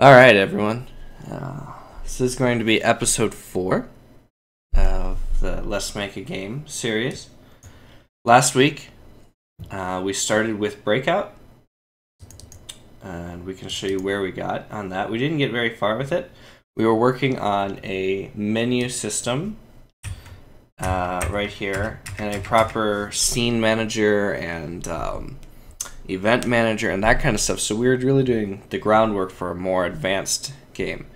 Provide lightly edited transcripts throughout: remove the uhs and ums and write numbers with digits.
All right, everyone. This is going to be episode 4 of the Let's Make a Game series. Last week, we started with Breakout, and we can show you where we got on that. We didn't get very far with it. We were working on a menu system right here, and a proper scene manager and event manager and that kind of stuff. So we were really doing the groundwork for a more advanced game.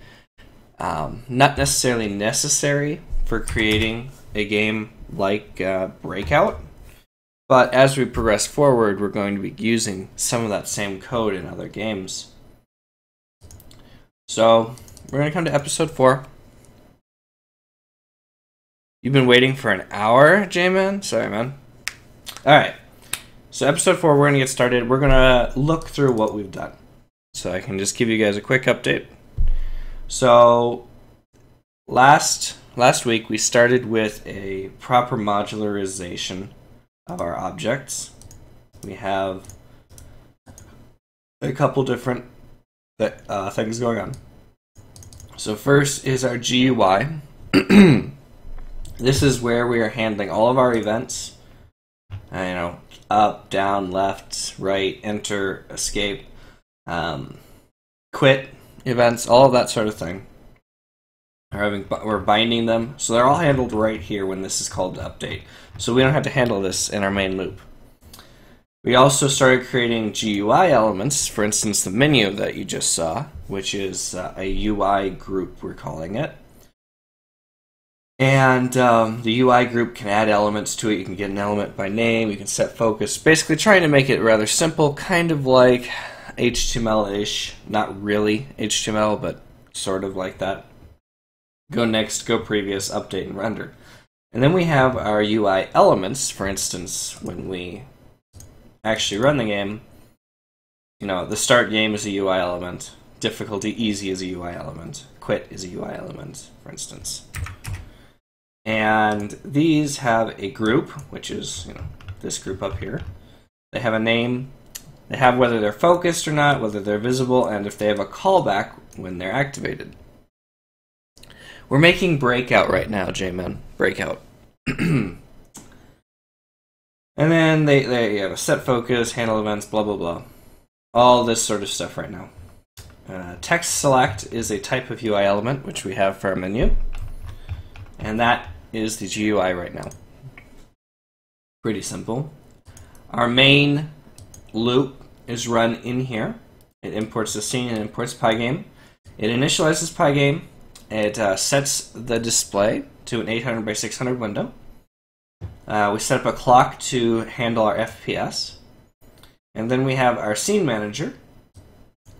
Not necessarily necessary for creating a game like Breakout, but as we progress forward, we're going to be using some of that same code in other games. So we're going to come to episode 4. You've been waiting for an hour, J-Man? Sorry, man. All right. So episode 4, we're going to get started. We're going to look through what we've done. So I can just give you guys a quick update. So last week, we started with a proper modularization of our objects. We have a couple different things going on. So first is our GUI. This is where we are handling all of our events. Up, down, left, right, enter, escape, quit events, all of that sort of thing. We're binding them, so they're all handled right here when this is called to update. So we don't have to handle this in our main loop. We also started creating GUI elements, for instance, the menu that you just saw, which is a UI group, we're calling it. And the UI group can add elements to it. You can get an element by name, you can set focus, basically trying to make it rather simple, kind of like HTML-ish, not really HTML, but sort of like that. Go next, go previous, update, and render. And then we have our UI elements. For instance, when we actually run the game, the start game is a UI element, difficulty easy is a UI element, quit is a UI element, for instance. And these have a group, which is this group up here. They have a name, they have whether they're focused or not, whether they're visible, and if they have a callback when they're activated. We're making Breakout right now, J-Man. Breakout. And then they have a set focus, handle events, blah, blah, blah. All this sort of stuff right now. Text select is a type of UI element, which we have for our menu. And that is the GUI right now. Pretty simple. Our main loop is run in here. It imports the scene and imports Pygame. It initializes Pygame. It sets the display to an 800 by 600 window. We set up a clock to handle our FPS. And then we have our scene manager.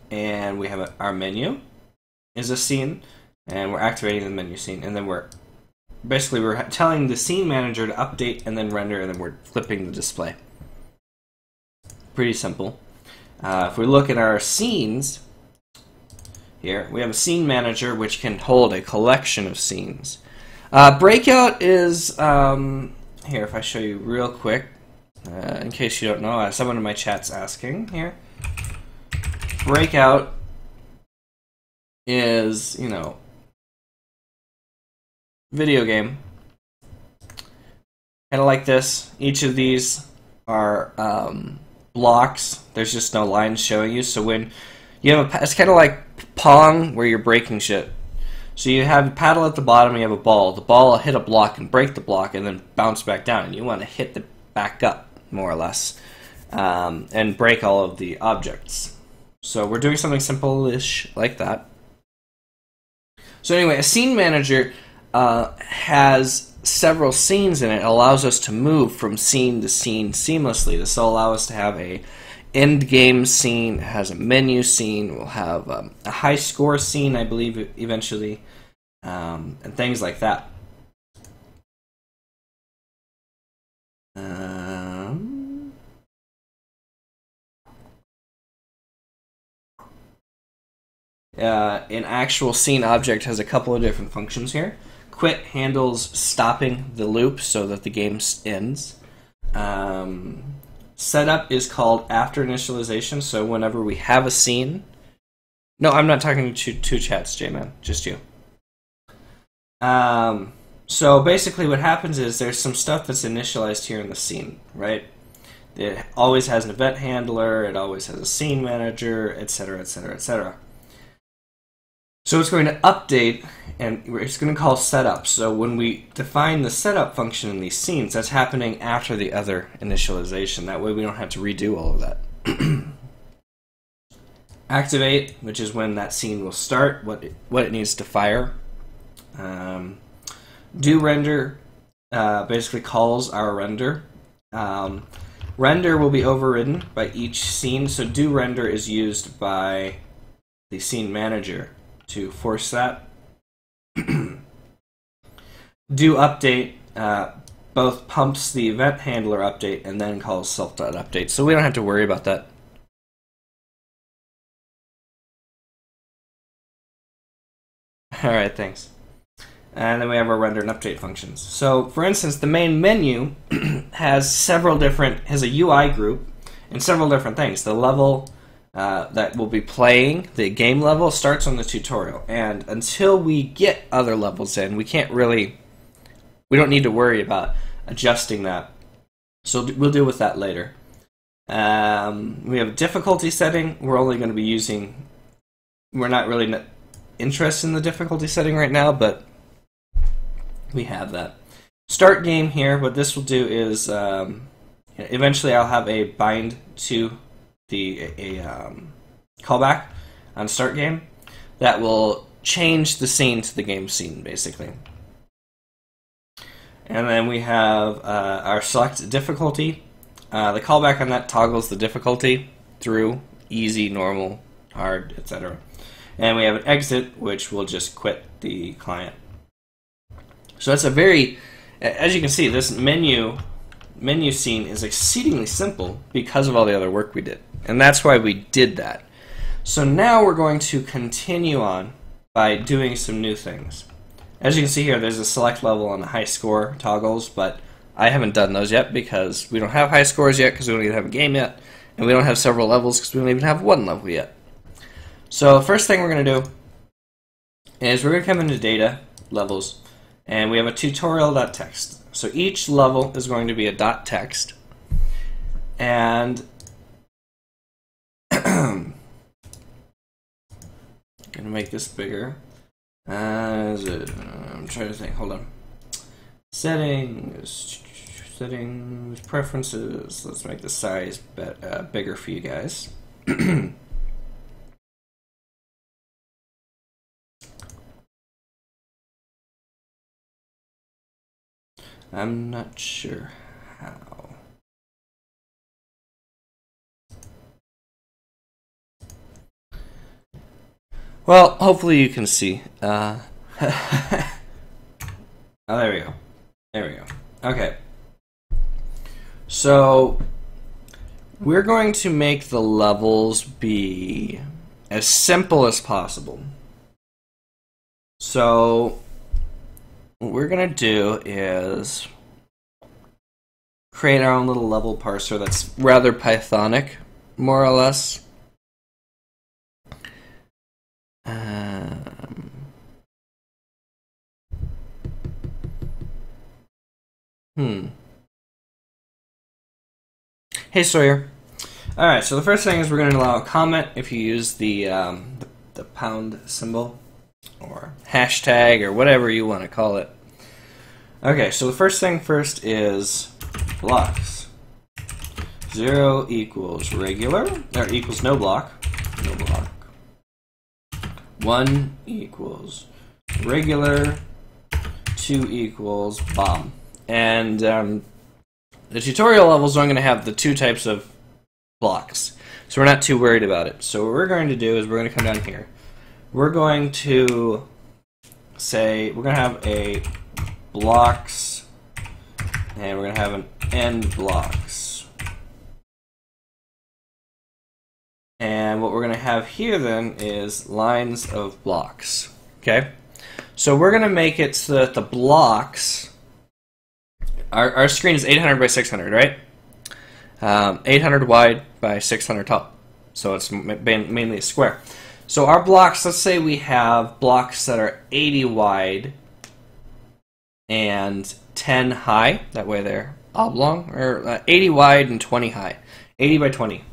And we have our menu is a scene. And we're activating the menu scene. And then we're telling the scene manager to update and then render, and then we're flipping the display. Pretty simple. If we look at our scenes here, we have a scene manager which can hold a collection of scenes. Breakout is, here, if I show you real quick, in case you don't know, someone in my chat's asking here. Breakout is, video game, kind of like this. Each of these are blocks. There's just no lines showing you. So when you have it's kind of like Pong, where you're breaking shit. So you have a paddle at the bottom. You have a ball. The ball will hit a block and break the block, and then bounce back down. And you want to hit the back up more or less, and break all of the objects. So we're doing something simple-ish like that. So anyway, a scene manager. Has several scenes in it. It allows us to move from scene to scene seamlessly. This will allow us to have a end game scene. It has a menu scene. We'll have a high score scene, I believe, eventually, and things like that. An actual scene object has a couple of different functions here. Quit handles stopping the loop so that the game ends. Setup is called after initialization, so whenever we have a scene, No, I'm not talking to two chats, J-Man. Just you. So basically what happens is there's some stuff that's initialized here in the scene, right? It always has an event handler, it always has a scene manager, etc., etc., etc. So it's going to update, and it's going to call setup. So when we define the setup function in these scenes, that's happening after the other initialization. That way we don't have to redo all of that. Activate, which is when that scene will start, what it needs to fire. Do render basically calls our render. Render will be overridden by each scene, so do render is used by the scene manager to force that. Do update both pumps the event handler update and then calls self.update, so we don't have to worry about that. Alright, thanks. And then we have our render and update functions. So, for instance, the main menu has a UI group and several different things. The level that will be playing, the game level, starts on the tutorial. And until we get other levels in, we don't need to worry about adjusting that. So we'll deal with that later. We have a difficulty setting. We're not really interested in the difficulty setting right now, but we have that. Start game here. What this will do is eventually I'll have a bind to a callback on start game that will change the scene to the game scene basically. And then we have our select difficulty. The callback on that toggles the difficulty through easy, normal, hard, etc. And we have an exit, which will just quit the client. So that's as you can see, this menu scene is exceedingly simple because of all the other work we did. And that's why we did that. So now we're going to continue on by doing some new things. As you can see here, there's a select level and a high score toggles, but I haven't done those yet because we don't have high scores yet because we don't even have a game yet, and we don't have several levels because we don't even have one level yet. So the first thing we're going to do is we're going to come into data, levels, and we have a tutorial.txt. So each level is going to be a .txt, and I'm going to make this bigger. I'm trying to think, hold on. Settings, preferences, let's make the size bigger for you guys. I'm not sure how. Well, hopefully you can see. Oh, there we go. There we go. Okay. So, we're going to make the levels be as simple as possible. So, what we're going to do is create our own little level parser that's rather Pythonic, more or less. Hey, Sawyer. All right, so the first thing is we're going to allow a comment if you use the pound symbol, or hashtag, or whatever you want to call it. Okay, so the first thing first is blocks. 0 equals regular, or equals no block. No block. 1 equals regular. 2 equals bomb. And the tutorial levels I'm going to have the two types of blocks, so we're not too worried about it. So what we're going to do is we're going to come down here. We're going to say we're going to have a blocks, and we're going to have an end blocks. And what we're going to have here then is lines of blocks. Okay? So we're going to make it so that the blocks, our screen is 800 by 600, right? 800 wide by 600 tall. So it's mainly a square. So our blocks, let's say we have blocks that are 80 wide and 10 high. That way they're oblong, or 80 wide and 20 high. 80 by 20.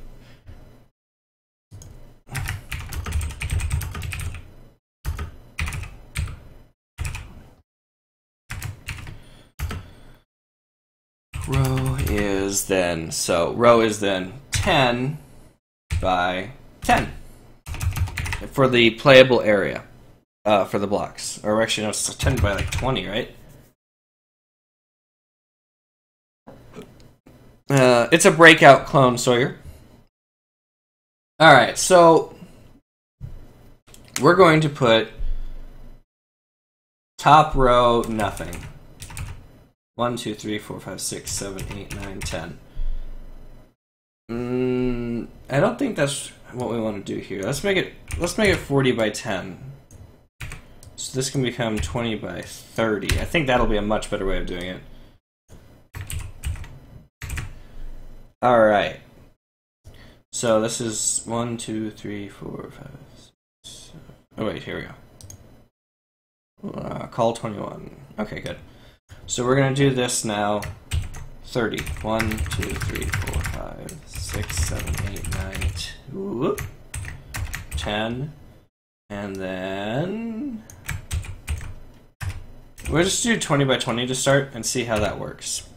Row is then 10 by 10 for the playable area for the blocks. Or actually, no, it's 10 by like 20, right? It's a breakout clone, Sawyer. All right, so we're going to put top row nothing. 1, 2, 3, 4, 5, 6, 7, 8, 9, 10. I don't think that's what we want to do here. Let's make it 40 by 10. So this can become 20 by 30. I think that'll be a much better way of doing it. Alright. So this is 1, 2, 3, 4, 5, 6, 7. Oh wait, here we go. Call 21. Okay, good. So we're going to do this now, 30. 1, 2, 3, 4, 5, 6, 7, 8, 9, 10, and then we'll just do 20 by 20 to start and see how that works.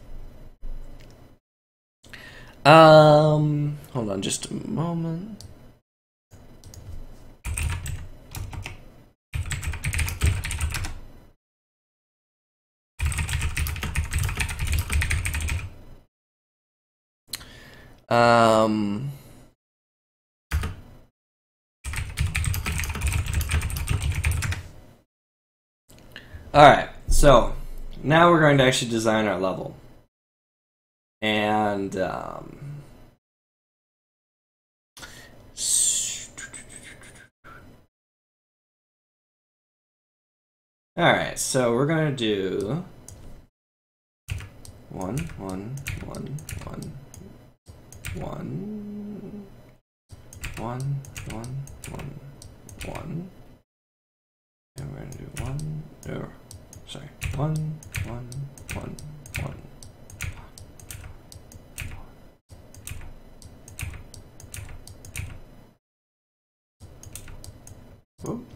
Hold on just a moment. Alright, so now we're going to actually design our level. And alright, so we're going to do 1, 1, 1, 1, 1, 1, 1, 1, 1, 1, and we're gonna do 1, 1, 1, 1, 1. Oh. 1,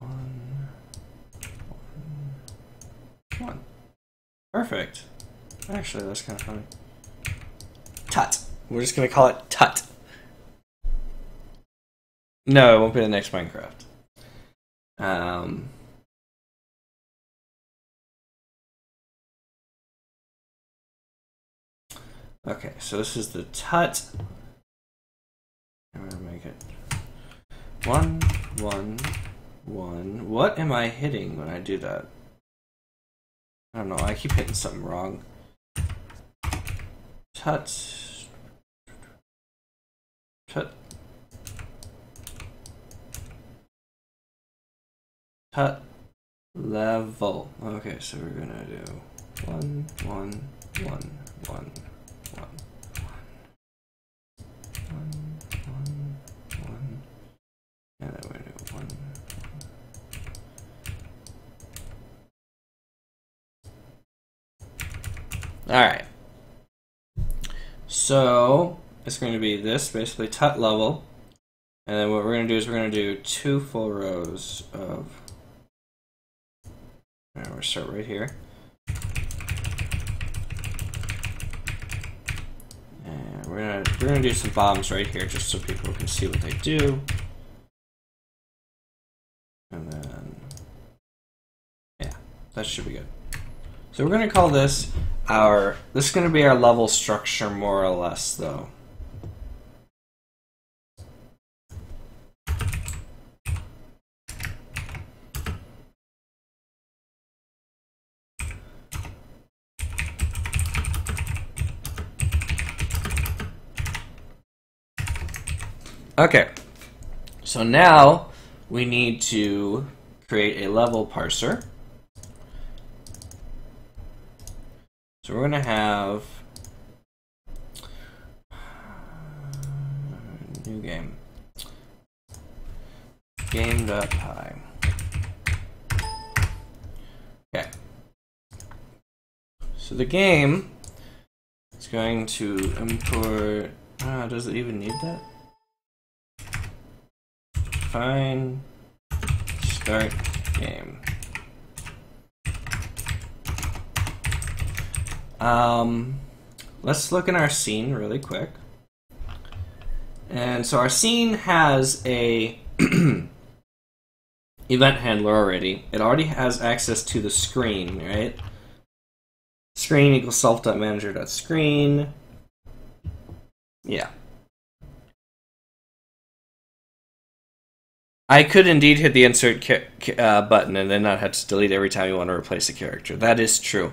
1, 1, 1. Perfect. Actually, that's kind of funny. Tut. We're just going to call it Tut. No, it won't be the next Minecraft. Okay, so this is the Tut. I'm going to make it 1, 1, 1. What am I hitting when I do that? I don't know. I keep hitting something wrong. Tut. Tut. Tut. Level. Okay, so we're gonna do 1, 1, 1, 1, 1, 1, 1, 1, 1, 1, 1, and then we're gonna do 1. Alright. So it's going to be this, basically Tut level, and then what we're going to do is we're going to do 2 full rows of. We're going to start right here, and we're going to do some bombs right here just so people can see what they do, and then yeah, that should be good. So we're going to call this. This is going to be our level structure, more or less, though. Okay, so now we need to create a level parser. So we're going to have a new Pygame. Game.py. Okay. So the game is going to import. Does it even need that? Fine. Start game. Let's look in our scene really quick. And so our scene has a event handler already. It already has access to the screen, right? Screen equals self.manager.screen. Yeah. I could indeed hit the insert button and then not have to delete every time you want to replace a character. That is true.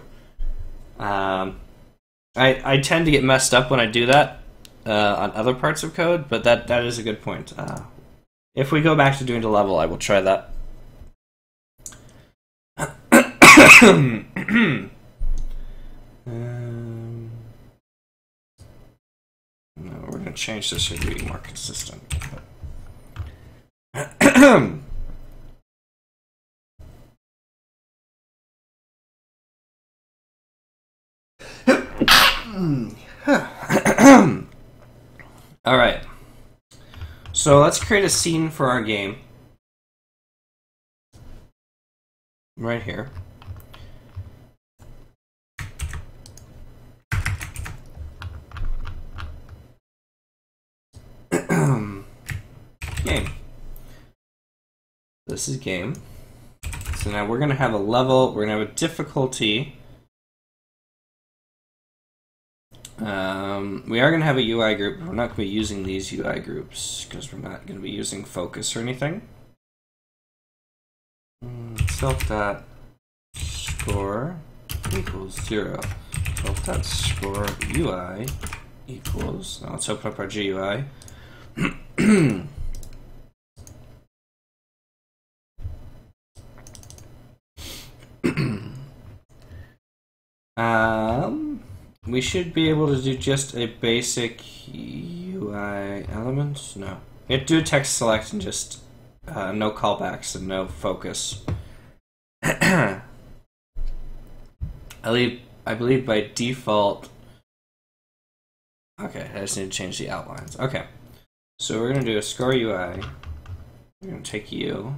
I tend to get messed up when I do that on other parts of code, but that is a good point. If we go back to doing the level, I will try that. No, we're going to change this so it will be more consistent. Alright, so let's create a scene for our game. Right here. Game. This is game. So now we're going to have a level, we're going to have a difficulty. We are going to have a UI group. We're not going to be using these UI groups because we're not going to be using focus or anything. Self.score equals 0. Self.score UI equals. Now let's open up our GUI. We should be able to do just a basic UI elements. No. We have to do a text select and just no callbacks and no focus. I believe by default. Okay, I just need to change the outlines. Okay. So we're going to do a score UI. We're going to take U.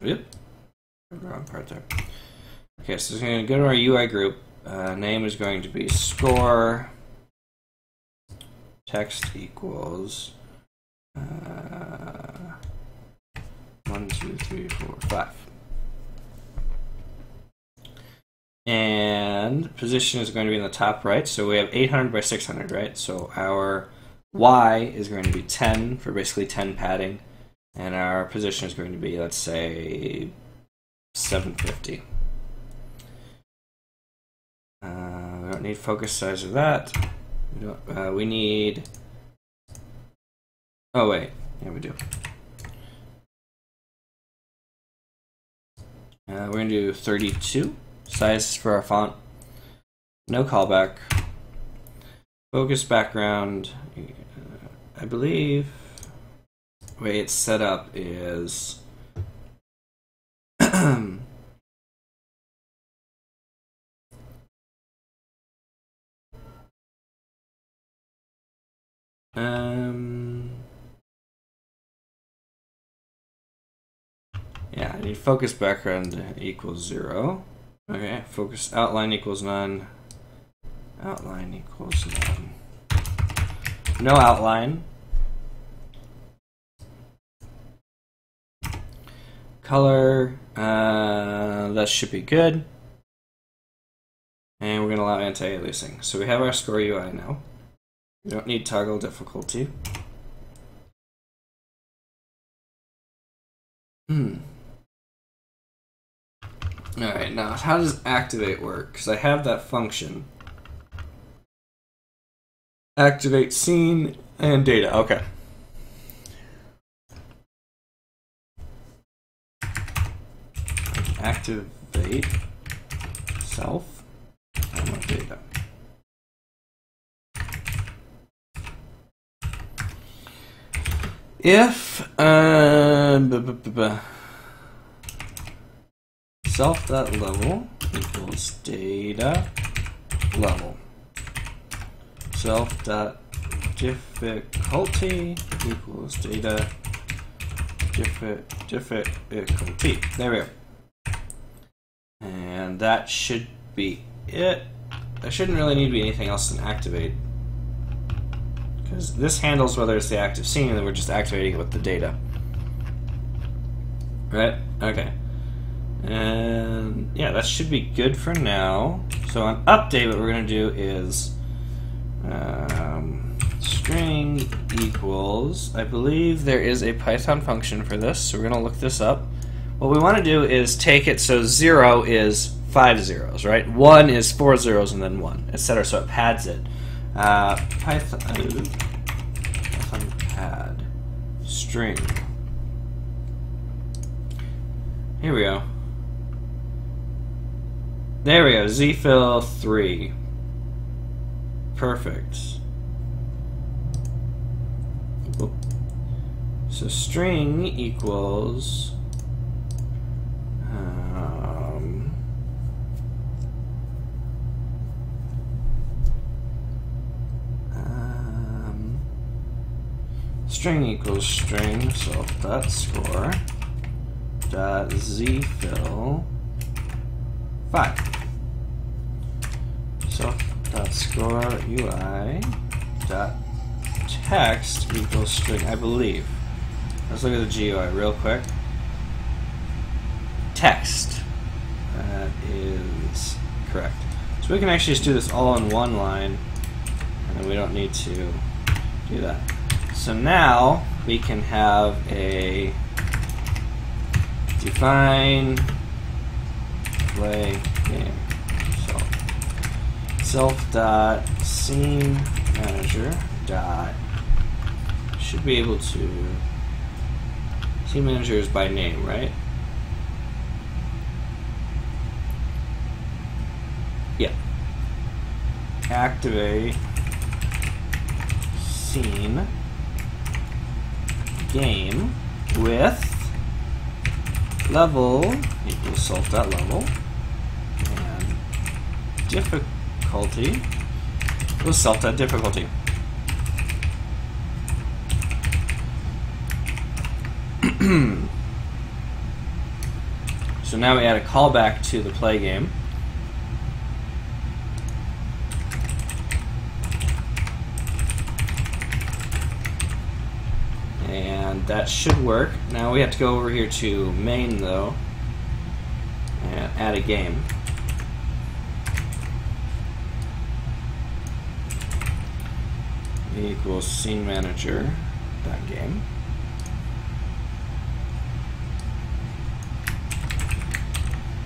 Yep. Wrong part there. Okay, so we're going to go to our UI group. Name is going to be score. Text equals 1, 2, 3, 4, 5. And position is going to be in the top right. So we have 800 by 600, right? So our Y is going to be 10 for basically 10 padding. And our position is going to be, let's say, 750. We don't need focus size of that. We don't, we need. Oh wait, yeah we do. We're gonna do 32 size for our font. No callback. Focus background. I believe. The way it's set up is. Yeah, I need focus background equals 0. Okay, focus outline equals none. Outline equals none. No outline. Color, that should be good. And we're going to allow anti-aliasing. So we have our score UI now. We don't need toggle difficulty. Alright, now how does activate work? Because I have that function. Activate scene and data. Okay. Activate self and data. if self.level equals data level, self.difficulty equals data difficulty. There we go. And that should be it. There shouldn't really need to be anything else than activate, because this handles whether it's the active scene, and then we're just activating it with the data. Right? Okay. And yeah, that should be good for now. So on update, what we're going to do is string equals, I believe there is a Python function for this, so we're going to look this up. What we want to do is take it so 0 is 5 zeros, right? 1 is 4 zeros and then 1, etc. So it pads it. Python pad string. Here we go. There we go. zfill3. Perfect. So string equals string self.score dot zfill5. Self.score UI dot text equals string, I believe. Let's look at the GUI real quick. Text. That is correct. So we can actually just do this all in one line, and then we don't need to do that. So now we can have a define play game. So self.scene manager dot should be able to. Scene manager is by name, right? Yeah. Activate scene game with level equals self.level and difficulty equals self.difficulty. So now we add a callback to the play game. And that should work. Now we have to go over here to main though and add a game. Equals scene manager dot game.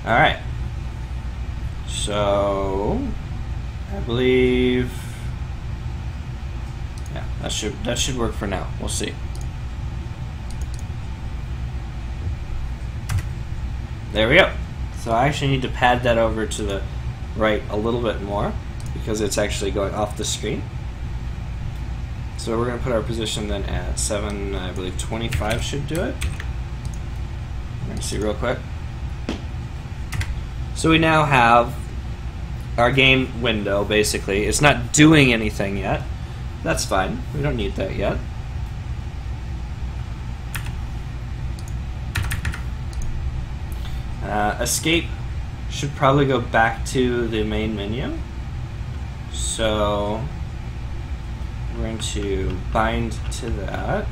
Alright, so I believe, yeah, that should work for now. We'll see. There we go. So I actually need to pad that over to the right a little bit more because it's actually going off the screen. So we're going to put our position then at 7, I believe 25 should do it. Let me see real quick. So we now have our game window, basically. It's not doing anything yet. That's fine. We don't need that yet. Escape should probably go back to the main menu. So we're going to bind to that.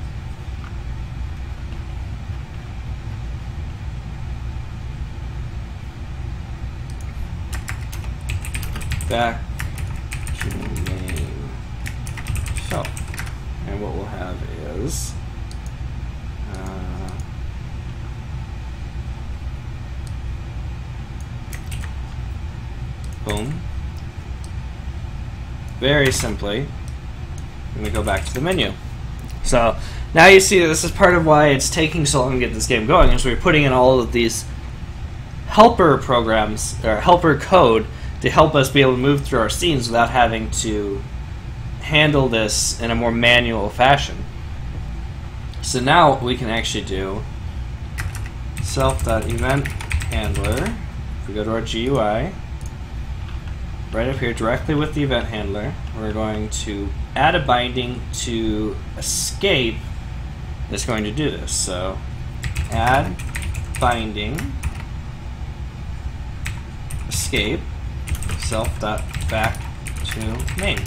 Back to main. So, and what we'll have is boom. Very simply, I'm gonna go back to the menu. So now you see that this is part of why it's taking so long to get this game going, is we're putting in all of these helper programs or helper code to help us be able to move through our scenes without having to handle this in a more manual fashion. So now we can actually do self.event handler. If we go to our GUI, right up here directly with the event handler, we're going to add a binding to escape that's going to do this. So add binding escape self.back to main.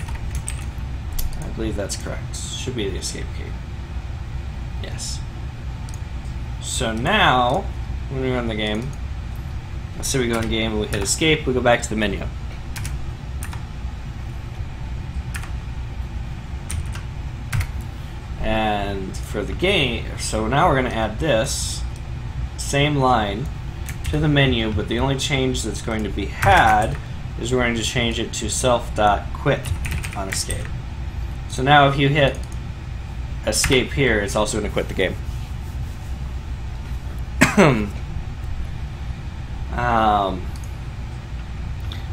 I believe that's correct. Should be the escape key. Yes. So now when we run the game, let's say we go in game and we hit escape, we go back to the menu. And for the game, so now we're going to add this same line to the menu, but the only change that's going to be had is we're going to change it to self.quit on escape. So now if you hit escape here, it's also going to quit the game.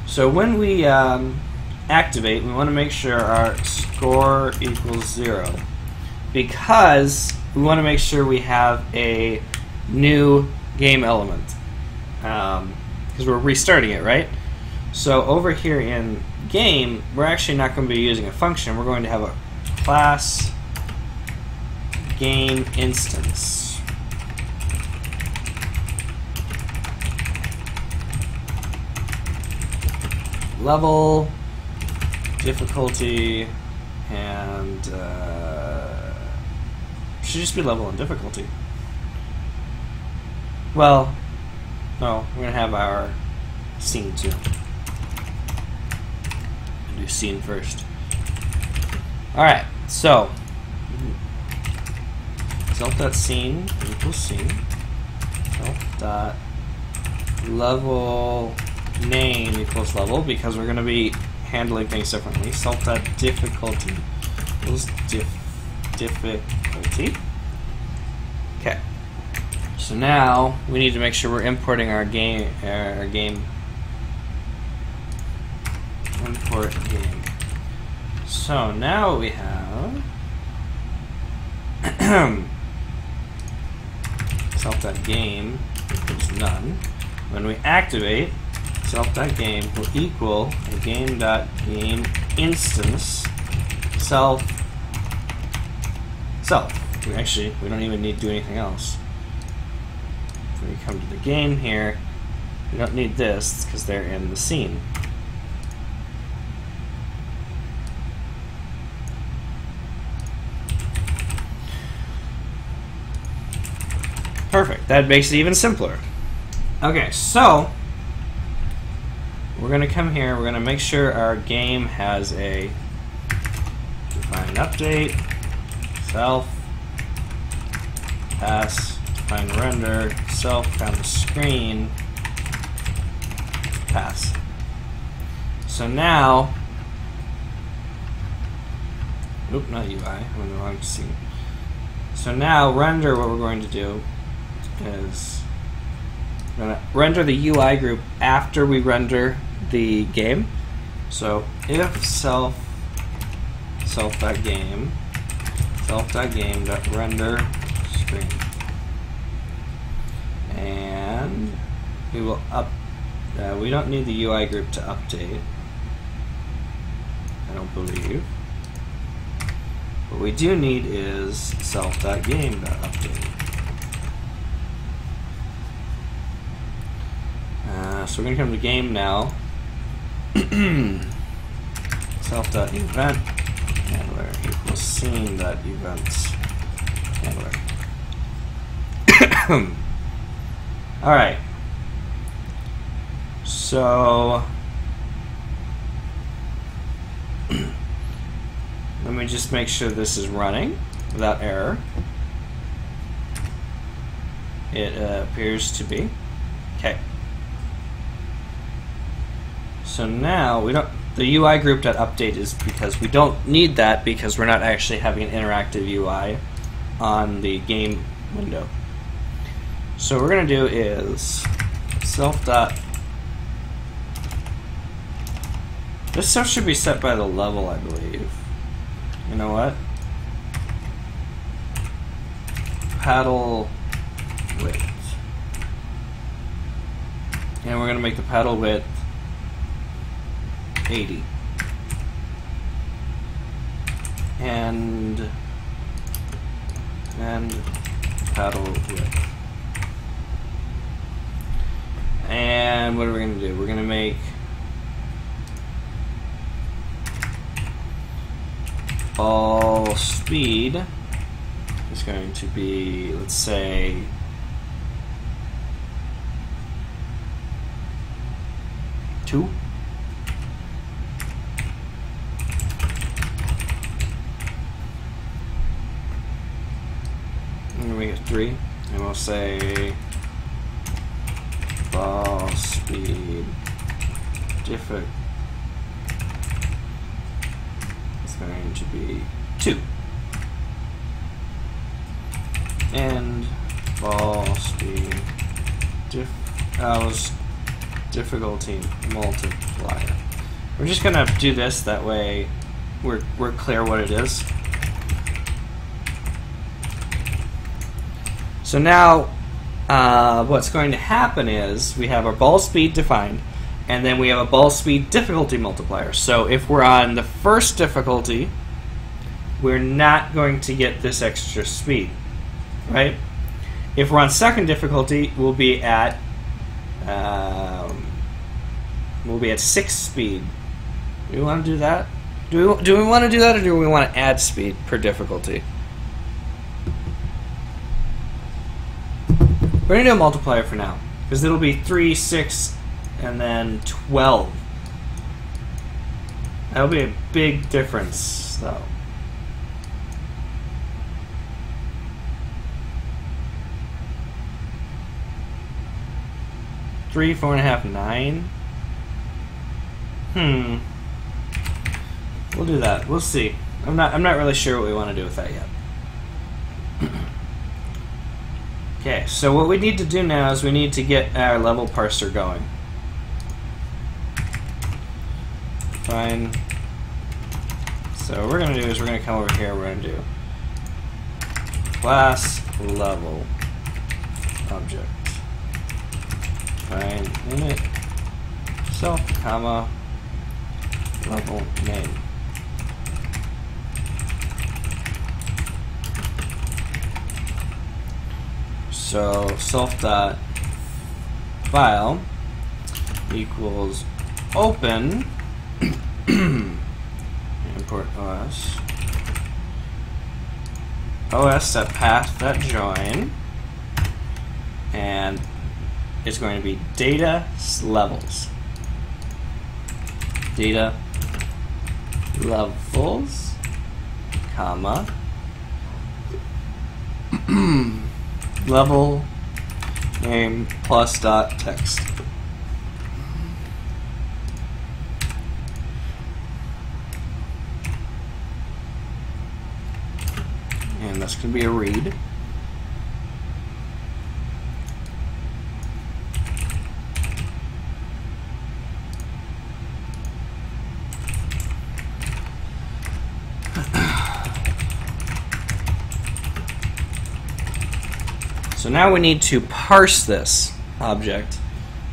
So when we activate, we want to make sure our score equals 0, because we want to make sure we have a new game element, because we're restarting it, right? So over here in game, we're actually not going to be using a function. We're going to have a class game instance. Level, difficulty, and should just be level and difficulty. Well, no, we're going to have our scene too. We'll do scene first. Alright, so self.scene equals scene. Self.level name equals level, because we're going to be handling things differently. Self.difficulty equals difficulty. Okay. So now we need to make sure we're importing our game. Import game. So now what we have self.game equals none. When we activate, self.game will equal a game.game instance self. We don't even need to do anything else. When we come to the game here, we don't need this because they're in the scene. Perfect. That makes it even simpler. Okay, so we're going to come here. We're going to make sure our game has a define update, self, pass, define render, self, screen, pass. So now, oop, not UI, I'm in the wrong scene. So now render, what we're going to do is we're going to render the UI group after we render the game. So if self.game self.game.render screen, and we will we don't need the UI group to update, I don't believe. What we do need is self.game.update. So we're going to come to game now. Self.event handler equals scene.events handler. Alright. So let me just make sure this is running without error. It appears to be. Okay. So now we don't. The UI group.update is because we don't need that, because we're not actually having an interactive UI on the game window. So what we're going to do is self. This stuff should be set by the level, I believe. You know what? paddle width. And we're going to make the paddle width 80. And paddle width. And what are we going to do? We're going to make all speed is going to be, let's say, 2. And we get 3. And we'll say ball speed different. Going to be 2, and ball speed difficulty multiplier. We're just gonna do this, that way we're clear what it is. So now what's going to happen is we have our ball speed defined, and then we have a ball speed difficulty multiplier. So if we're on the first difficulty, we're not going to get this extra speed, right? If we're on second difficulty, we'll be at 6 speed. Do we want to do that? Do we want to do that, or do we want to add speed per difficulty? We're going to do a multiplier for now, because it'll be 3, 6, and then 12. That'll be a big difference, though. Three, 4.5, 9. We'll do that. We'll see. I'm not really sure what we want to do with that yet. Okay, so what we need to do now is we need to get our level parser going. Fine. So what we're going to do is we're going to come over here, we're going to do class level object. Find init self, comma, level name. So self dot file equals open import os that path that join, and it's going to be data levels. Data levels, comma, level name plus dot text. And that's going to be a read. So now we need to parse this object.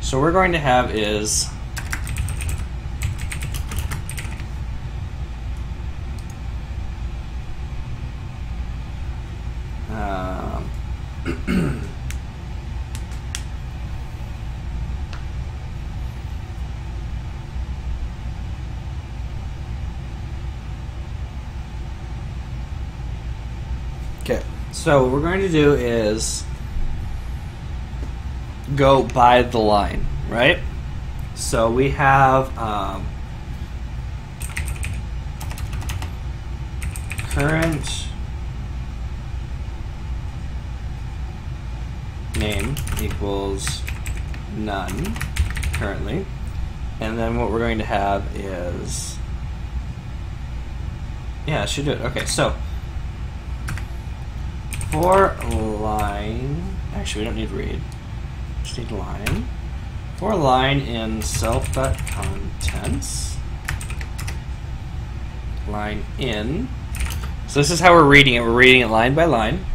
So we're going to have is okay, so what we're going to do is go by the line, right? So we have current name equals none currently, and then what we're going to have is, yeah, I should do it. Okay, so for line, actually we don't need read, just need line. For line in self.contents, line in, so this is how we're reading it line by line.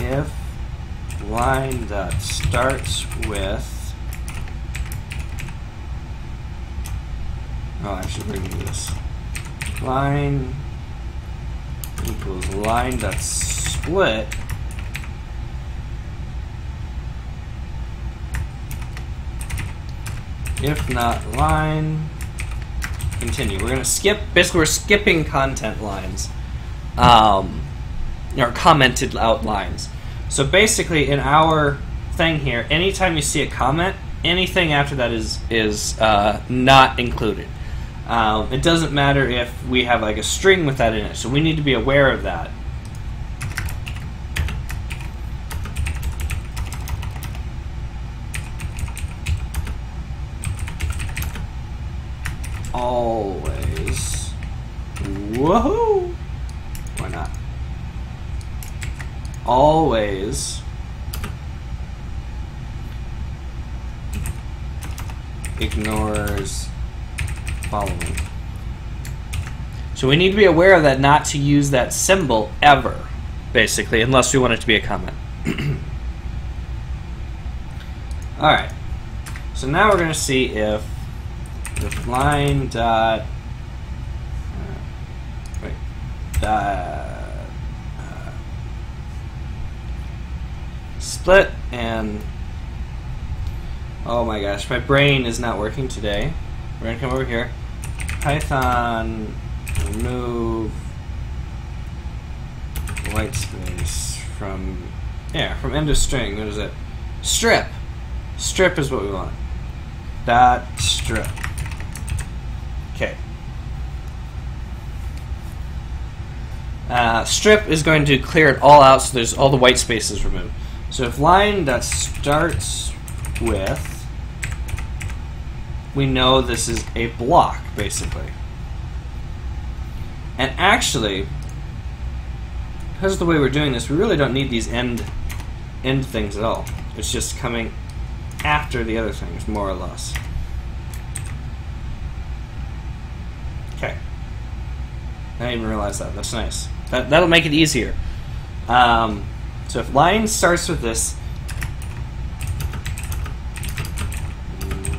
if line that starts with, oh, I should bring this line equals line that's split if not line continue. We're gonna skip, basically we're skipping content lines, or commented out lines. So basically in our thing here, anytime you see a comment, anything after that is not included. It doesn't matter if we have like a string with that in it, so we need to be aware of that. Always. Woohoo! Why not? Always ignores following. So we need to be aware of that, not to use that symbol ever, basically, unless we want it to be a comment. Alright, so now we're going to see if the line dot split, and oh my gosh, my brain is not working today. We're going to come over here, Python remove white space from, yeah, from end of string. What is it? Strip. Strip is what we want. Dot strip. Okay. Strip is going to clear it all out, so there's all the white spaces removed. So if line that starts with, we know this is a block, basically. And actually, because of the way we're doing this, we really don't need these end things at all. It's just coming after the other things, more or less. I didn't even realize that. That's nice. That'll make it easier. So if line starts with this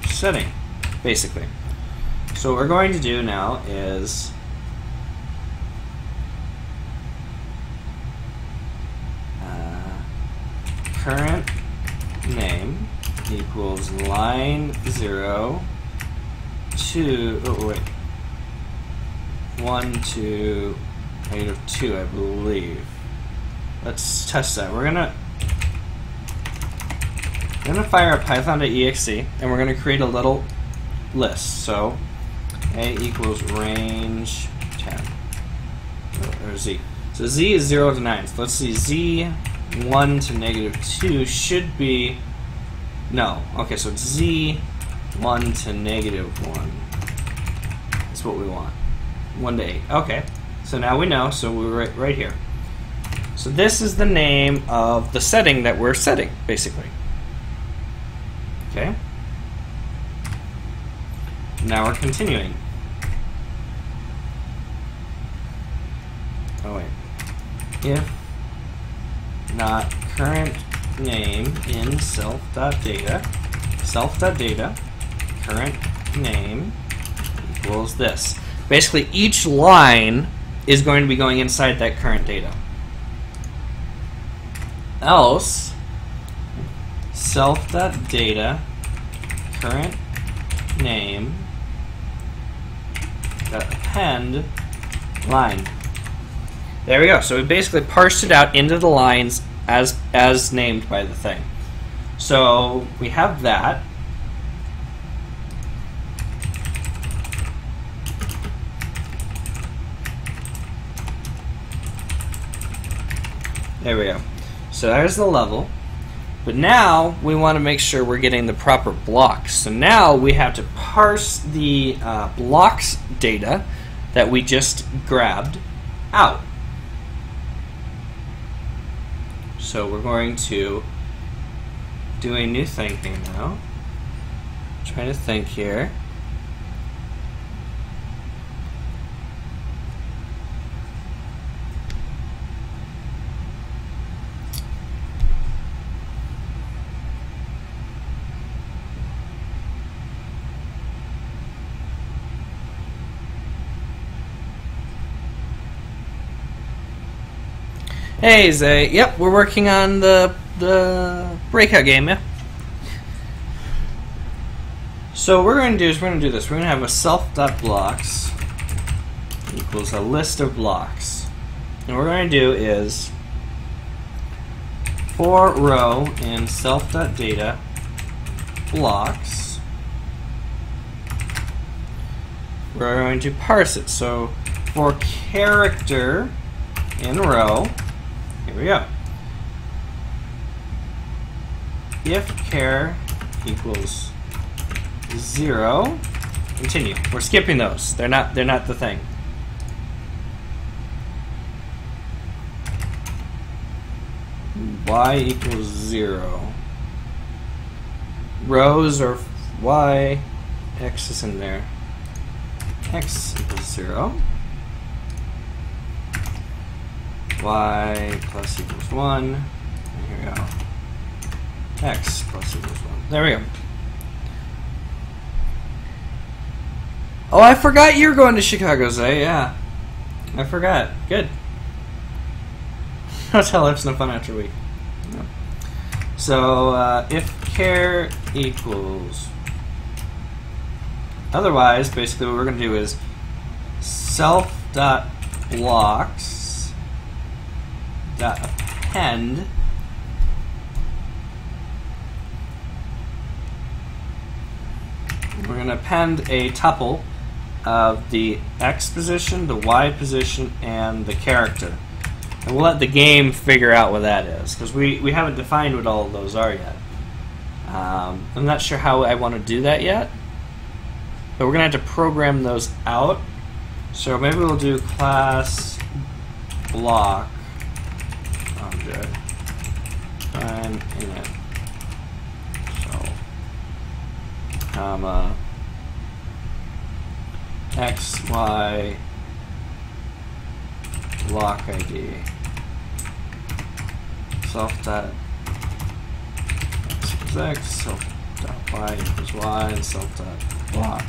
setting, basically. So what we're going to do now is current name equals line 0 2. Oh wait. 1, 2, -2, I believe. Let's test that. We're gonna fire a python.exe, and we're gonna create a little list. So a equals range 10 or z. So z is 0 to 9. So let's see, z 1 to -2 should be no. Okay, so it's z 1 to -1. That's what we want. 1 to 8. Okay, so now we know. So we're right here. So this is the name of the setting that we're setting, basically. Okay. Now we're continuing. Oh wait. If not current name in self.data, self.data current name equals this. Basically, each line is going to be going inside that current data. Else, self.data current name append line. There we go. So we basically parsed it out into the lines as named by the thing. So we have that. There we go. So there's the level. But now we want to make sure we're getting the proper blocks. So now we have to parse the blocks data that we just grabbed out. So we're going to do a new thing here now. I'm trying to think here. Hey, Zay. Yep, we're working on the breakout game, yeah? So what we're going to do is we're going to do this. We're going to have a self.blocks equals a list of blocks. And what we're going to do is for row in self.data blocks, we're going to parse it. So for character in row, here we go. If char equals 0, continue. We're skipping those. They're not the thing. Y equals 0. Rows are Y, X is in there. X equals 0. Y plus equals 1. And here we go. X plus equals 1. There we go. Oh, I forgot you're going to Chicago, Zay. Yeah, I forgot. Good. That's how life's no fun after a week. No. So if care equals otherwise, basically what we're going to do is self.blocks dot append we're going to append a tuple of the X position, the Y position, and the character. And we'll let the game figure out what that is, because we haven't defined what all of those are yet. I'm not sure how I want to do that yet, but we're going to have to program those out. So maybe we'll do class block I'm in it. So comma X, Y, block ID self.x equals X, self.y equals Y, and self.block equals block.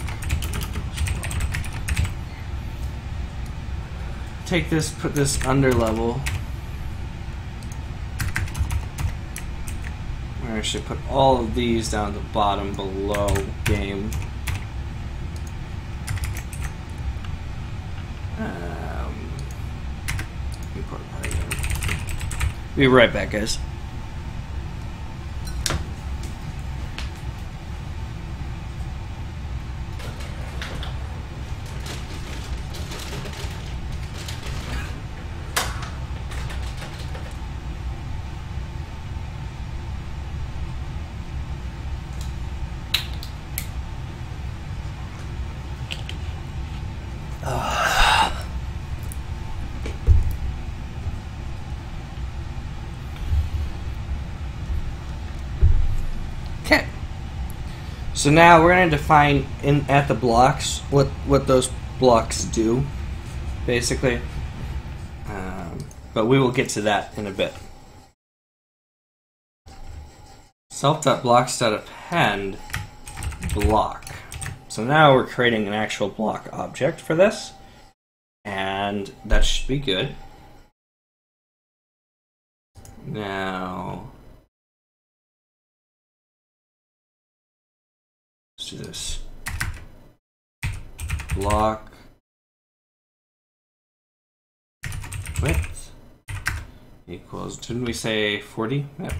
Take this, put this under level. I should put all of these down at the bottom below game. Be right back, guys. So now we're going to define in at the blocks what those blocks do, basically. But we will get to that in a bit. Self.blocks.append block. So now we're creating an actual block object for this, and that should be good. Now, do this block width equals, didn't we say 40? Yep.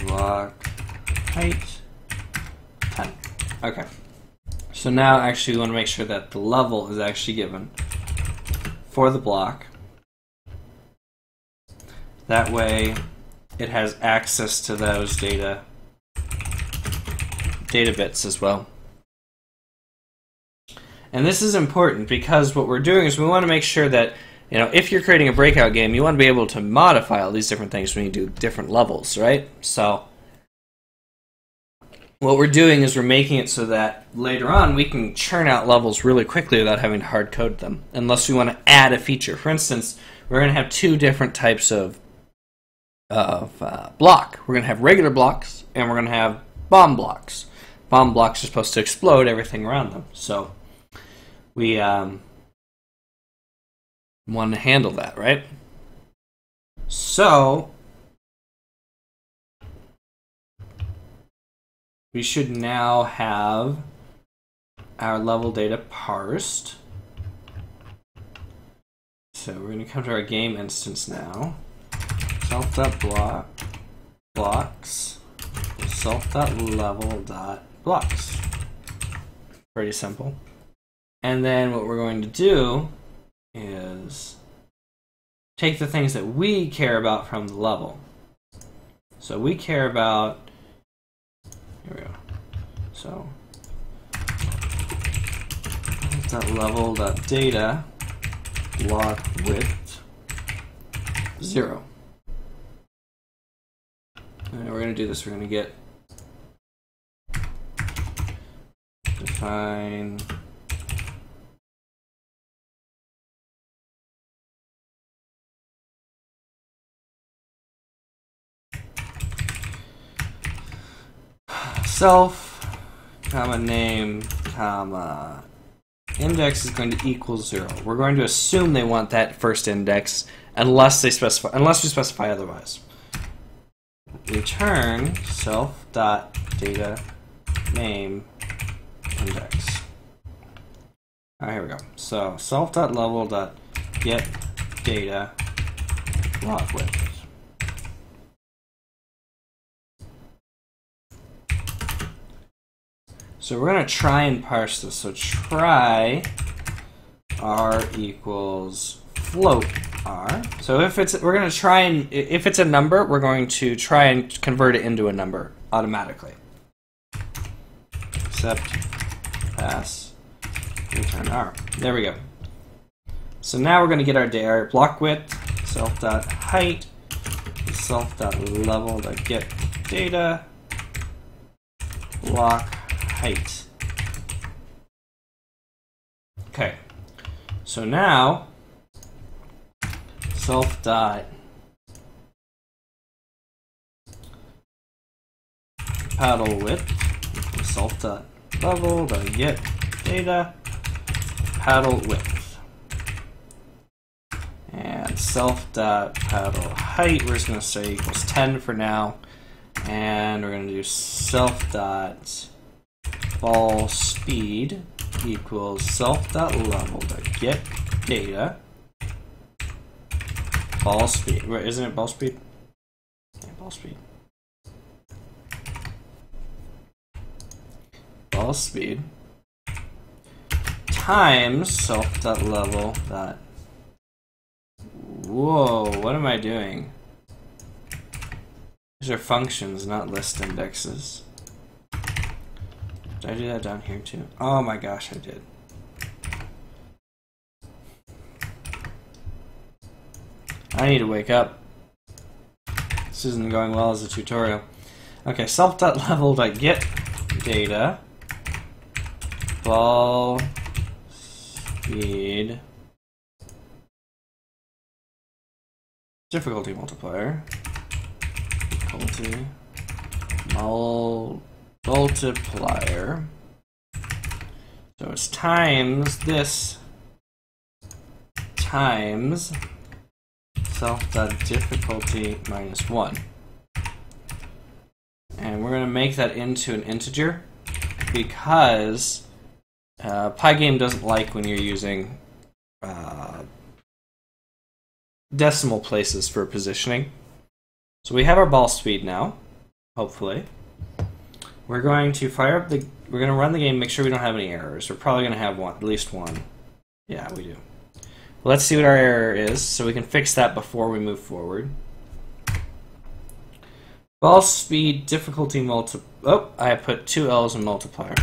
Block height 10. Okay. So now actually we want to make sure that the level is actually given for the block. That way it has access to those data bits as well. And this is important because what we're doing is we want to make sure that, you know, if you're creating a breakout game, you want to be able to modify all these different things when you do different levels, right? So what we're doing is we're making it so that later on we can churn out levels really quickly without having to hard code them, unless we want to add a feature. For instance, we're going to have two different types of block. We're going to have regular blocks and we're going to have bomb blocks. Bomb blocks are supposed to explode everything around them, so we want to handle that, right? So we should now have our level data parsed. So we're going to come to our game instance now. Self.blocks. Self.level.blocks. Pretty simple. And then what we're going to do is take the things that we care about from the level. So we care about, here we go. So that level that data block width 0. And we're going to do this. We're going to get define self, comma, name, comma, index is going to equal 0. We're going to assume they want that first index unless they specify, unless we specify otherwise. Return self dot data name index. All right, here we go. So self dot level dot get data block width. So we're going to try and parse this. So try r equals float r. So if it's, we're going to try and, if it's a number, we're going to try and convert it into a number automatically. Except pass return r. There we go. So now we're going to get our block width, self dot height, self dot level dot get data block. Height. Okay, so now self dot paddle width, self dot level dot get data paddle width, and self dot paddle height. We're just going to say equals 10 for now, and we're going to do self dot ball speed equals self.level to get data ball speed. Wait, isn't it ball speed? Yeah, ball speed. Ball speed times self.level dot. Whoa, what am I doing? These are functions, not list indexes. Did I do that down here too? Oh my gosh, I did. I need to wake up. This isn't going well as a tutorial. Okay, self.level.get data ball speed difficulty multiplier multiplier. So it's times this times self.difficulty minus 1. And we're going to make that into an integer because Pygame doesn't like when you're using decimal places for positioning. So we have our ball speed now, hopefully. We're going to fire up the, we're going to run the game, make sure we don't have any errors. We're probably going to have one, at least one. Yeah, we do. Well, let's see what our error is so we can fix that before we move forward. Ball speed difficulty multiplier. Oh, I put two L's in multiplier.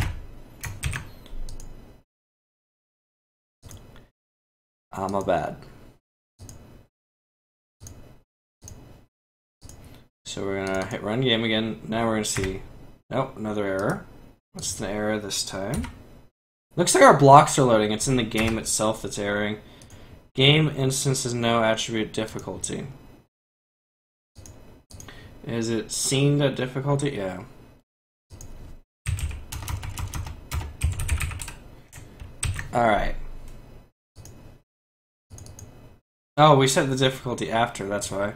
I'm a bad. So we're going to hit run game again. Now we're going to see. Nope, another error. What's the error this time? Looks like our blocks are loading. It's in the game itself that's erroring. Game instance is no attribute difficulty. Is it scene.difficulty? Yeah. Alright. Oh, we set the difficulty after, that's why.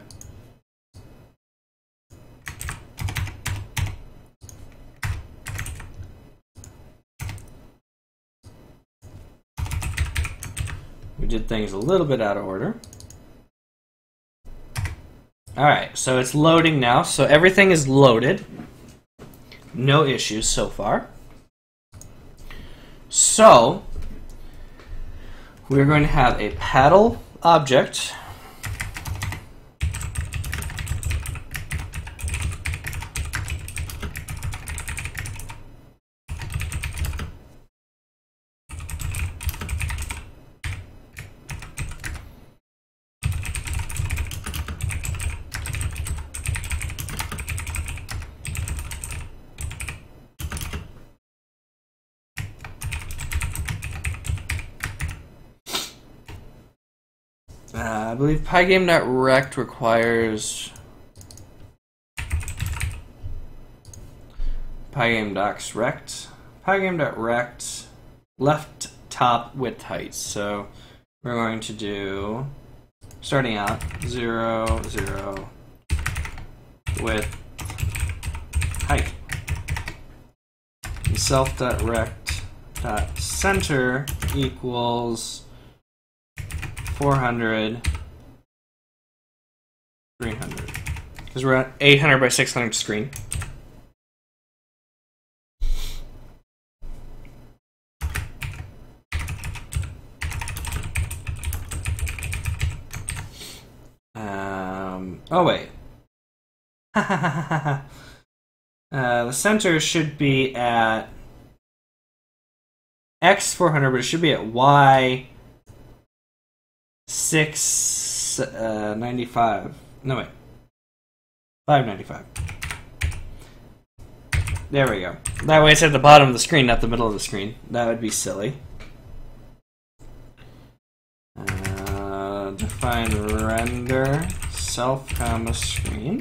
We did things a little bit out of order. Alright, so it's loading now. So everything is loaded. No issues so far. So, we're going to have a paddle object. I believe pygame.rect requires pygame.docs.rect. Pygame.rect left top width height. So we're going to do, starting out, 0, 0 width height. And self.rect.center equals 400, 300, because we're at 800 by 600 screen. Oh wait. The center should be at x 400, but it should be at y 695. No wait. 595. There we go. That way it's at the bottom of the screen, not the middle of the screen. That would be silly. Define render self comma screen.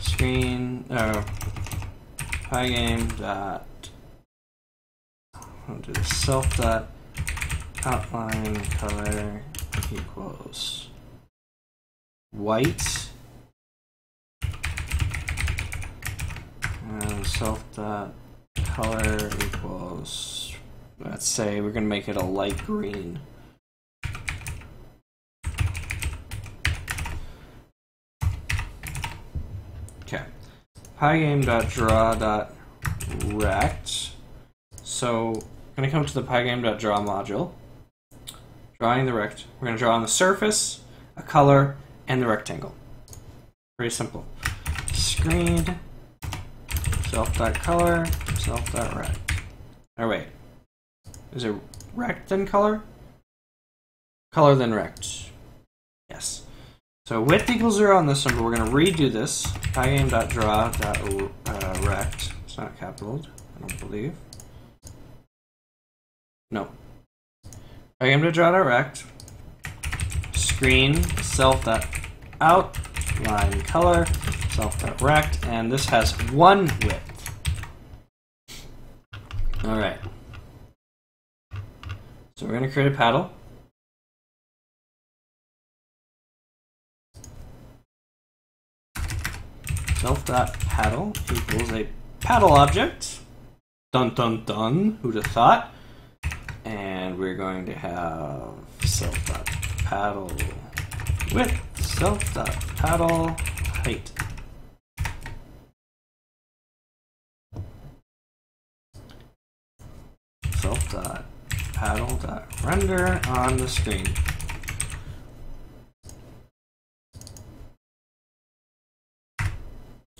Screen. Oh. Pygame dot. I'll do self dot outline color equals white, and self dot color equals, let's say we're gonna make it a light green. Okay, pygame dot draw dot rect. So we're going to come to the pygame.draw module, drawing the rect. We're going to draw on the surface, a color, and the rectangle. Very simple. Screen, self.color, self.rect. Oh, wait. Is it rect then color? Color then rect. Yes. So width equals 0 on this one, but we're going to redo this. Pygame.draw.rect. It's not capitaled, I don't believe. No. Pygame.draw.rect. Screen self.outline color self.rect, and this has one width. Alright. So we're going to create a paddle. Self.paddle equals a paddle object. Dun dun dun. Who'd have thought? And we're going to have self.paddle width, self.paddle height. Self.paddle.render on the screen.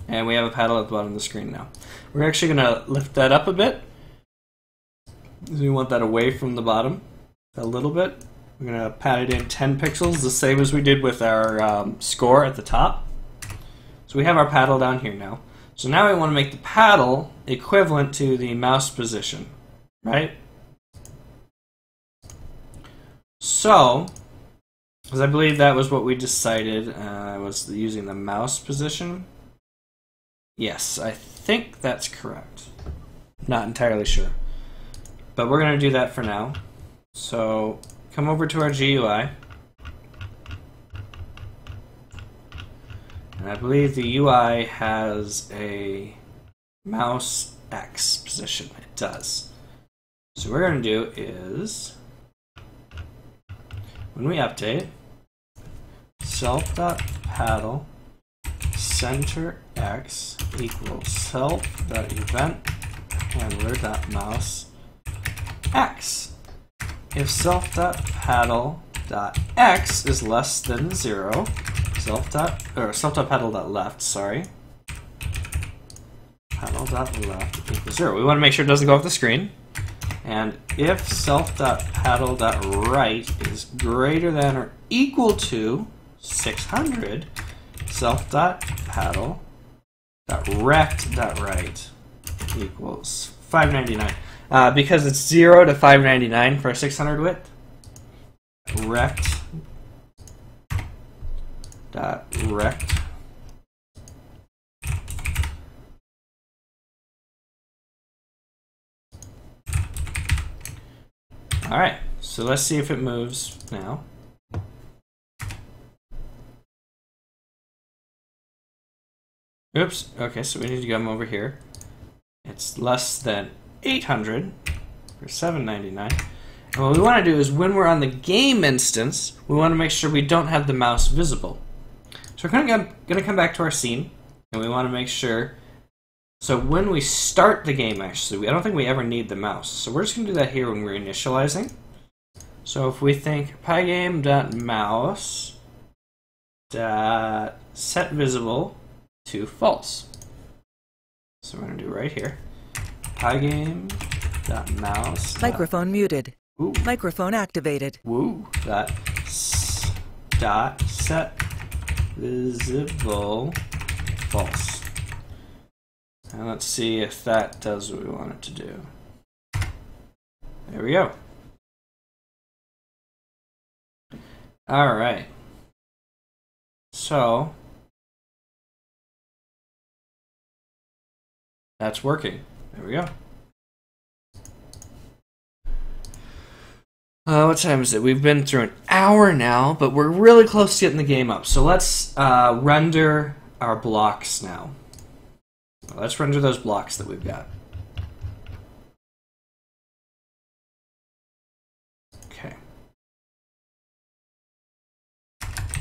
And we have a paddle at the bottom of the screen now. We're actually going to lift that up a bit. We want that away from the bottom a little bit. We're going to pat it in 10 pixels, the same as we did with our score at the top. So we have our paddle down here now. So now we want to make the paddle equivalent to the mouse position, right? So, because I believe that was what we decided, was using the mouse position. Yes, I think that's correct. Not entirely sure. but we're going to do that for now. So come over to our GUI. And I believe the UI has a mouse X position. It does. So what we're going to do is, when we update, self.paddle center X equals self.event handler.mouse X. If self.paddle.x is less than 0, self.paddle.left, sorry, paddle.left equals 0. We want to make sure it doesn't go off the screen. And if self.paddle.right is greater than or equal to 600, self.paddle.rect.right equals 599. Because it's 0 to 599 for a 600 width, rect.rect Alright, so let's see if it moves now. Oops, okay, so we need to come over here. It's less than 800 for $7.99. And what we want to do is, when we're on the game instance, we want to make sure we don't have the mouse visible. So we're going to come back to our scene, and we want to make sure. So when we start the game, actually, I don't think we ever need the mouse. So we're just going to do that here when we're initializing. So if we think pygame.mouse set visible to false. So we're going to do right here. Pygame.mouse. Microphone muted. Ooh. Microphone activated. Woo. Dot set visible false. And let's see if that does what we want it to do. There we go. Alright. So that's working. There we go. What time is it? We've been through an hour now, but we're really close to getting the game up. So let's render our blocks now. Let's render those blocks that we've got. Okay.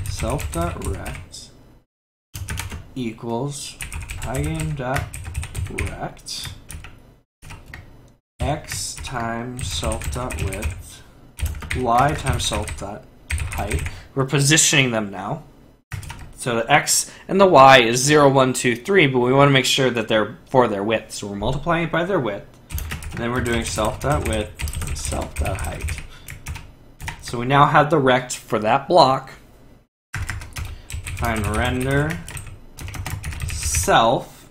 Self.rect equals pygame.rect x times self.width y times self.height. We're positioning them now. So the x and the y is 0, 1, 2, 3, but we want to make sure that they're for their width. So we're multiplying it by their width, and then we're doing self.width and self.height. So we now have the rect for that block. Find render self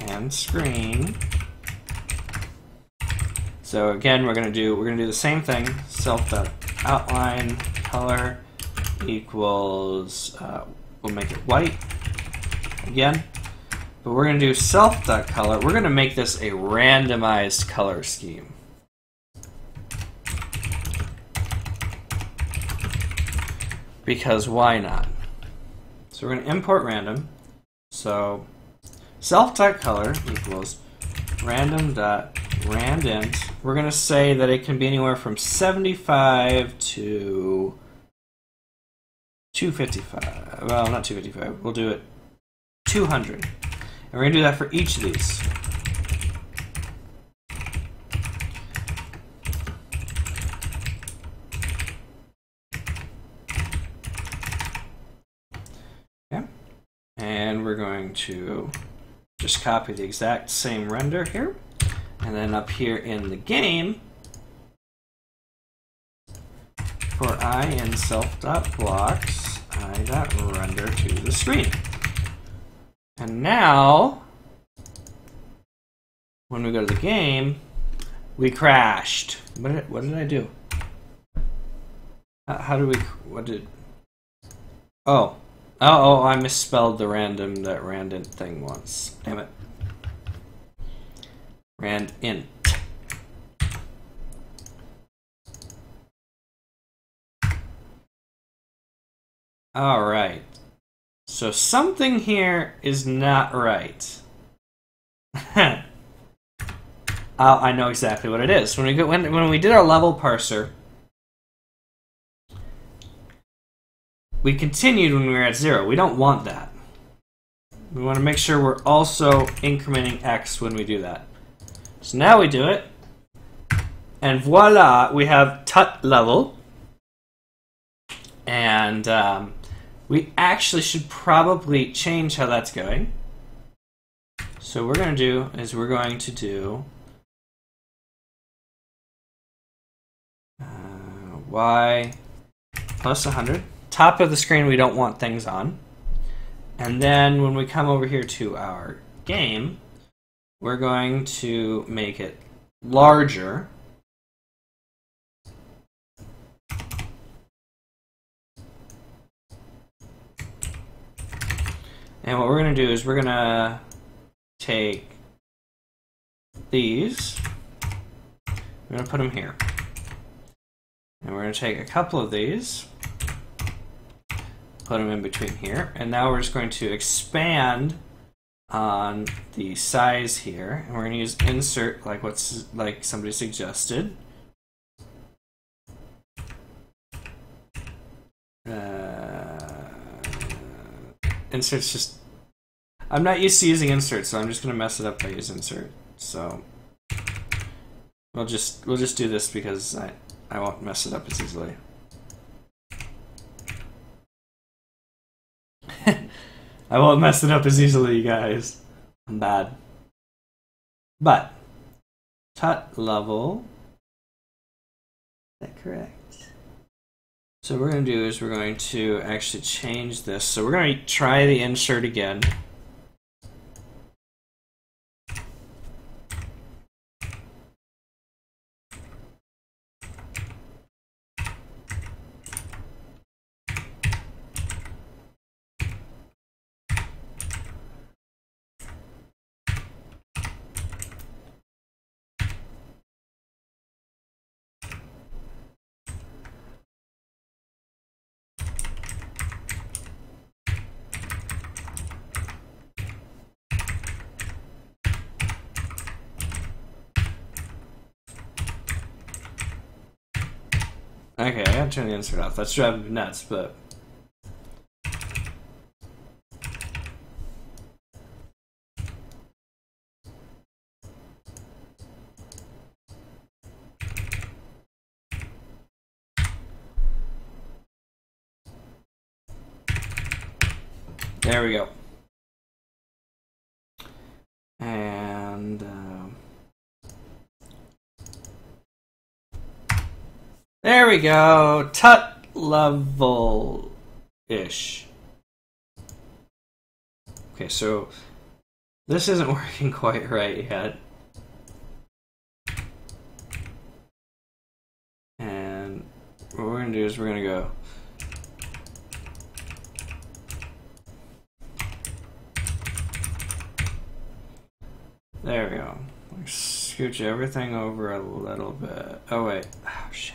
and screen. So again, we're gonna do the same thing. Self.outline color equals we'll make it white again, but we're gonna do self.color. We're gonna make this a randomized color scheme. Because why not? So we're gonna import random. So self.color equals random.randint. We're going to say that it can be anywhere from 75 to 255. Well, not 255. We'll do it 200. And we're going to do that for each of these. Okay. And we're going to just copy the exact same render here. And then up here in the game, for I in self.blocks, I.render to the screen. And now, when we go to the game, we crashed. What did I do? Oh, I misspelled the random thing once. Damn it. Randint. All right. So something here is not right. I know exactly what it is. When we go, when we did our level parser, we continued when we were at 0. We don't want that. We want to make sure we're also incrementing x when we do that. So now we do it, and voila, we have tut level, and we actually should probably change how that's going. So what we're going to do is we're going to do y plus 100. Top of the screen we don't want things on. And then when we come over here to our game, we're going to make it larger. And what we're going to do is we're going to take these, we're going to put them here. And we're going to take a couple of these, put them in between here, and now we're just going to expand on the size here, and we're going to use insert like what's like somebody suggested. Insert's just, I'm not used to using insert, so I'm just gonna mess it up by using insert. So we'll just do this because I won't mess it up as easily. I won't mess it up as easily, you guys. I'm bad. But tut level. Is that correct? So what we're gonna do is we're going to actually change this. So we're gonna try the insert again. Okay, I gotta turn the insert off. That's driving me nuts, but... There we go. And... there we go, tut level-ish. Okay, so this isn't working quite right yet. And what we're gonna do is we're gonna go. There we go. Scooch everything over a little bit. Oh wait, oh shit.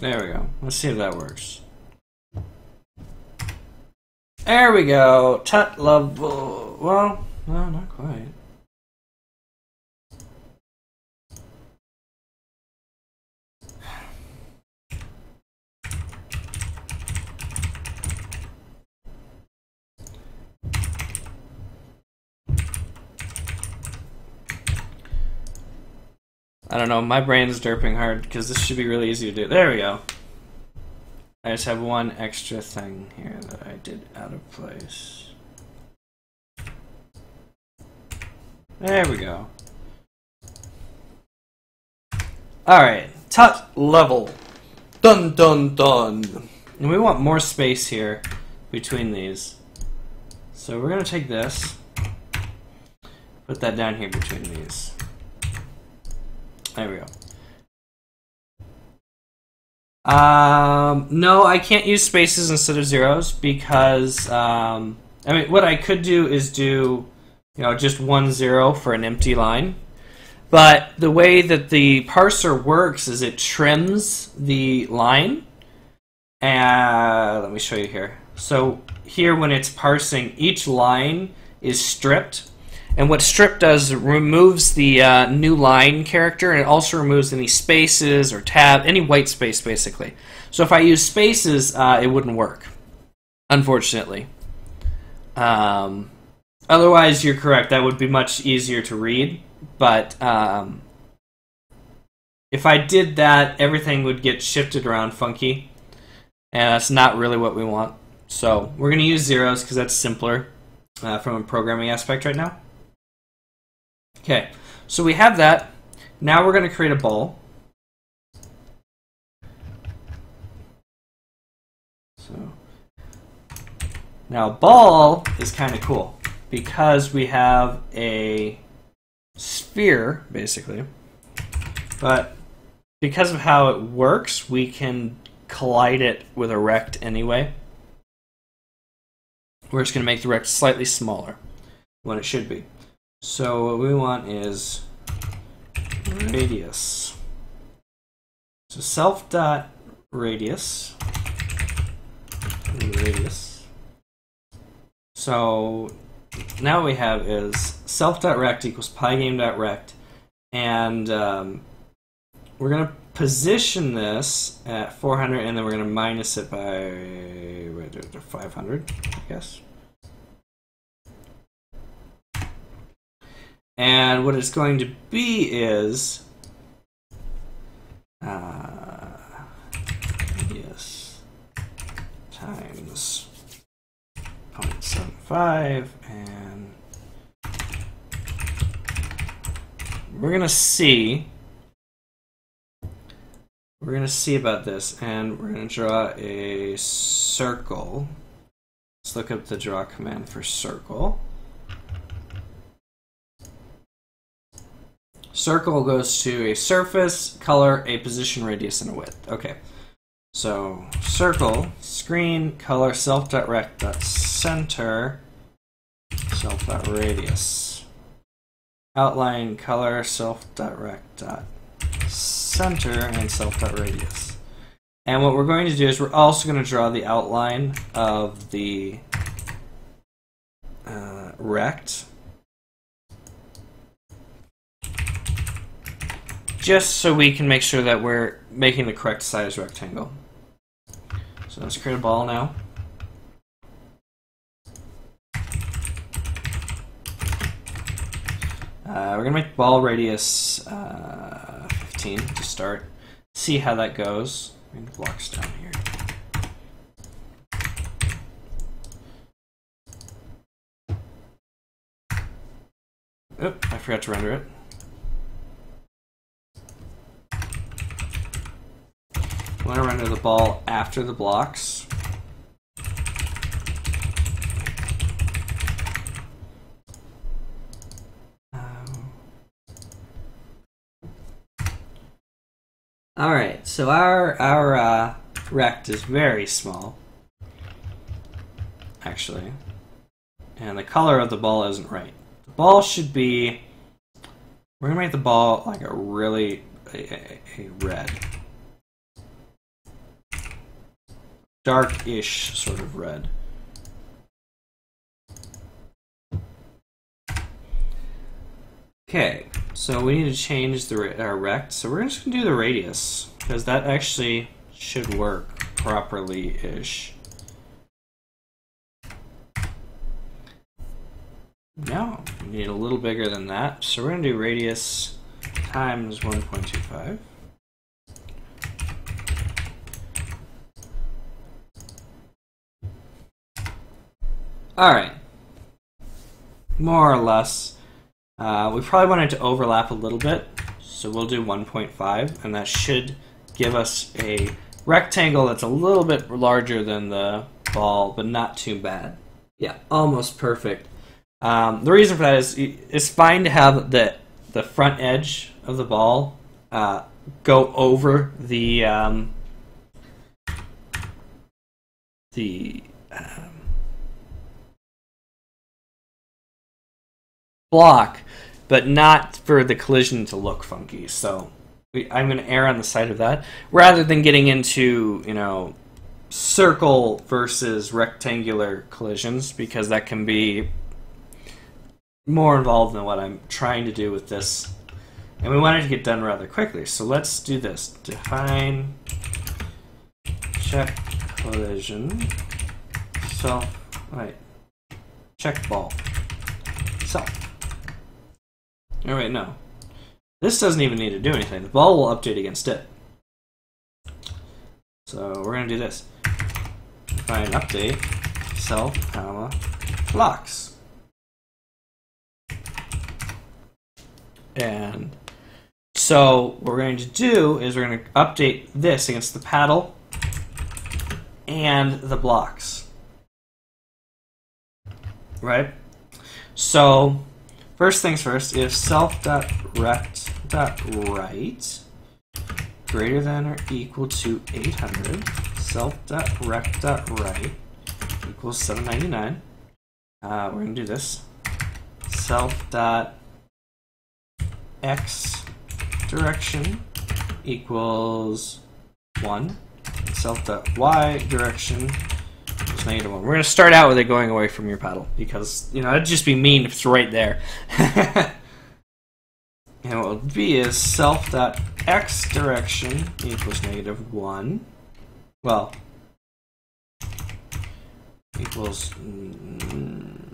There we go. Let's see if that works. There we go. Tut level. Well, no, not quite. I don't know, my brain's derping hard because this should be really easy to do. There we go. I just have one extra thing here that I did out of place. There we go. Alright, tut level. Dun dun dun. And we want more space here between these. So we're going to take this, put that down here between these. There we go. No, I can't use spaces instead of zeros because, I mean, what I could do is do, you know, just 1 0 for an empty line. But the way that the parser works is it trims the line. And let me show you here. So here when it's parsing, each line is stripped. And what strip does, removes the new line character, and it also removes any spaces or tab, any white space basically. So if I use spaces, it wouldn't work, unfortunately. Otherwise, you're correct. That would be much easier to read. But if I did that, everything would get shifted around funky. And that's not really what we want. So we're going to use zeros because that's simpler from a programming aspect right now. Okay, so we have that. Now we're going to create a bowl. So now bowl is kind of cool because we have a sphere basically, but because of how it works, we can collide it with a rect anyway. We're just going to make the rect slightly smaller than what it should be. So what we want is radius. So self.radius. Radius. So now what we have is self.rect equals pygame.rect, and we're going to position this at 400, and then we're going to minus it by 500, I guess. And what it's going to be is, yes, times 0.75, and we're going to see, about this, and we're going to draw a circle. Let's look up the draw command for circle. Circle goes to a surface, color, a position, radius, and a width. Okay. So circle, screen, color, self.rect.center, self.radius. Outline, color, self.rect.center, and self.radius. And what we're going to do is we're also going to draw the outline of the rect, just so we can make sure that we're making the correct size rectangle. So let's create a ball now. We're going to make ball radius 15 to start. See how that goes. Bring the blocks down here. Oop, I forgot to render it. I'm going to render the ball after the blocks. Alright, so our rect is very small, actually, and the color of the ball isn't right. The ball should be, we're going to make the ball like a really, a red. Dark-ish sort of red. Okay, so we need to change the rect, so we're just going to do the radius, because that actually should work properly-ish. No, we need a little bigger than that, so we're going to do radius times 1.25. Alright, more or less. We probably want it to overlap a little bit, so we'll do 1.5, and that should give us a rectangle that's a little bit larger than the ball, but not too bad. Yeah, almost perfect. The reason for that is it's fine to have the front edge of the ball go over the block, but not for the collision to look funky. So I'm going to err on the side of that rather than getting into, you know, circle versus rectangular collisions, because that can be more involved than what I'm trying to do with this. And we wanted to get done rather quickly. So let's do this. Define check collision. So, alright. Check ball. So. Alright, no. This doesn't even need to do anything. The ball will update against it. So we're going to do this. Define update self, comma, blocks. And so what we're going to do is we're going to update this against the paddle and the blocks. Right? So first things first, if self.rect.right greater than or equal to 800, self.rect.right equals 799, we're going to do this. Self.x direction equals 1, self.y direction equals -1. We're going to start out with it going away from your paddle, because, you know, it'd just be mean if it's right there. And what will be is self.x direction equals -1. Well, equals... we're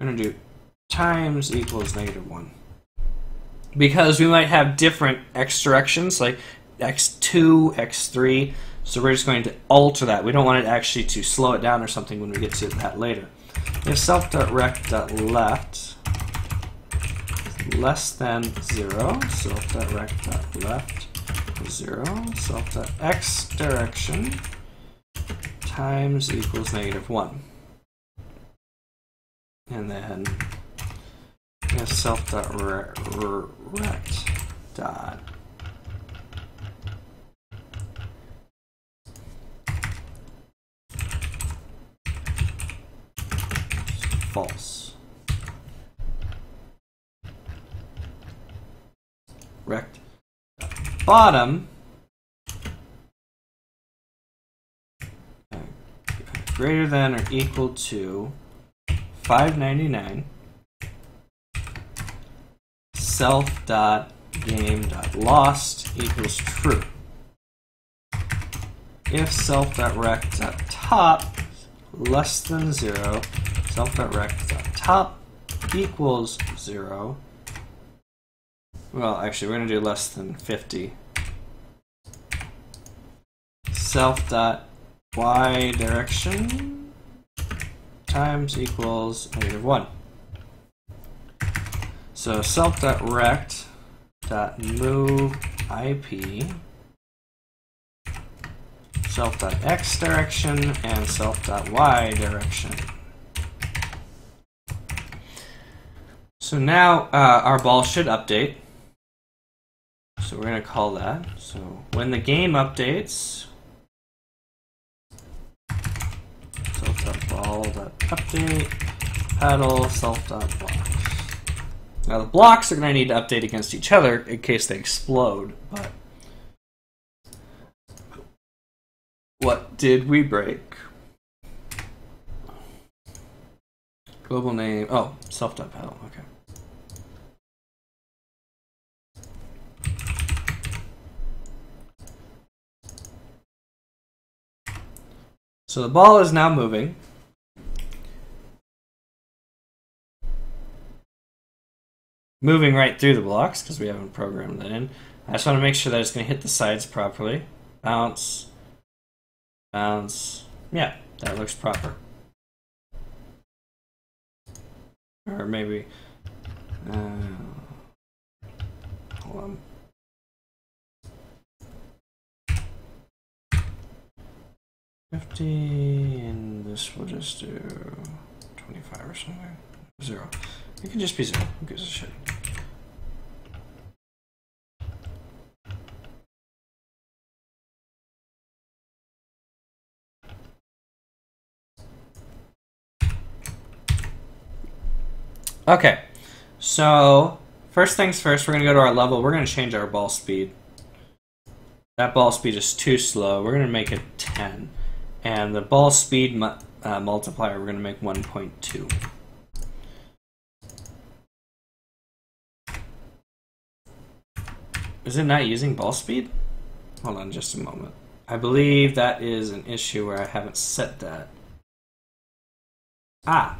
going to do times equals -1. Because we might have different x directions, like x2, x3, so we're just going to alter that. We don't want it actually to slow it down or something when we get to that later. If self.rect.left less than 0, self.rect.left is 0, self.x direction times equals -1. And then if self.rect dot false. Rect bottom greater than or equal to 599 self dot game dot lost equals true. If self dot rect dot top less than 0, self dot rect dot top equals 0. Well, actually, we're going to do less than 50. Self dot y direction times equals -1. So self dot rect dot move IP, self dot x direction, and self dot y direction. So now our ball should update. So we're going to call that. So when the game updates, self.ball.update, paddle, self.blocks. Now the blocks are going to need to update against each other in case they explode, but what did we break? Global name, oh, self.paddle, okay. So the ball is now moving. Moving right through the blocks, because we haven't programmed that in. I just want to make sure that it's going to hit the sides properly. Bounce. Bounce. Yeah, that looks proper. Or maybe... hold on. And this will just do 25 or something. 0. It can just be 0. Who gives a shit? Okay, so first things first, we're going to go to our level. We're going to change our ball speed. That ball speed is too slow. We're going to make it 10. And the ball speed multiplier, we're going to make 1.2. Is it not using ball speed? Hold on just a moment. I believe that is an issue where I haven't set that. Ah!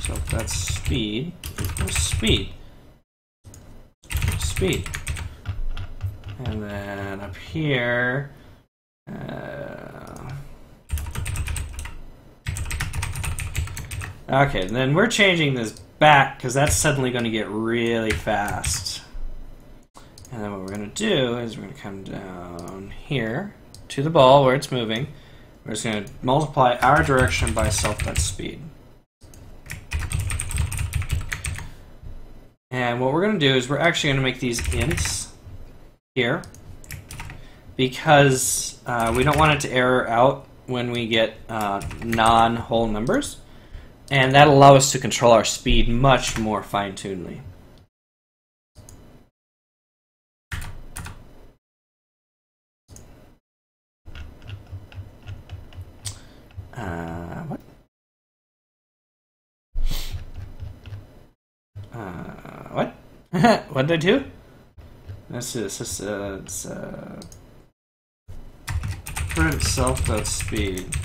So that's speed equals speed. Speed. And then up here... okay, then we're changing this back because that's suddenly going to get really fast. And then what we're going to do is we're going to come down here to the ball where it's moving. We're just going to multiply our direction by self.speed. And what we're going to do is we're actually going to make these ints here because we don't want it to error out when we get non-whole numbers. And that'll allow us to control our speed much more fine-tunedly. What? What? What did I do? It's print self.speed.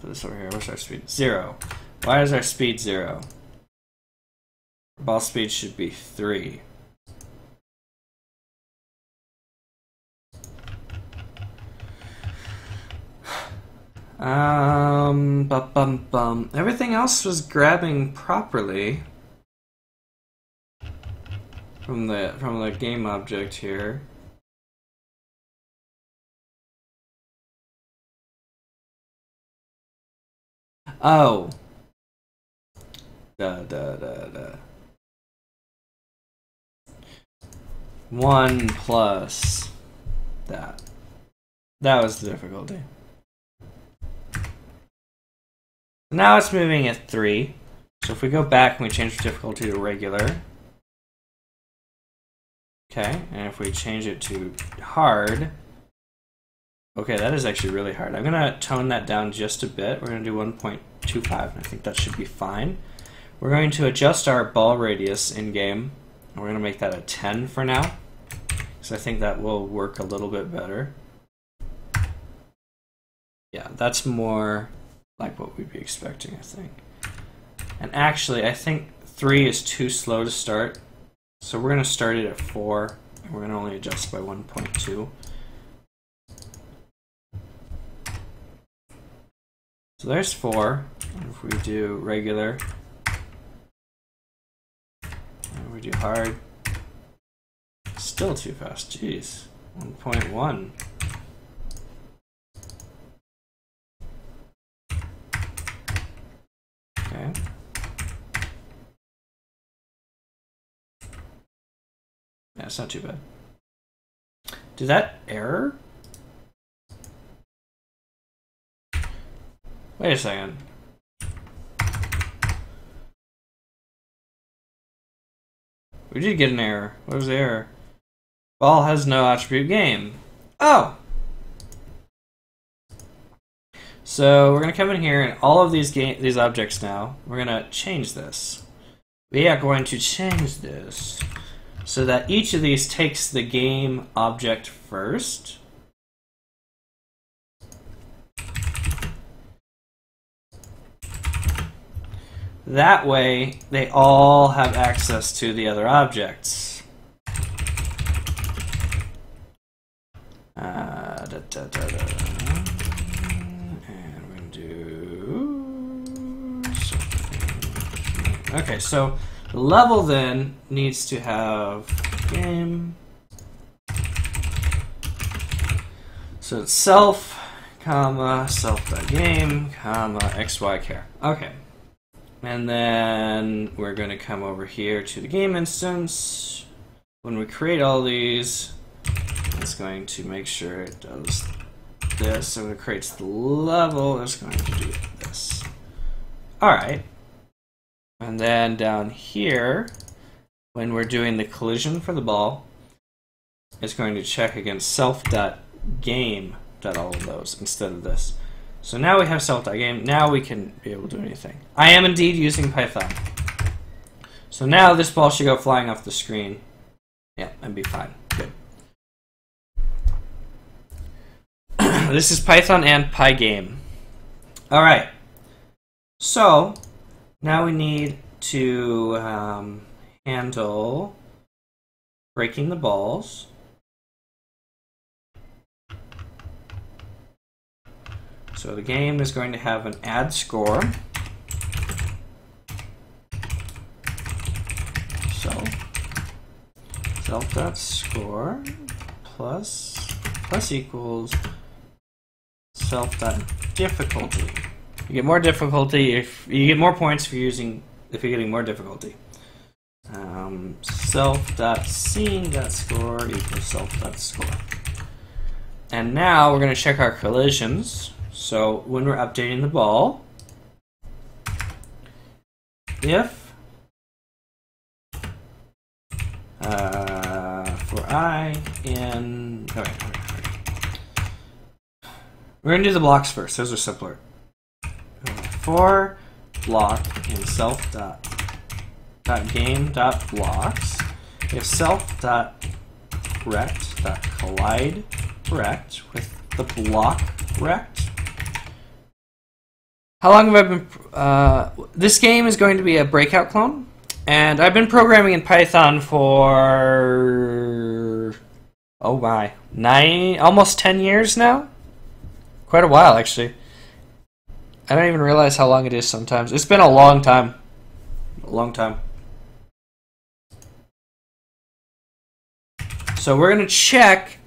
Put this over here. What's our speed? 0. Why is our speed 0? Ball speed should be 3. Everything else was grabbing properly from the game object here. Oh. Da. 1 plus that. That was the difficulty. Now it's moving at 3. So if we go back and we change the difficulty to regular. Okay, and if we change it to hard. Okay, that is actually really hard. I'm gonna tone that down just a bit. We're gonna do 1.25, and I think that should be fine. We're going to adjust our ball radius in game, and we're gonna make that a 10 for now. Because I think that will work a little bit better. Yeah, that's more like what we'd be expecting, I think. And actually, I think 3 is too slow to start, so we're going to start it at 4, and we're going to only adjust by 1.2. So there's 4, and if we do regular, and we do hard, still too fast, jeez, 1.1. Okay. Yeah, it's not too bad. Did that error? Wait a second. We did get an error. What was the error? Ball has no attribute game. Oh! So we're going to come in here and all of these objects now, we're going to change this. We are going to change this so that each of these takes the game object first. That way they all have access to the other objects. Okay, so the level then needs to have game. So it's self, comma, self.game, comma, xy care. Okay. And then we're going to come over here to the game instance. When we create all these, it's going to make sure it does this. So when it creates the level, it's going to do this. Alright. And then down here, when we're doing the collision for the ball, it's going to check against self.game. All of those instead of this. So now we have self.game. Now we can be able to do anything. I am indeed using Python. So now this ball should go flying off the screen. Yeah, and be fine. Good. This is Python and Pygame. Alright. So now we need to handle breaking the balls. So the game is going to have an add score. So self.score plus equals self.difficulty. You get more difficulty if you get more points for using if you're getting more difficulty. Self.scene.score equals self.score. And now we're going to check our collisions. So when we're updating the ball, if for I in we're gonna do the blocks first. Those are simpler. For block in self dot game dot blocks, if self dot rect dot collide rect with the block rect. How long have I been... this game is going to be a Breakout clone, and I've been programming in Python for... oh my, almost 10 years now? Quite a while, actually. I don't even realize how long it is sometimes. It's been a long time. A long time. So we're going to check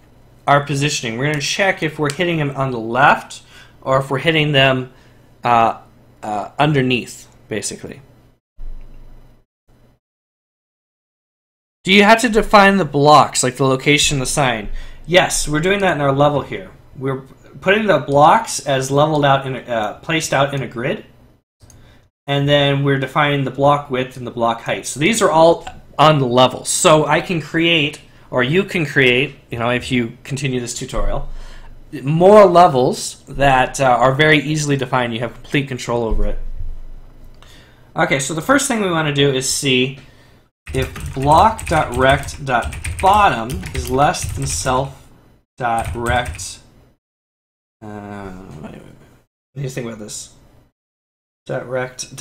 our positioning. We're going to check if we're hitting them on the left, or if we're hitting them... underneath, basically. Do you have to define the blocks, like the location, the sign? Yes, we're doing that in our level here. We're putting the blocks as leveled out, placed out in a grid, and then we're defining the block width and the block height. So these are all on the level. So I can create, or you can create, you know, if you continue this tutorial, more levels that are very easily defined. You have complete control over it. Okay, so the first thing we want to do is see if block.rect.bottom is less than self.rect. What do you think about this? .rect.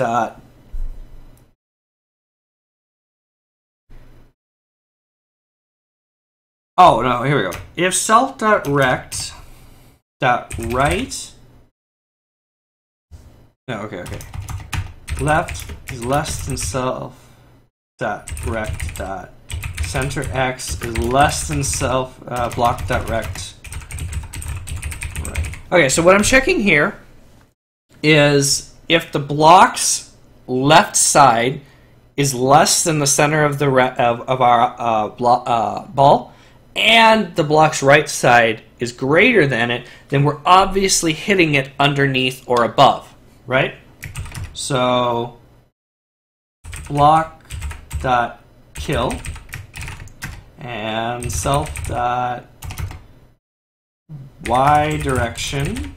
Oh, no, here we go. If self.rect right. No, okay. Left is less than self. Rect. Center x is less than self. Block. Rect. Right. Okay, so what I'm checking here is if the block's left side is less than the center of the our ball, and the block's right side is greater than it, then we're obviously hitting it underneath or above, right? So block dot kill and self dot y direction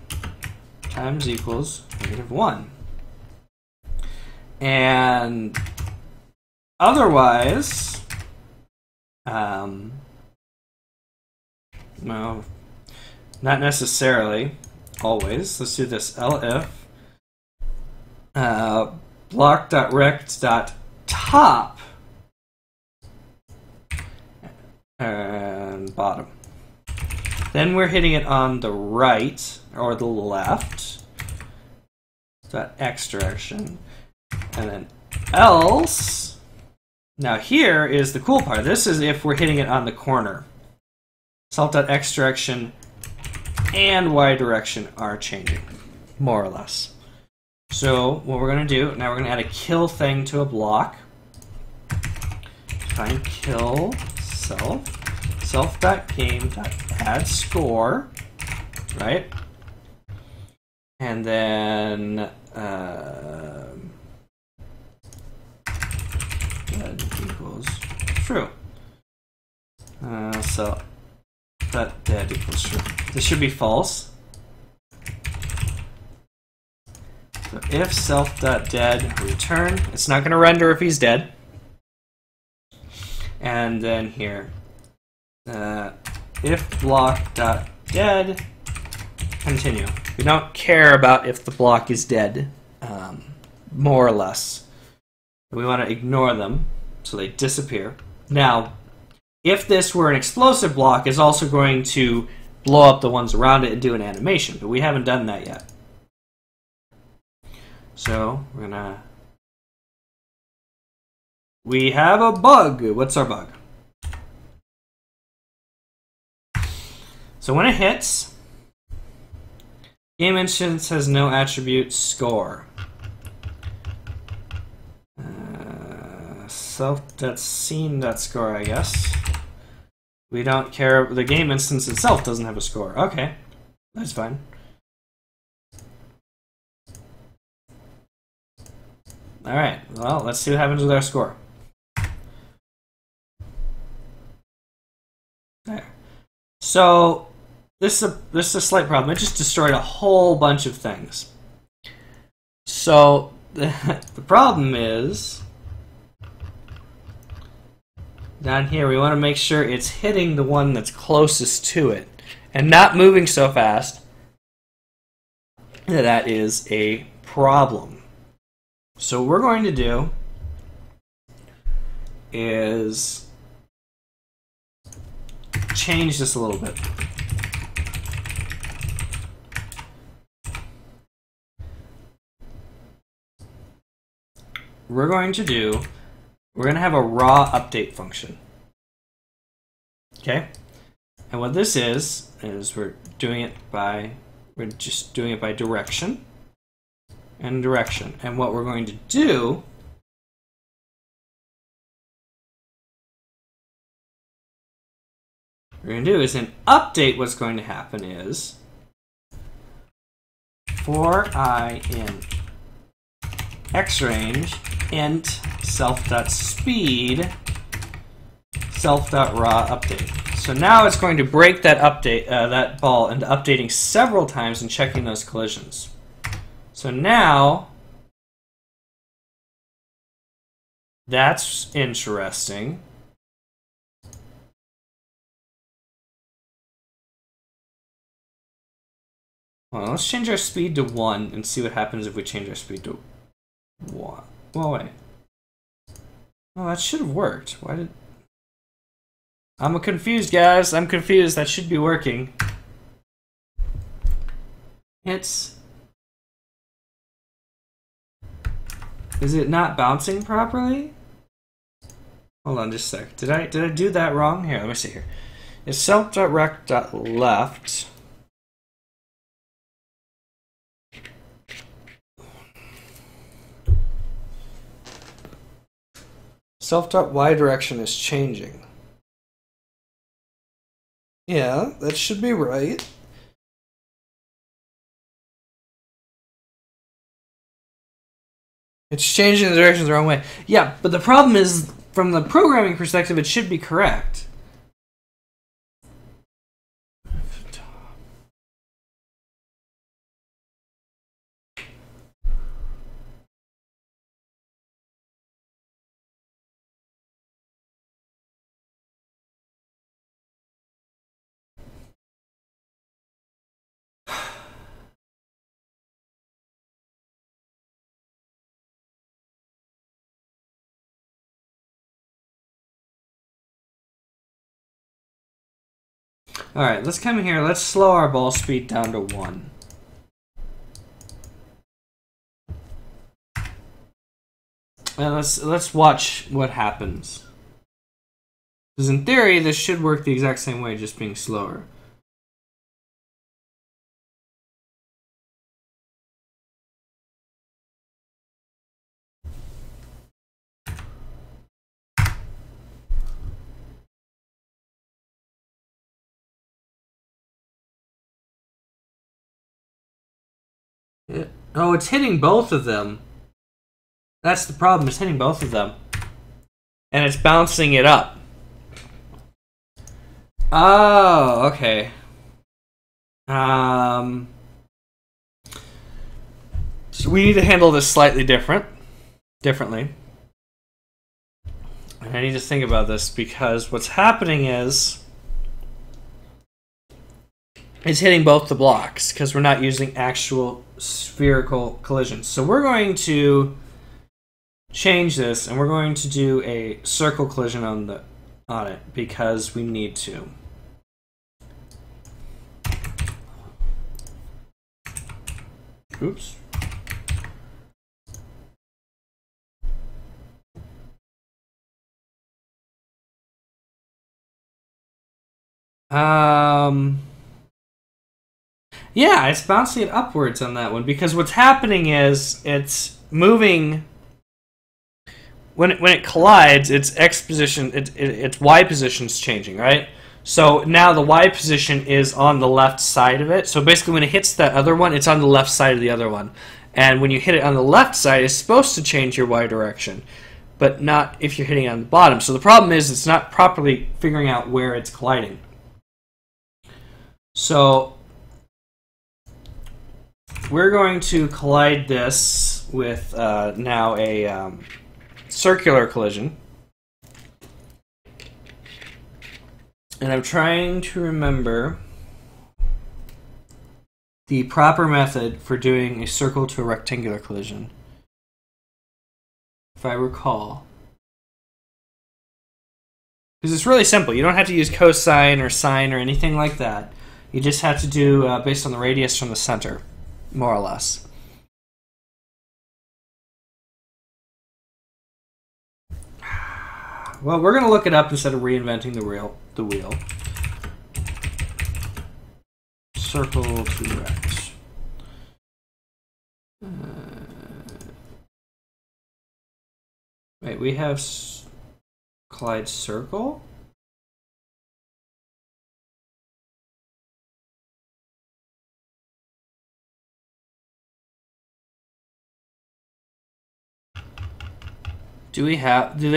times equals -1, and otherwise no, not necessarily. Always. Let's do this. Elif block.rect.top and bottom. Then we're hitting it on the right or the left. That x direction, and then else. Now here is the cool part. This is if we're hitting it on the corner. Self.x direction and y direction are changing, more or less. So what we're going to do, now we're going to add a kill thing to a block. Define kill self, self.game.add score, right? And then true. So that dead equals true. This should be false. So if self.dead return, it's not going to render if he's dead. And then here, if block.dead, continue. We don't care about if the block is dead, more or less. We want to ignore them so they disappear. Now, if this were an explosive block, it's also going to blow up the ones around it and do an animation, but we haven't done that yet. So we're gonna... We have a bug! What's our bug? So when it hits, game instance has no attribute score. Self.scene.score, I guess. We don't care, the game instance itself doesn't have a score. Okay, that's fine. Alright, well, let's see what happens with our score. There. So, this is a slight problem. It just destroyed a whole bunch of things. So, the problem is, down here we want to make sure it's hitting the one that's closest to it, and not moving so fast. That is a problem. So what we're going to do is change this a little bit. We're going to have a raw update function. Okay? And what this is we're just doing it by direction. And direction. And what we're going to do is an update. What's going to happen is for I in x range int self.speed self.raw update. So now it's going to break that update that ball into updating several times and checking those collisions. So now, that's interesting. Well, let's change our speed to 1 and see what happens if we change our speed to 1. Well, wait. Well, that should have worked. Why did... I'm confused, guys. I'm confused. That should be working. It's... Is it not bouncing properly? Hold on just a sec. Did I do that wrong? Here, let me see here. It's self.rect.left. Self.y direction is changing. Yeah, that should be right. It's changing the direction the wrong way. Yeah, but the problem is, from the programming perspective, it should be correct. Alright, let's come in here, let's slow our ball speed down to 1. And let's watch what happens. Because in theory, this should work the exact same way, just being slower. Oh, it's hitting both of them. That's the problem, it's hitting both of them. and it's bouncing it up. Oh, okay. So we need to handle this slightly differently. And I need to think about this, because what's happening is it's hitting both the blocks because we're not using actual spherical collisions. So we're going to change this, and we're going to do a circle collision on it because we need to. Oops. Yeah, it's bouncing it upwards on that one, because what's happening is it's moving. When it collides, its x position, its y position's changing, right? So now the y position is on the left side of it. So basically when it hits that other one, it's on the left side of the other one. And when you hit it on the left side, it's supposed to change your y direction, but not if you're hitting it on the bottom. So the problem is it's not properly figuring out where it's colliding. So we're going to collide this with now a... circular collision, and I'm trying to remember the proper method for doing a circle to a rectangular collision, if I recall, because it's really simple. You don't have to use cosine or sine or anything like that. You just have to do based on the radius from the center, more or less. Well, we're going to look it up instead of reinventing the wheel. Circle to rect. Wait, we have collide circle? Do they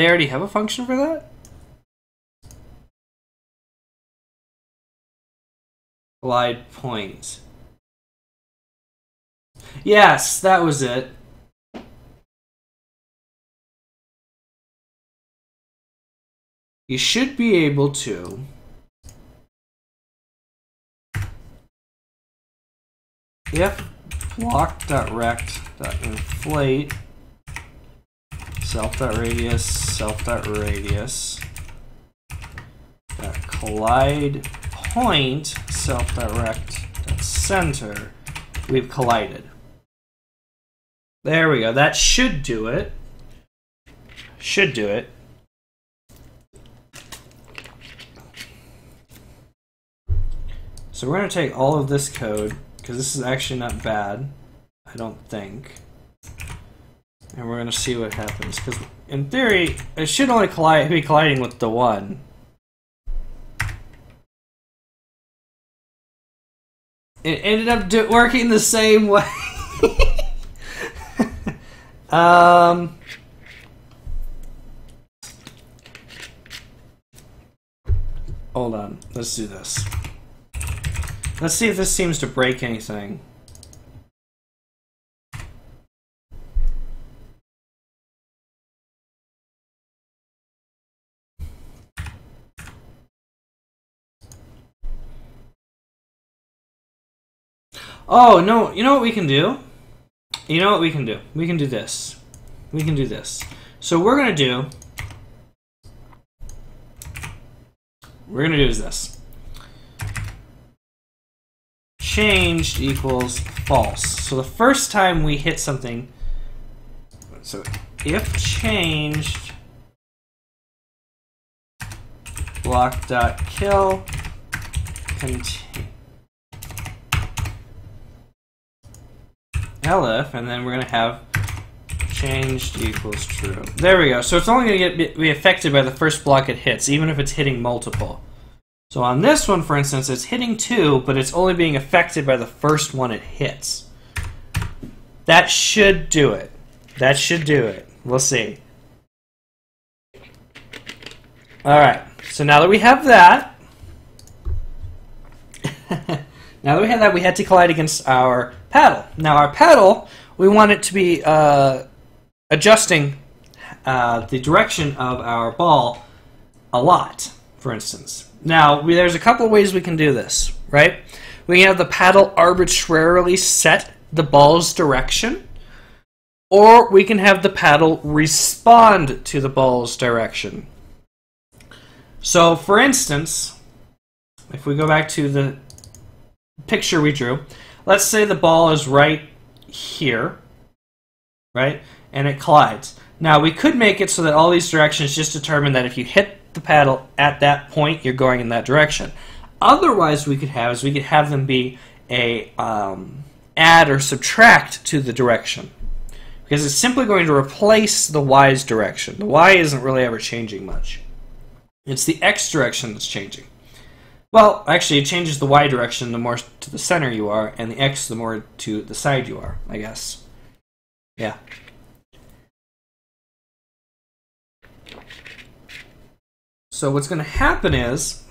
already have a function for that? Collide point. Yes, that was it. You should be able to if block.rect.inflate self.radius, self.radius, collide point, self.rect.center, we've collided. There we go. That should do it. Should do it. So we're going to take all of this code, because this is actually not bad, I don't think. And we're going to see what happens, because in theory, it should only be colliding with the one. It ended up working the same way. Hold on, let's do this. Let's see if this seems to break anything. Oh, no, you know what we can do? You know what we can do? We can do this. We can do this. So we're going to do... We're going to do is this. Changed equals false. So the first time we hit something... So if changed... block.kill... contain... elif, and then we're going to have changed equals true. There we go. So it's only going to be affected by the first block it hits, even if it's hitting multiple. So on this one, for instance, it's hitting two, but it's only being affected by the first one it hits. That should do it. That should do it. We'll see. Alright, so now that we have that, we had to collide against our paddle. Now our paddle, we want it to be adjusting the direction of our ball a lot, for instance. Now, there's a couple of ways we can do this, right? We can have the paddle arbitrarily set the ball's direction, or we can have the paddle respond to the ball's direction. So, for instance, if we go back to the picture we drew, let's say the ball is right here, right, and it collides. Now, we could make it so that all these directions just determine that if you hit the paddle at that point, you're going in that direction. Otherwise, we could have them be a add or subtract to the direction, because it's simply going to replace the y's direction. The y isn't really ever changing much. It's the x direction that's changing. Well, actually, it changes the y direction the more to the center you are, and the x the more to the side you are, I guess. Yeah. So what's going to happen is,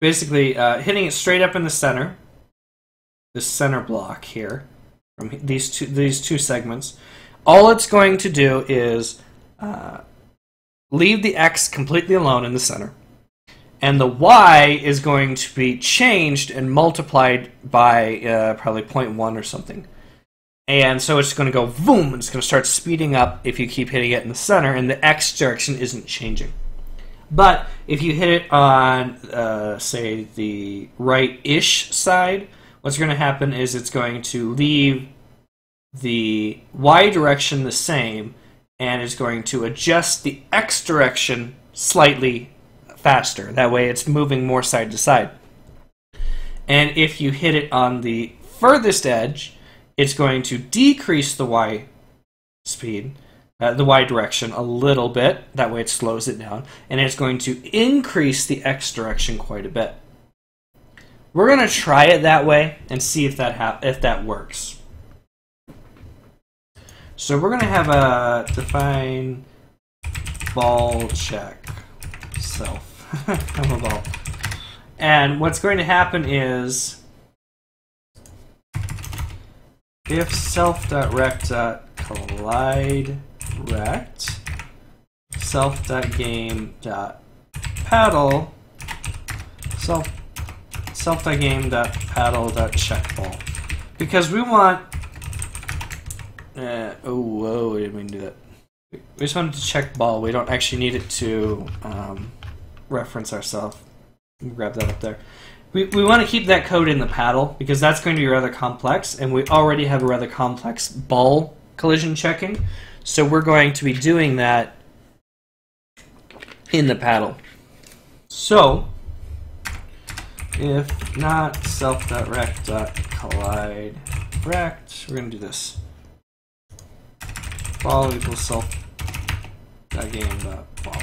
basically, hitting it straight up in the center, this center block here, from these two segments, all it's going to do is leave the x completely alone in the center, and the y is going to be changed and multiplied by probably 0.1 or something. And so it's going to go boom, and it's going to start speeding up if you keep hitting it in the center, and the x direction isn't changing. But if you hit it on, say, the right-ish side, what's going to happen is it's going to leave the y direction the same, and it's going to adjust the x direction slightly faster. That way it's moving more side to side. And if you hit it on the furthest edge, it's going to decrease the y speed, the y direction a little bit, that way it slows it down, and it's going to increase the x direction quite a bit. We're going to try it that way and see if that works. So we're going to have a define ball check self. I'm a ball. And what's going to happen is if self.rect.collide rect, self.game.paddle, self.game.paddle.checkball. Because we want, oh, whoa, we didn't mean to do that. We just wanted to check ball. We don't actually need it to reference ourselves. Grab that up there. We want to keep that code in the paddle, because that's going to be rather complex, and we already have a rather complex ball collision checking, so we're going to be doing that in the paddle. So, if not self.rect.collide rect, we're going to do this. Ball equals self.game.ball.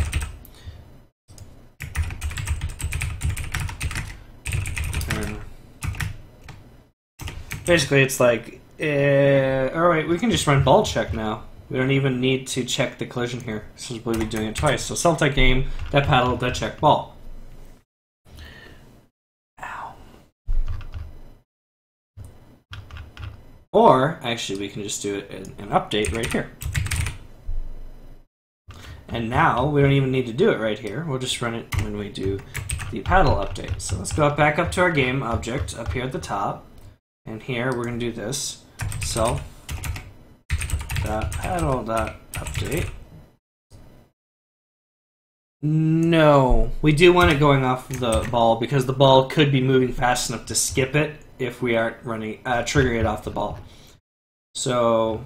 Basically, it's like, alright, we can just run ball check now. We don't even need to check the collision here, since we'll be doing it twice. So, self.game, that paddle, that check ball. Ow. Or, actually, we can just do it in an update right here. And now, we don't even need to do it right here. We'll just run it when we do the paddle update. So, let's go back up to our game object up here at the top. And here we're going to do this, self.paddle.update. No, we do want it going off the ball, because the ball could be moving fast enough to skip it if we aren't running triggering it off the ball. So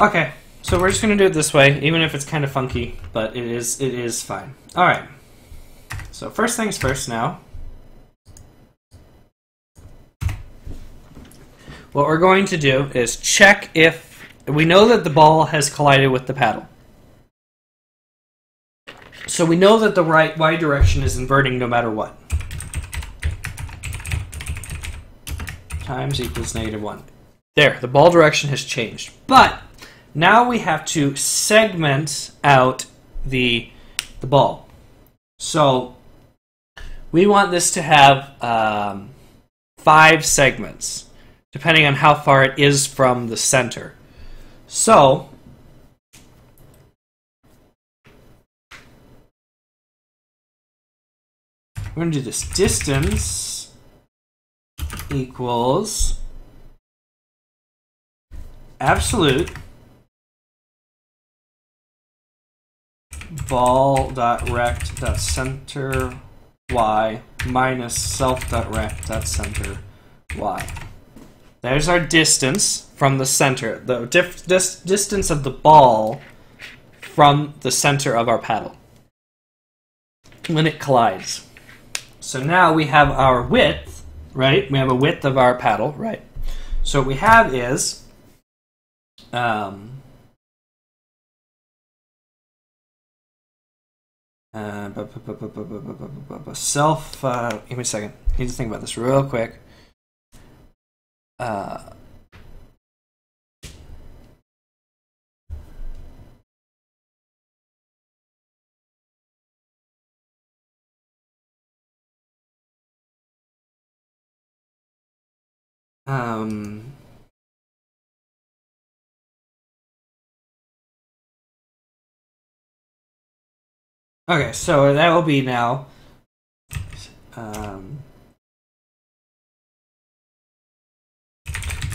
okay, so we're just going to do it this way, even if it's kind of funky, but it is fine. All right. So first things first now. What we're going to do is check if we know that the ball has collided with the paddle. So we know that the y direction is inverting no matter what. Times equals -1. There, the ball direction has changed. But now we have to segment out the ball. So we want this to have 5 segments, depending on how far it is from the center. So we're going to do this distance equals absolute ball.rect.center y minus self.rect.center y. There's our distance from the center, the distance of the ball from the center of our paddle when it collides. So now we have our width, right? We have a width of our paddle, right? So what we have is self. Give me a second. I need to think about this real quick. Okay, so that will be now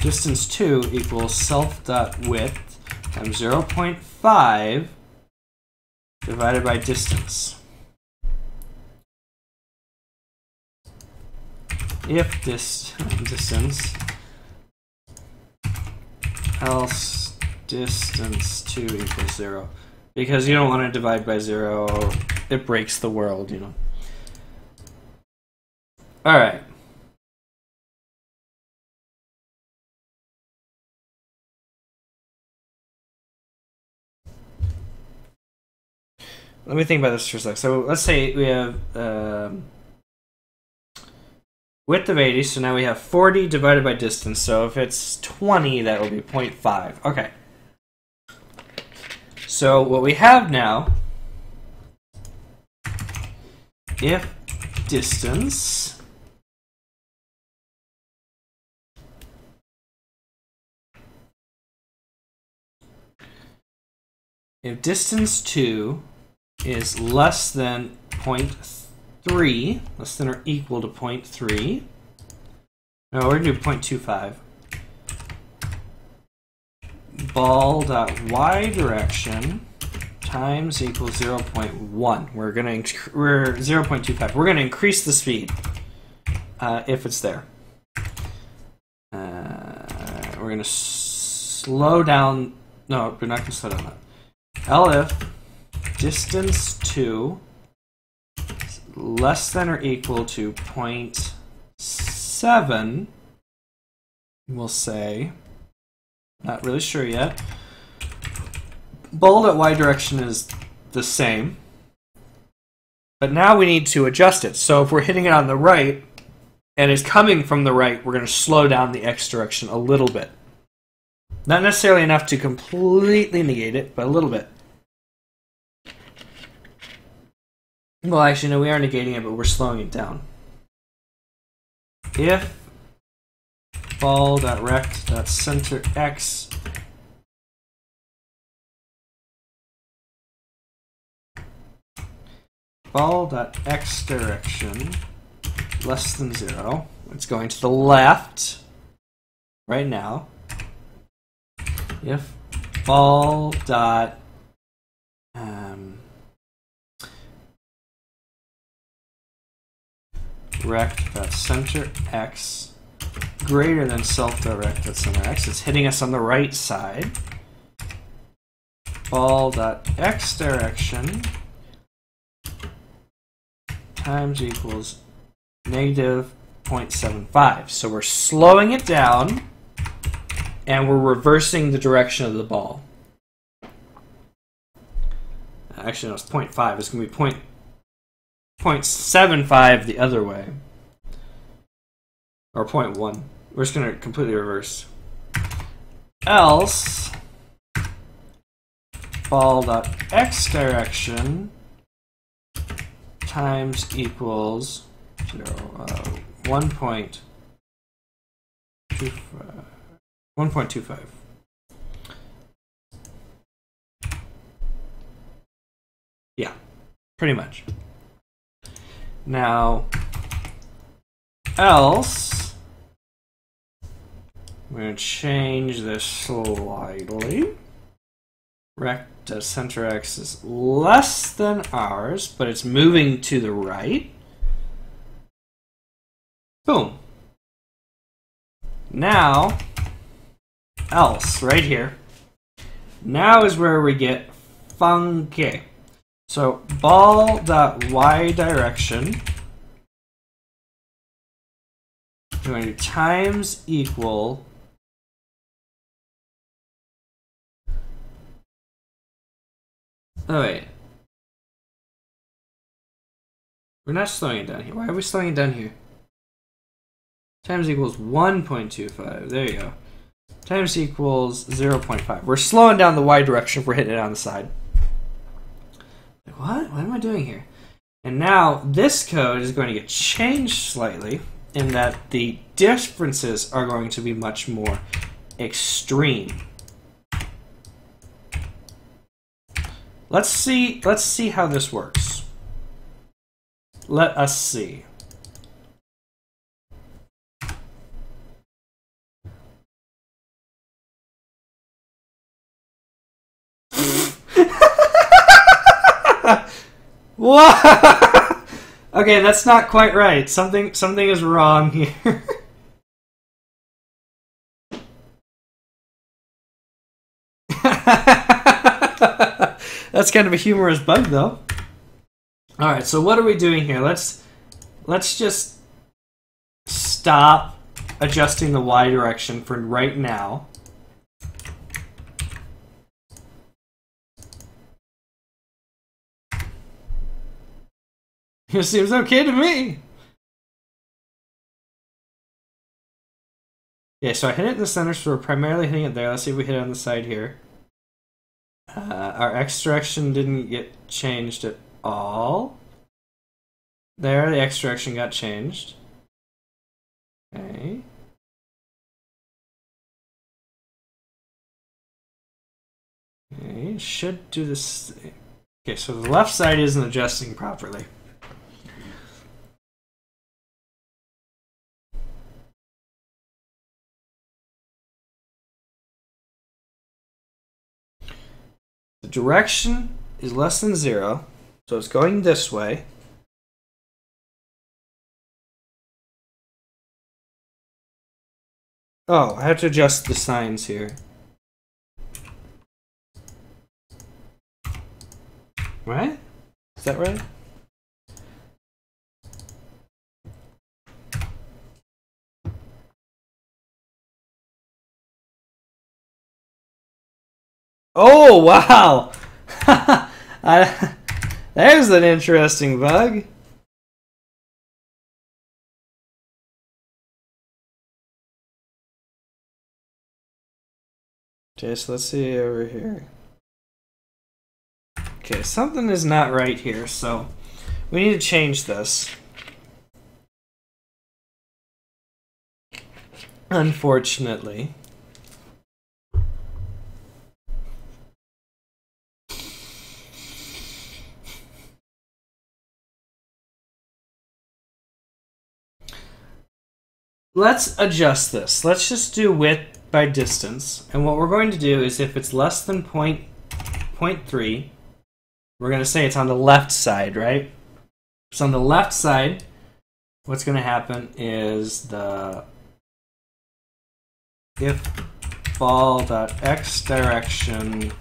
distance 2 equals self.width times 0.5 divided by distance. If this distance, else distance 2 equals 0. Because you don't want to divide by 0, it breaks the world, you know. Alright. Let me think about this for a sec. So let's say we have width of 80, so now we have 40 divided by distance. So if it's 20, that will be 0.5. Okay. So what we have now, if distance two is less than 0.3, less than or equal to 0.3. No, we're going to do 0.25. Ball.y direction times equals 0.1. We're going to 0.25. We're going to increase the speed if it's there. We're going to slow down. No, we're not going to slow down that. Elif distance 2 is less than or equal to 0.7, we'll say, not really sure yet. Ball at y direction is the same, but now we need to adjust it. So if we're hitting it on the right and it's coming from the right, we're going to slow down the x direction a little bit. Not necessarily enough to completely negate it, but a little bit. Well, actually, no, we are negating it, but we're slowing it down. If ball.rect.center x ball.x direction less than 0, it's going to the left right now. If ball. Rect.center x greater than self.rect.center x. It's hitting us on the right side. Ball.x direction times equals -0.75. So we're slowing it down and we're reversing the direction of the ball. Actually, no, it's 0.5. It's going to be 0.75 the other way. Or 0.1. We're just going to completely reverse. Else, ball.x direction times equals 1.25. 1.25. Yeah, pretty much. Now, else, we're going to change this slightly. Rectus center x is less than ours, but it's moving to the right. Boom. Now, else, right here. Now is where we get funky. So ball.y direction, we're going to do times equal We're not slowing it down here. Why are we slowing it down here? Times equals 1.25. There you go. Times equals 0.5. We're slowing down the y direction if we're hitting it on the side. What am I doing here? And now this code is going to get changed slightly in that the differences are going to be much more extreme. Let's see how this works. Let us see. Whoa! Okay, that's not quite right. Something is wrong here. That's kind of a humorous bug, though. All right, so what are we doing here? Let's just stop adjusting the y direction for right now. It seems okay to me. Yeah, so I hit it in the center, so we're primarily hitting it there. Let's see if we hit it on the side here. Our x direction didn't get changed at all. There, the x direction got changed. Okay. Okay, should do this thing. Okay, so the left side isn't adjusting properly. Direction is less than 0, so it's going this way. Oh, I have to adjust the signs here. Right? Is that right? Oh, wow! There's an interesting bug. Okay, so let's see over here. Okay, something is not right here, so we need to change this. Unfortunately. Let's adjust this. Let's just do width by distance. And what we're going to do is if it's less than 0.3, we're going to say it's on the left side, right? So on the left side, what's going to happen is the if ball.x direction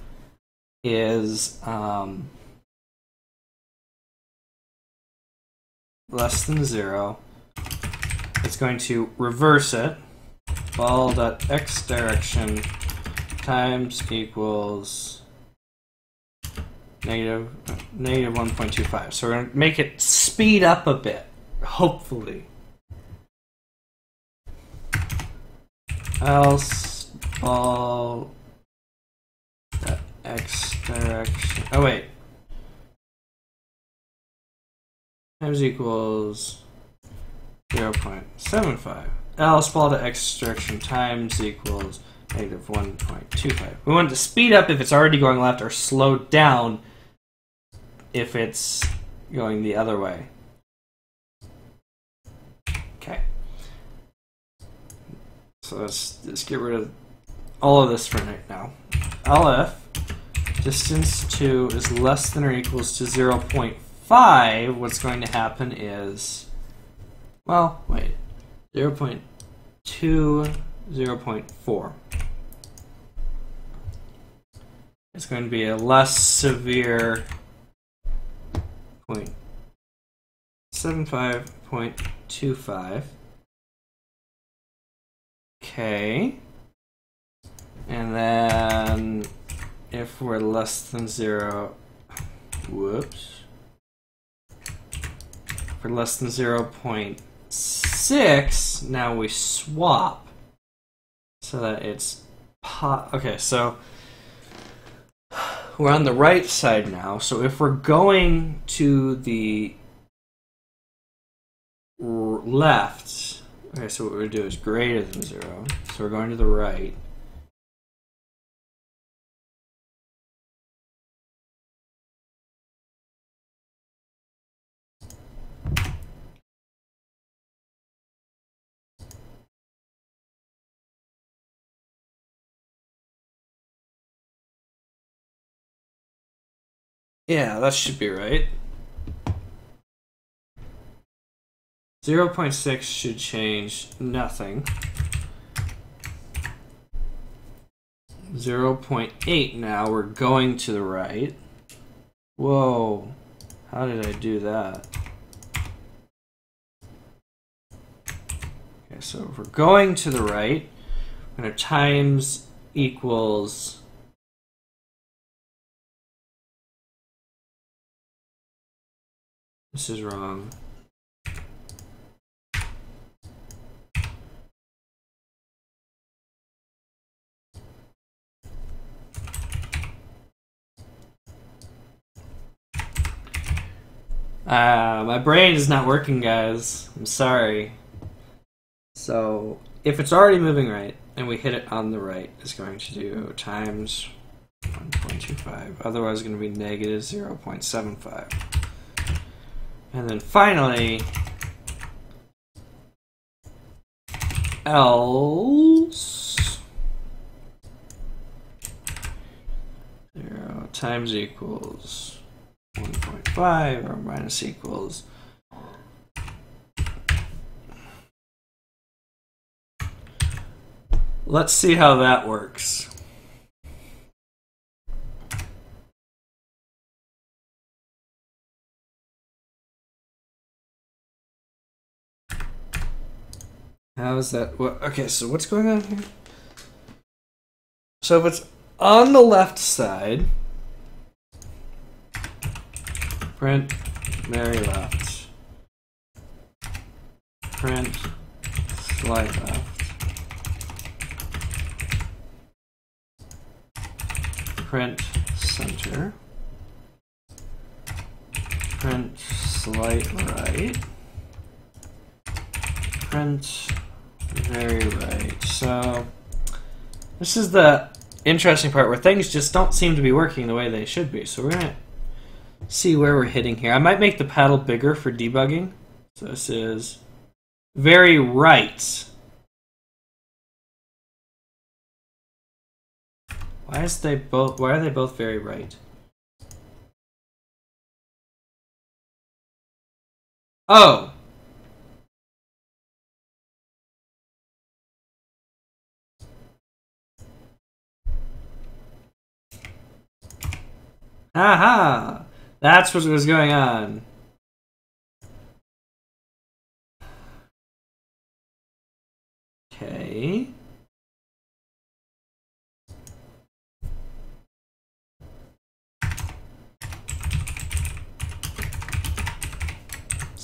is less than 0, it's going to reverse it. Ball.x direction times equals negative 1.25. So we're going to make it speed up a bit, hopefully. Else ball the x direction. Oh wait. Times equals 0.75. Else ball to x direction times equals negative 1.25. We want it to speed up if it's already going left, or slow down if it's going the other way. Okay. So let's just get rid of all of this for right now. LF distance 2 is less than or equals to 0.5. What's going to happen is, well, wait, 0.2, 0.4. It's going to be a less severe 0.75, 0.25. Okay. And then if we're less than 0, whoops. If we're less than 0.6, now we swap so that it's okay, so we're on the right side now. So if we're going to the left, okay, so what we do is greater than 0. So we're going to the right. Yeah, that should be right. 0.6 should change nothing. 0.8 now, we're going to the right. Whoa, how did I do that? Okay, so if we're going to the right, we're going to times equals 0.6. My brain is not working, guys. I'm sorry. So, if it's already moving right, and we hit it on the right, it's going to do times 1.25. Otherwise, it's going to be negative 0.75. And then finally, else 0 times equals 1.5 or minus equals 0. Let's see how that works. How is that? Okay, so what's going on here? So if it's on the left side, print Mary left, print slide left, print center, print slide right, print very right. So this is the interesting part where things just don't seem to be working the way they should be. So we're gonna see where we're hitting here. I might make the paddle bigger for debugging. So this is very right. Why are they both very right? Oh. Aha! That's what was going on. Okay.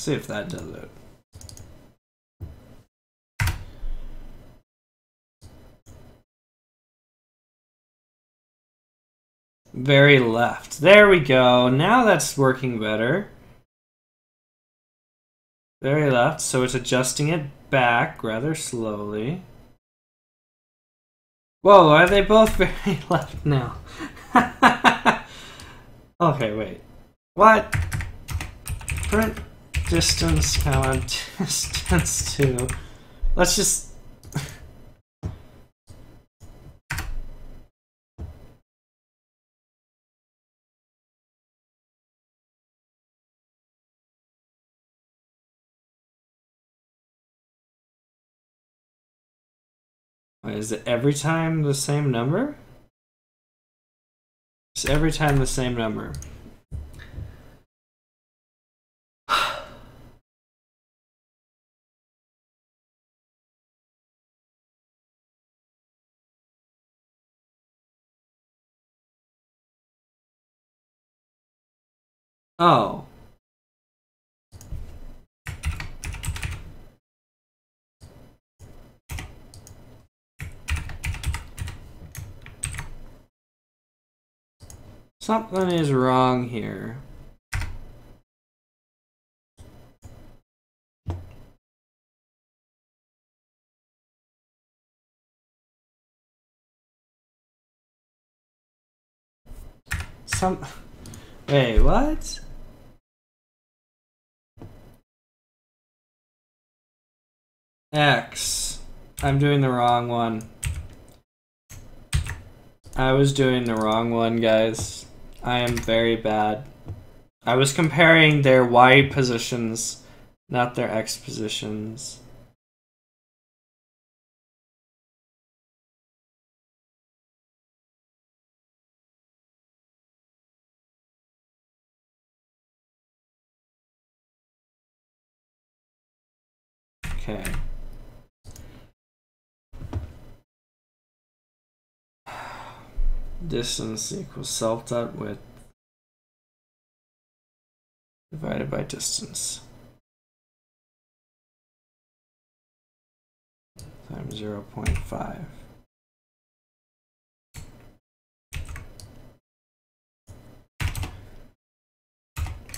see if that does it. Very left. There we go. Now that's working better. Very left. So it's adjusting it back rather slowly. Whoa, are they both very left now? Okay, wait. What? Print distance, comma, distance to. Let's just. Is it every time the same number? It's every time the same number. Oh. Something is wrong here. Wait, what? X. I'm doing the wrong one. I was doing the wrong one, guys. I am very bad. I was comparing their Y positions, not their X positions. Okay. Distance equals self.width divided by distance times 0.5.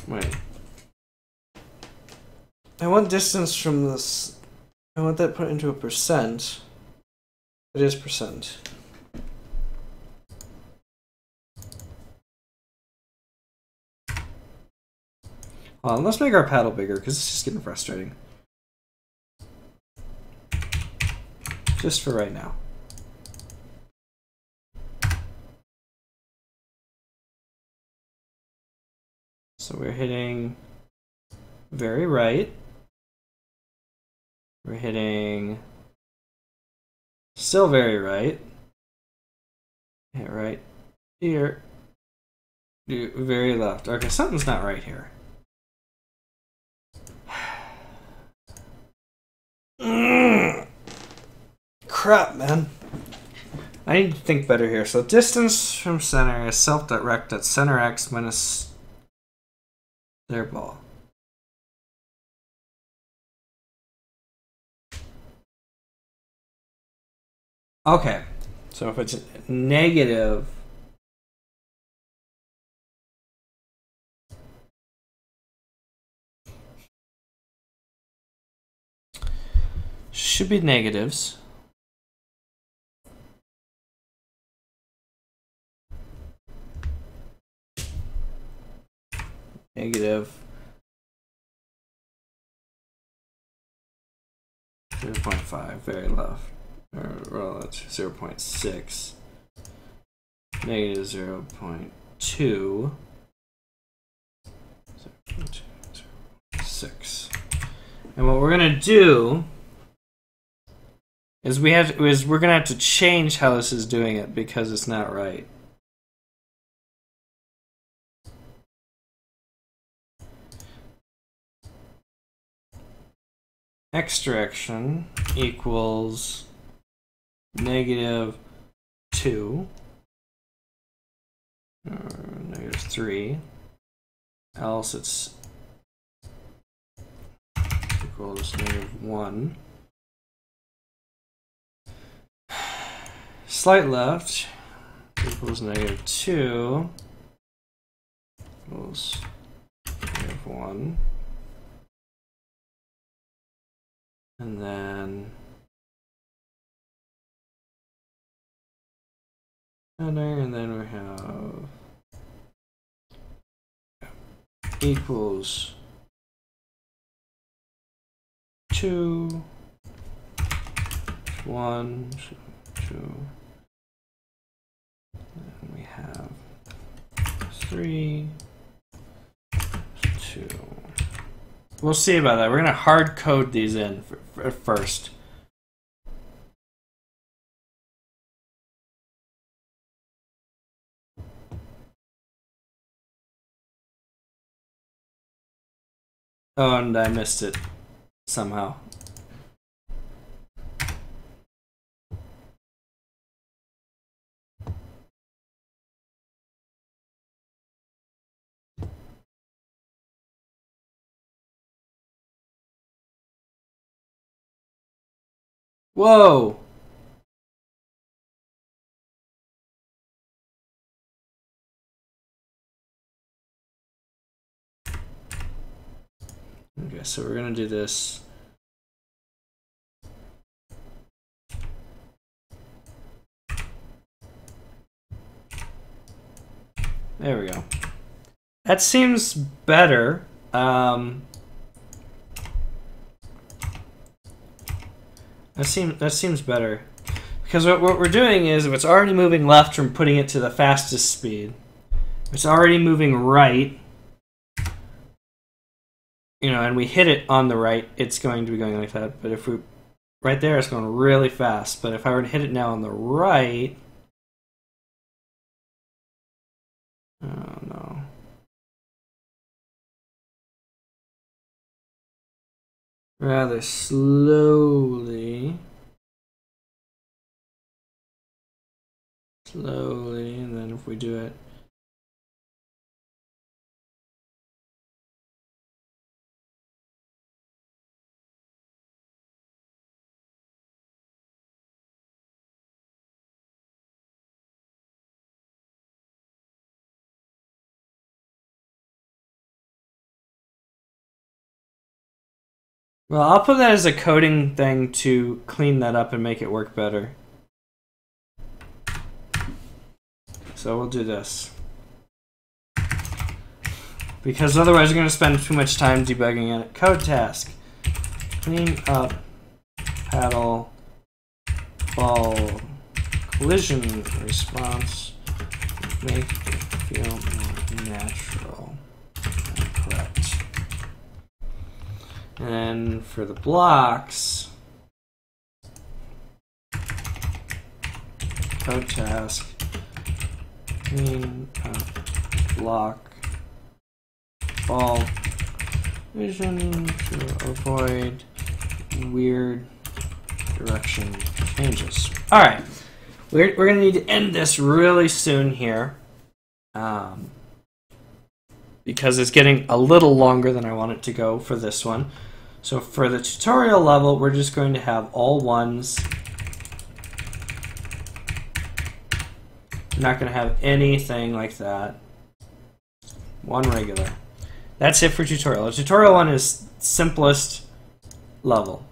Wait. I want distance from this. I want that put into a percent. It is percent. Hold on, let's make our paddle bigger, because it's just getting frustrating. Just for right now. So we're hitting very right. We're hitting still very right. Hit right here. Do very left. Okay, something's not right here. Crap, man. I need to think better here. So distance from center is self.rect at center x minus their ball. Okay, so if it's negative, should be negatives. Negative 0.5, very left. Or, well, that's 0.6. Negative 0.2. 0.2, 0.6. And what we're gonna do is we're gonna have to change how this is doing it because it's not right. X direction equals negative 2 or negative 3, else it's equals -1. Slight left equals -2 equals -1. And then we have equals 2, 1, 2. And we have 3, 2. We'll see about that. We're gonna hard code these in at first. Oh, and I missed it somehow. Whoa! Okay, so we're gonna do this. There we go. That seems better. That seems better, because what we're doing is, if it's already moving left, we're putting it to the fastest speed. If it's already moving right, you know, and we hit it on the right, it's going to be going like that. But if we, right there, it's going really fast. But if I were to hit it now on the right, oh no. Rather slowly, and then if we do it well, I'll put that as a coding thing to clean that up and make it work better. So we'll do this. Because otherwise we're going to spend too much time debugging it. Code task. Clean up paddle ball collision response. Make it feel more natural. And for the blocks, code task, clean up block ball vision to avoid weird direction changes. All right, we're gonna need to end this really soon here, because it's getting a little longer than I want it to go for this one. So for the tutorial level, we're just going to have all ones. We're not going to have anything like that. One regular. That's it for tutorial. The tutorial one is simplest level.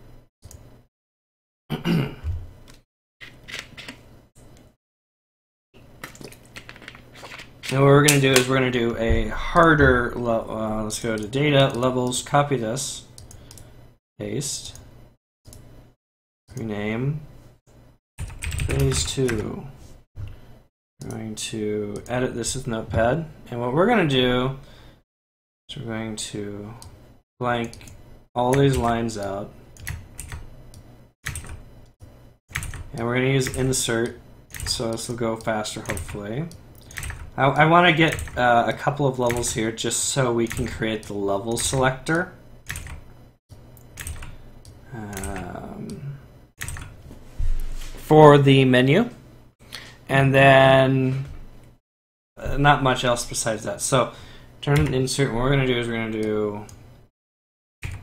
And what we're going to do is we're going to do a harder level. Let's go to data, levels, copy this, paste, rename, phase 2. We're going to edit this with Notepad. And what we're going to do is we're going to blank all these lines out. And we're going to use insert, so this will go faster, hopefully. I want to get a couple of levels here just so we can create the level selector. For the menu. And then not much else besides that. So turn insert. What we're going to do is we're going to do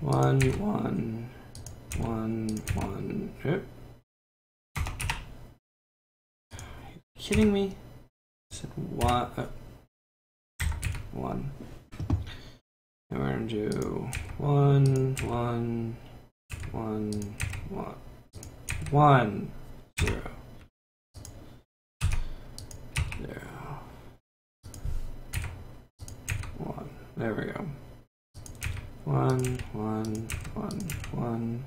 1, 1, 1, 1. Oh. Are you kidding me? I said 1. Oh. 1. And we're going to do 1, 1, 1, 1, 1. 0, 0, 1. There we go. 1, 1, 1, 1, 1, 1.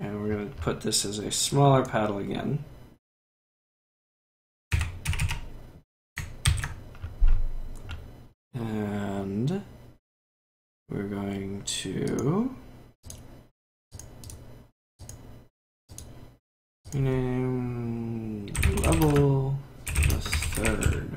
And we're going to put this as a smaller paddle again. And we're going to rename level the 3rd.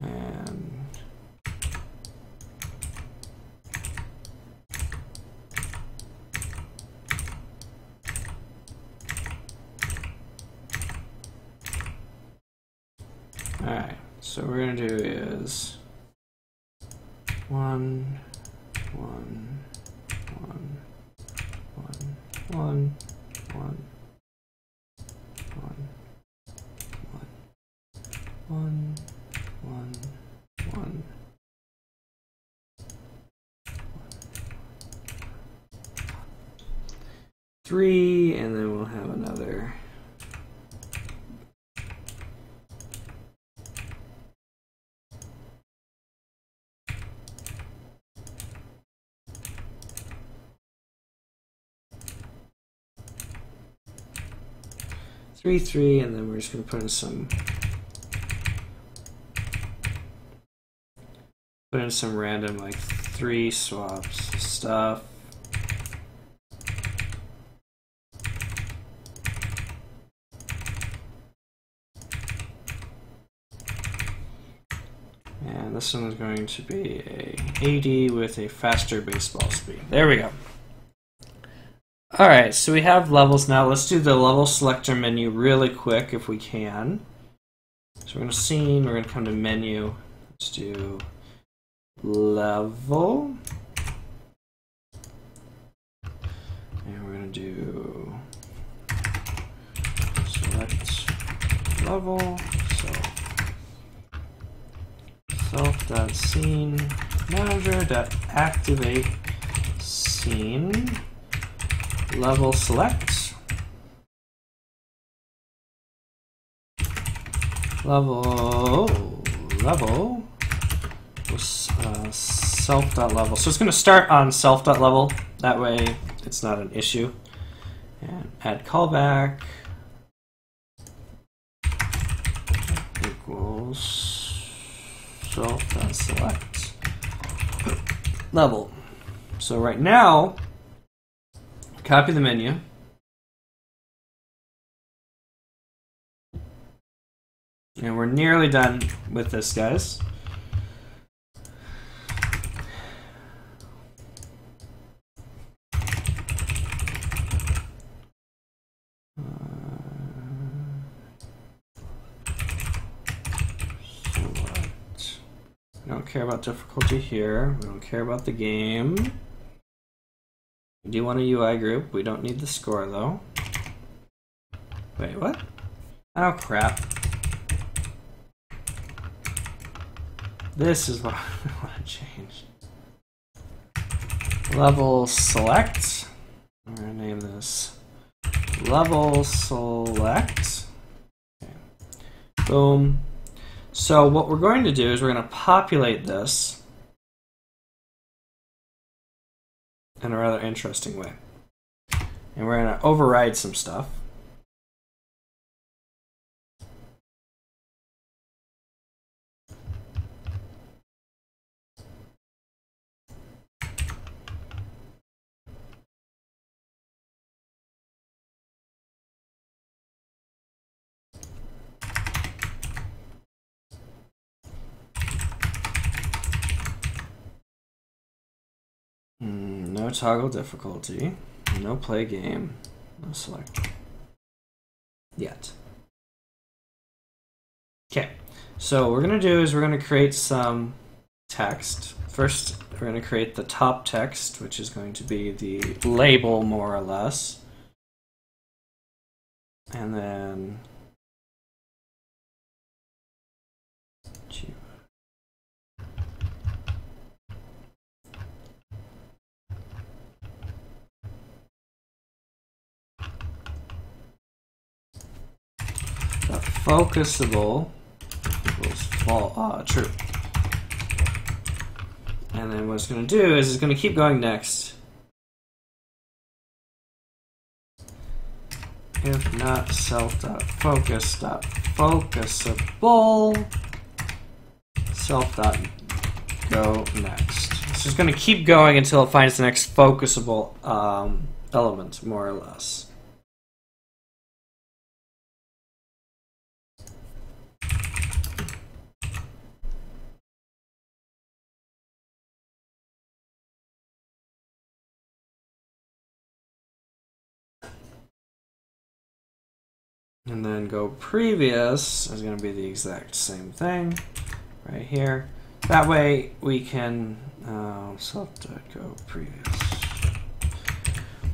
And all right. So what we're going to do is 1, 1, 1, 1, 1, 1, 1, 1, 1, 1, 1. Three, and then we'll have another. Three, and then we're just going to put in some random like 3 swaps stuff. And this one is going to be a AD with a faster baseball speed. There we go. Alright, so we have levels now. Let's do the level selector menu really quick if we can. So we're going to scene, we're going to come to menu. Let's do level. And we're going to do select level. So self.scene manager.activate scene. Level select, level, self.level. So it's going to start on self.level, that way it's not an issue. And add callback equals self.select level. So right now, copy the menu. And we're nearly done with this, guys. Select. We don't care about difficulty here. We don't care about the game. We do want a UI group. We don't need the score though. Wait, what? Oh crap. This is what I want to change. Level select. I'm going to name this level select. Okay. Boom. So what we're going to do is we're going to populate this in a rather interesting way. And we're going to override some stuff. No toggle difficulty, no play game, no select yet. Okay, so what we're going to do is we're going to create some text. First, we're going to create the top text, which is going to be the label, more or less. And then the focusable equals true. And then what it's going to do is it's going to keep going next. If not self.focus.focusable, self.go next. It's just going to keep going until it finds the next focusable element, more or less. And then go previous is going to be the exact same thing right here. That way we can self.go previous.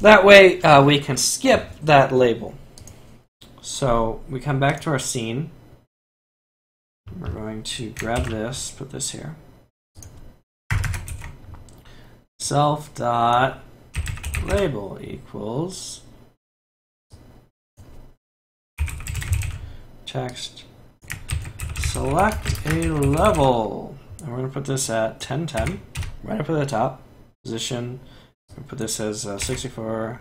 That way we can skip that label. So we come back to our scene. We're going to grab this, put this here. Self.label equals text, select a level, and we're going to put this at 1010, right up at the top, position, we're going to put this as 64,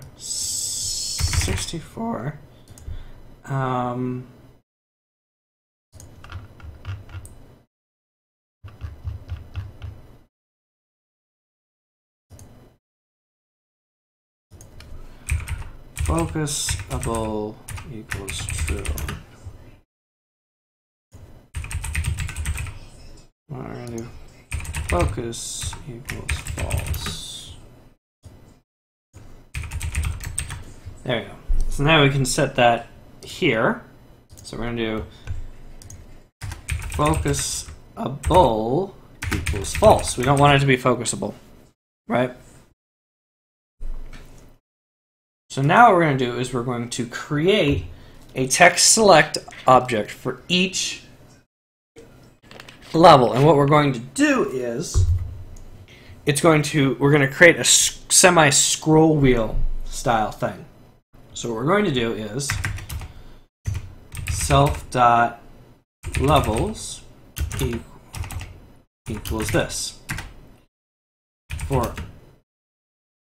focusable equals true. We're going to do focus equals false. There we go. So now we can set that here. So we're going to do focusable equals false. We don't want it to be focusable, right? So now what we're going to do is we're going to create a text select object for each level, and what we're going to do is we're going to create a semi scroll wheel style thing. So what we're going to do is self.levels equals this for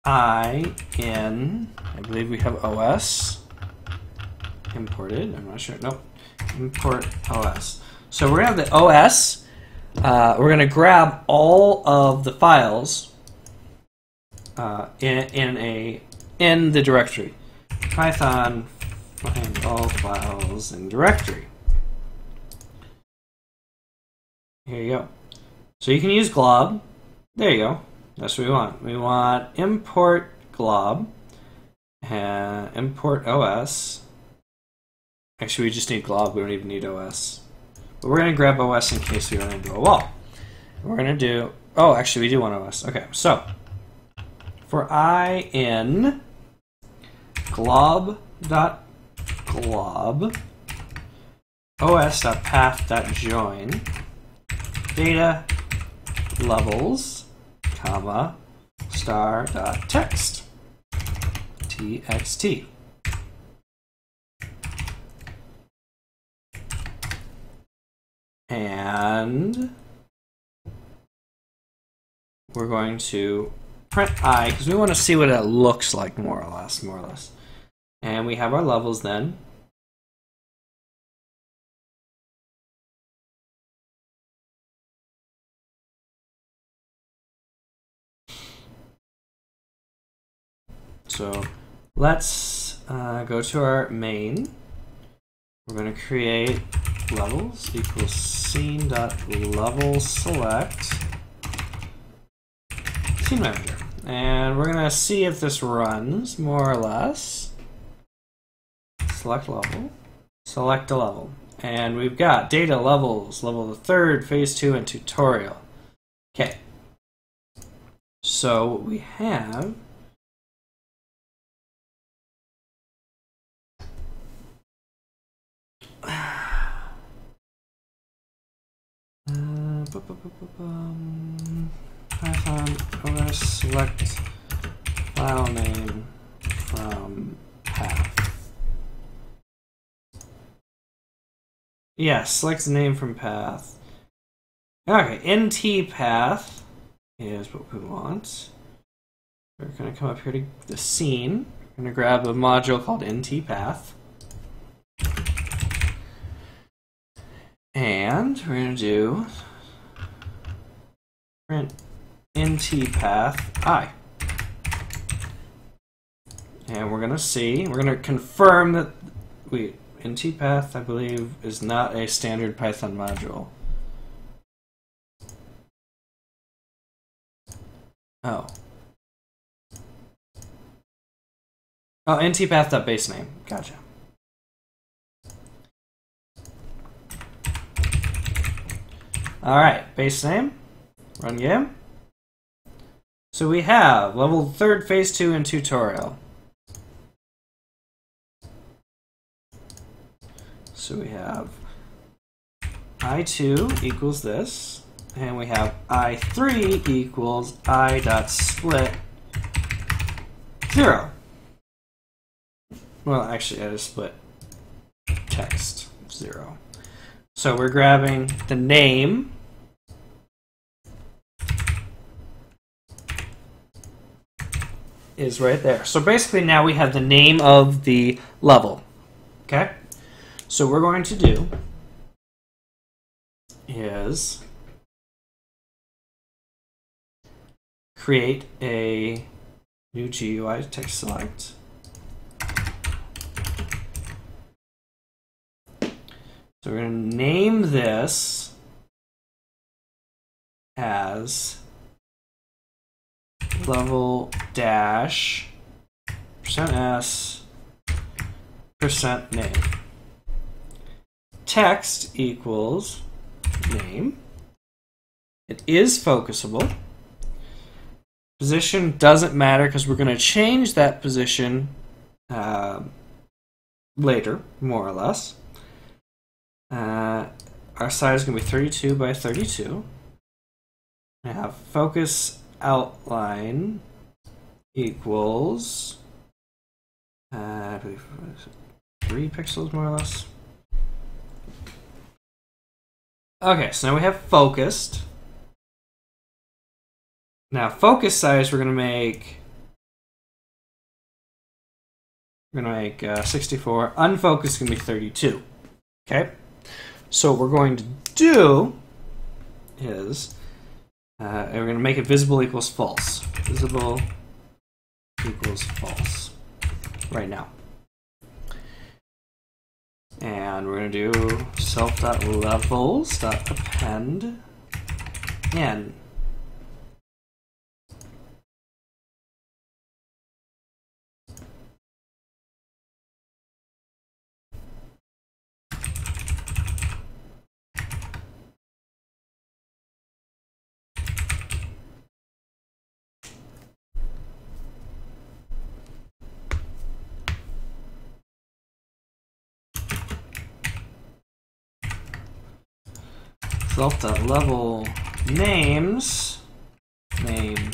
I in, I believe we have OS imported, I'm not sure, nope, import OS. So we're going to have the OS. We're going to grab all of the files in the directory. Python find all files in directory. Here you go. So you can use glob. There you go. That's what we want. We want import glob and import OS. Actually, we just need glob. We don't even need OS. But we're going to grab OS in case we run into a wall. We're going to do, oh, actually we do want OS. Okay, so for I in glob.glob os.path.join data levels, comma, star.text, txt. And we're going to print I because we want to see what it looks like, more or less, And we have our levels then. So let's go to our main. We're going to create levels equals scene.level select scene manager. And we're gonna see if this runs, more or less. Select level. Select a level. And we've got data levels, level 3, phase 2, and tutorial. Okay. So what we have Python OS select file name from path. Yeah, select name from path. Okay, NT path is what we want. We're going to come up here to the scene. We're going to grab a module called NT path. And we're going to do print NT path I. And we're going to see, we're going to confirm that NT path, I believe, is not a standard Python module. Oh, ntpath.basename. Gotcha. Alright, base name. Run game. So we have level 3, phase 2, and tutorial. So we have I2 equals this. And we have I3 equals I.split 0. Well, actually, I just split text 0. So we're grabbing the name is right there. So basically now we have the name of the level. Okay? So what we're going to do is create a new GUI text select. So we're going to name this as level dash %s %name. Text equals name. It is focusable. Position doesn't matter because we're going to change that position later, more or less. Our size is going to be 32 by 32. I have focus outline equals I believe 3 pixels, more or less. Okay, so now we have focused. Now focus size, we're gonna make 64. Unfocused can be 32. Okay, so what we're going to do is we're gonna make it visible equals false. Visible equals false right now. And we're gonna do self.levels.append n. Self.level names name.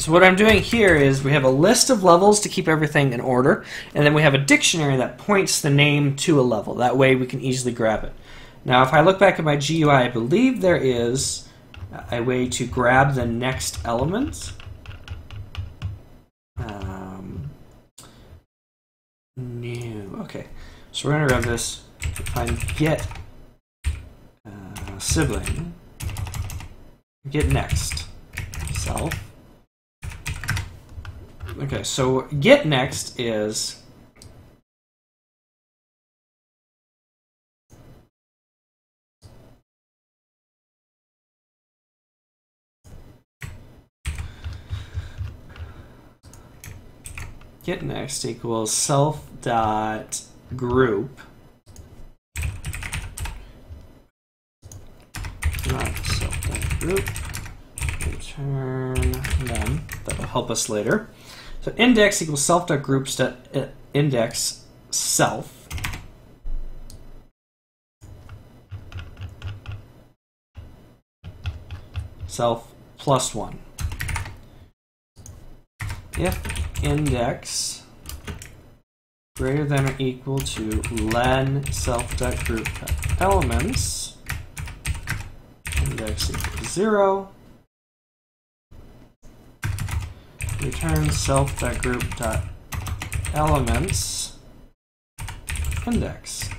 So what I'm doing here is we have a list of levels to keep everything in order, and then we have a dictionary that points the name to a level. That way we can easily grab it. Now if I look back at my GUI, I believe there is a way to grab the next element. New. Okay. So we're gonna grab this. Find get. Sibling, get next, self. Okay, so get next is get next equals self dot group. Not self dot group. Return none. That will help us later. So index equals self dot groups dot index self. Self plus 1. If index greater than or equal to len self.group elements, index equals 0, return self.group.elements index.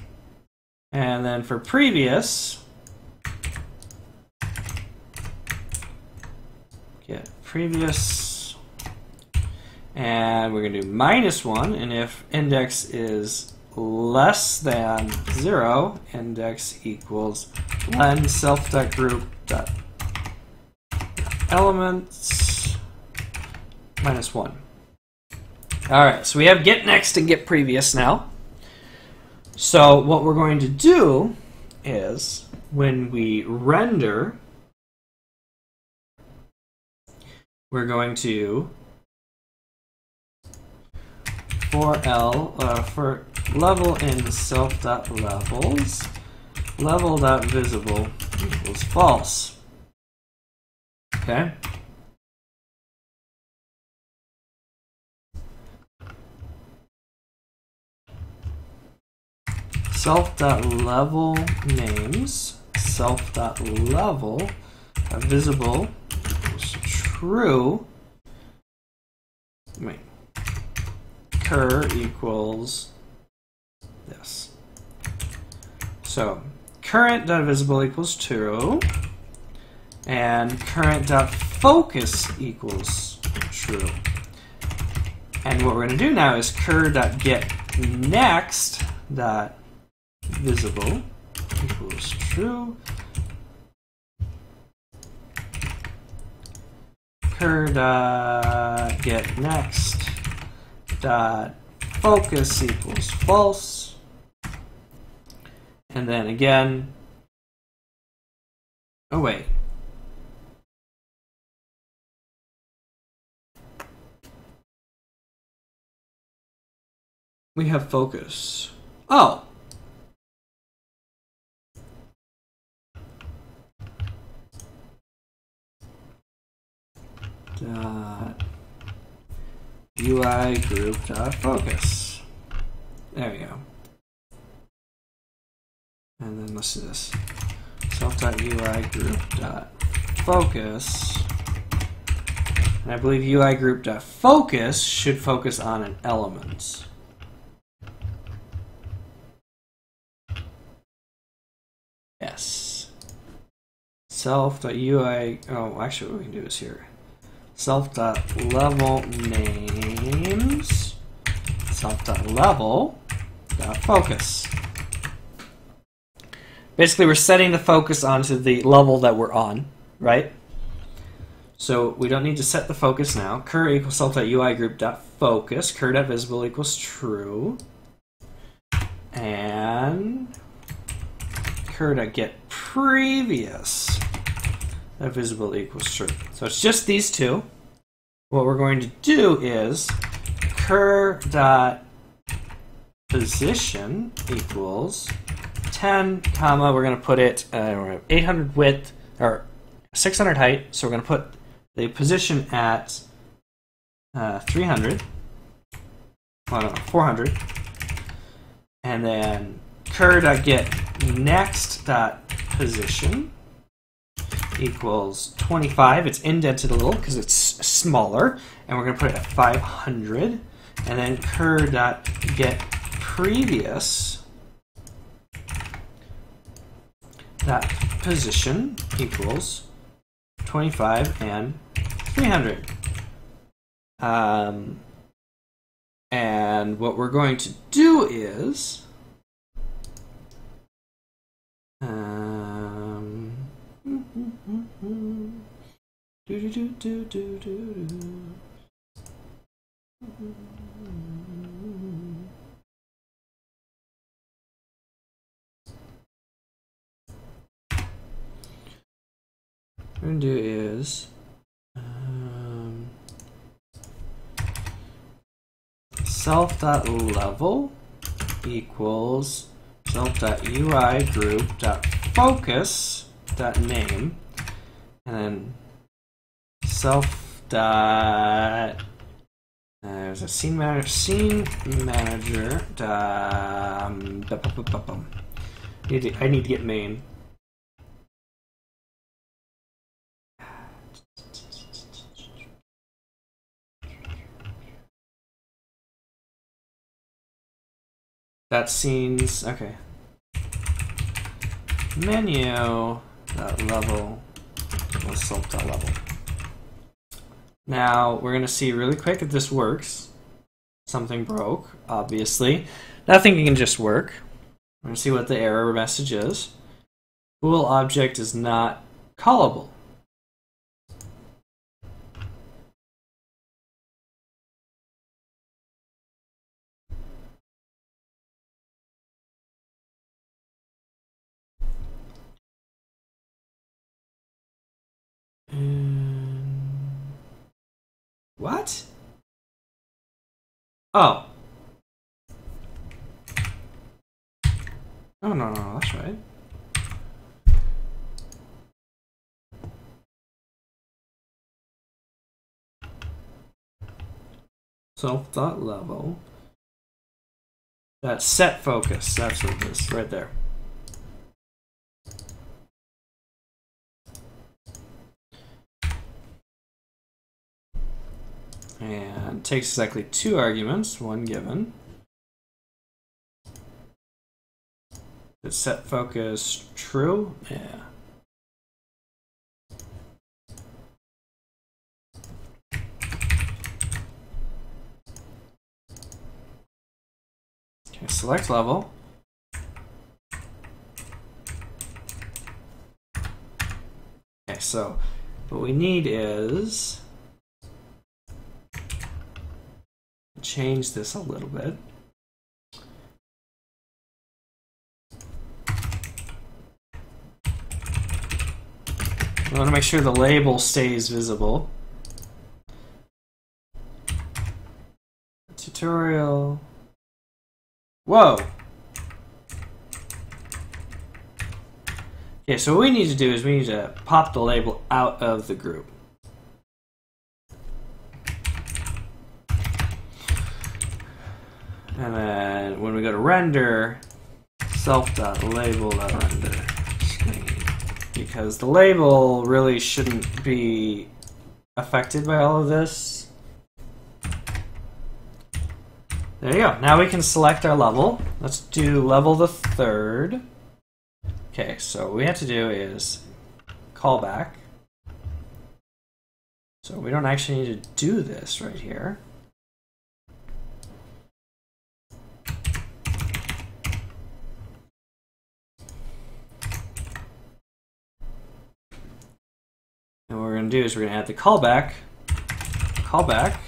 And then for previous, get previous, and we're gonna do -1, and if index is less than 0, index equals len self.group.elements -1. Alright, so we have get next and get previous now. So what we're going to do is when we render, we're going to for level in self.levels, level.visible equals false. Okay. Self.level names, self.level visible true. Wait. Cur equals this. So current.visible equals 2, and current.focus equals true. And what we're going to do now is cur.getNext.visible equals true. Get next dot focus equals false, and then again. Oh wait. We have focus. Oh. UI group dot focus. There we go. And then let's do this. Self.UI group dot focus. And I believe UI group dot focus should focus on an element. Yes. Self.UI. Oh, actually, what we can do is here. Self.level names, self.level.focus. Basically, we're setting the focus onto the level that we're on, right? So we don't need to set the focus now. Cur equals self.ui group.focus, cur.visible equals true, and cur.getPrevious. That visible equals true. So it's just these two. What we're going to do is cur.position equals 10, comma, we're going to put it 800 width, or 600 height, so we're going to put the position at 300, well, no, 400, and then cur.getNext.position equals 25. It's indented a little because it's smaller, and we're going to put it at 500, and then cur.getPrevious dot position equals 25 and 300. And what we're going to do is we're gonna do is self.level equals self.ui group.focus.name and then self. There's a scene manager. I need to get main. That scenes, okay. Menu that level self that level. Now we're gonna see really quick if this works. Something broke, obviously. Nothing can just work. We're gonna see what the error message is. Bool object is not callable. What? Oh. Oh, no, that's right. Self.level. That's set focus. That's what it is, right there. And takes exactly 2 arguments, one given. Is set focus true? Yeah. Okay, select level. Okay, so what we need is change this a little bit. I want to make sure the label stays visible. Tutorial. Whoa! Okay, so what we need to do is we need to pop the label out of the group. And then when we go to render, self.label.render screen. Because the label really shouldn't be affected by all of this. There you go. Now we can select our level. Let's do level the third. Okay, so what we have to do is call back. So we don't actually need to do this right here. And what we're going to do is we're going to add the callback. Callback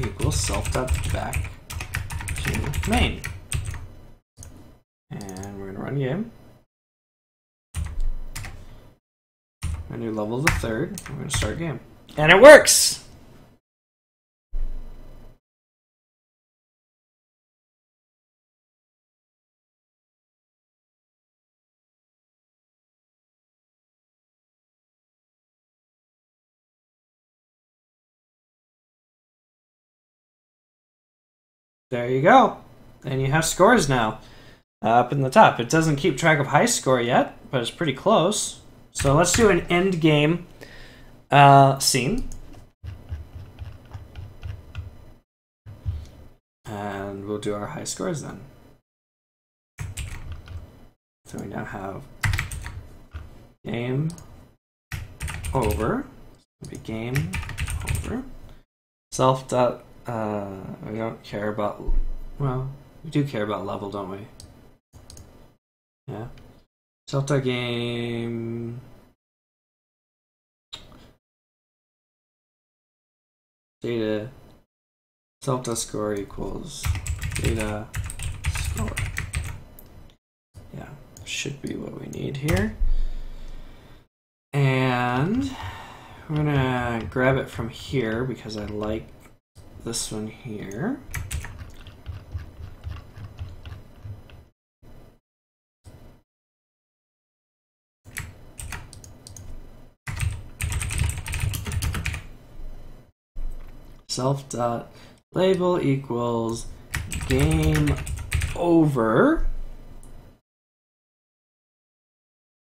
equals self.back to main. And we're going to run game. We're going to do level the third. We're going to start game. And it works! There you go. And you have scores now up in the top. It doesn't keep track of high score yet, but it's pretty close. So let's do an end game scene. And we'll do our high scores then. So we now have game over. It'll be game over. Self dot. We don't care about, well, we do care about level, don't we? Yeah. Self.game. Data. Self.score equals data score. Yeah, should be what we need here. And I'm gonna grab it from here because I like this one here. Self.label equals game over.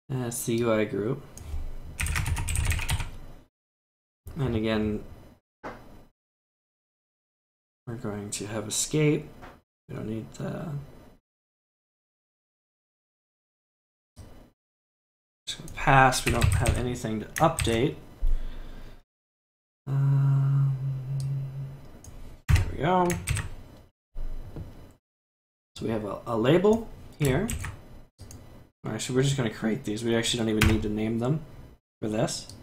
That's the UI group. And again, we're going to have escape. We don't need the. Just gonna pass. We don't have anything to update. Go. So we have a label here. Actually, we're just going to create these. We actually don't even need to name them for this.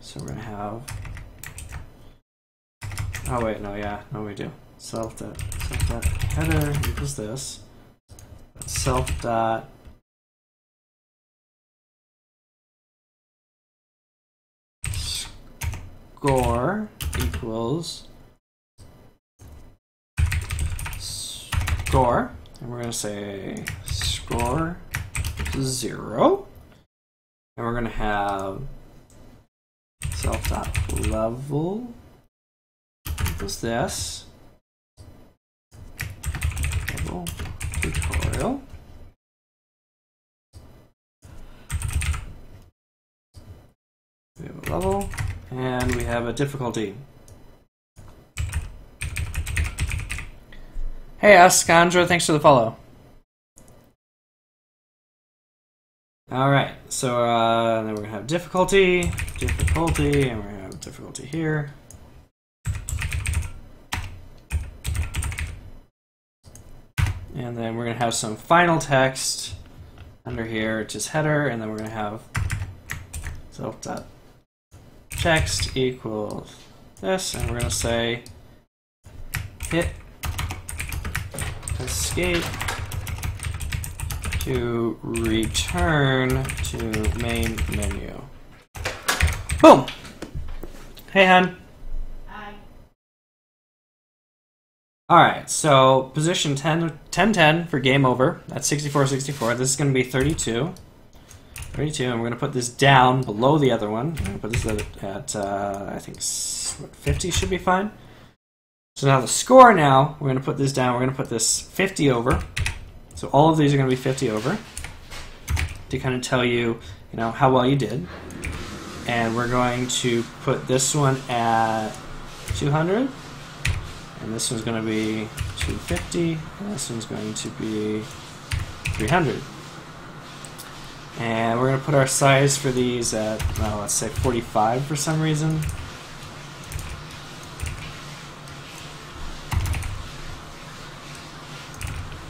So we're going to have. Oh wait, no, yeah, no, we do. Self dot header equals this. Self dot. Score equals. Score, and we're going to say score 0, and we're going to have self.level equals this level tutorial, we have a level, and we have a difficulty. Hey, Askandra, thanks for the follow. Alright, so then we're going to have difficulty, and we're going to have difficulty here. And then we're going to have some final text under here, just header, and then we're going to have self.text equals this, and we're going to say hit escape to return to main menu. Boom! Hey, hon. Hi. Alright, so position 10, 10 for game over. That's 64, 64. This is going to be 32. 32, and we're going to put this down below the other one. We're going to put this at I think 50 should be fine. So now the score now, we're going to put this down, we're going to put this 50 over. So all of these are going to be 50 over to kind of tell you, you know, how well you did. And we're going to put this one at 200. And this one's going to be 250. And this one's going to be 300. And we're going to put our size for these at, well, let's say 45 for some reason.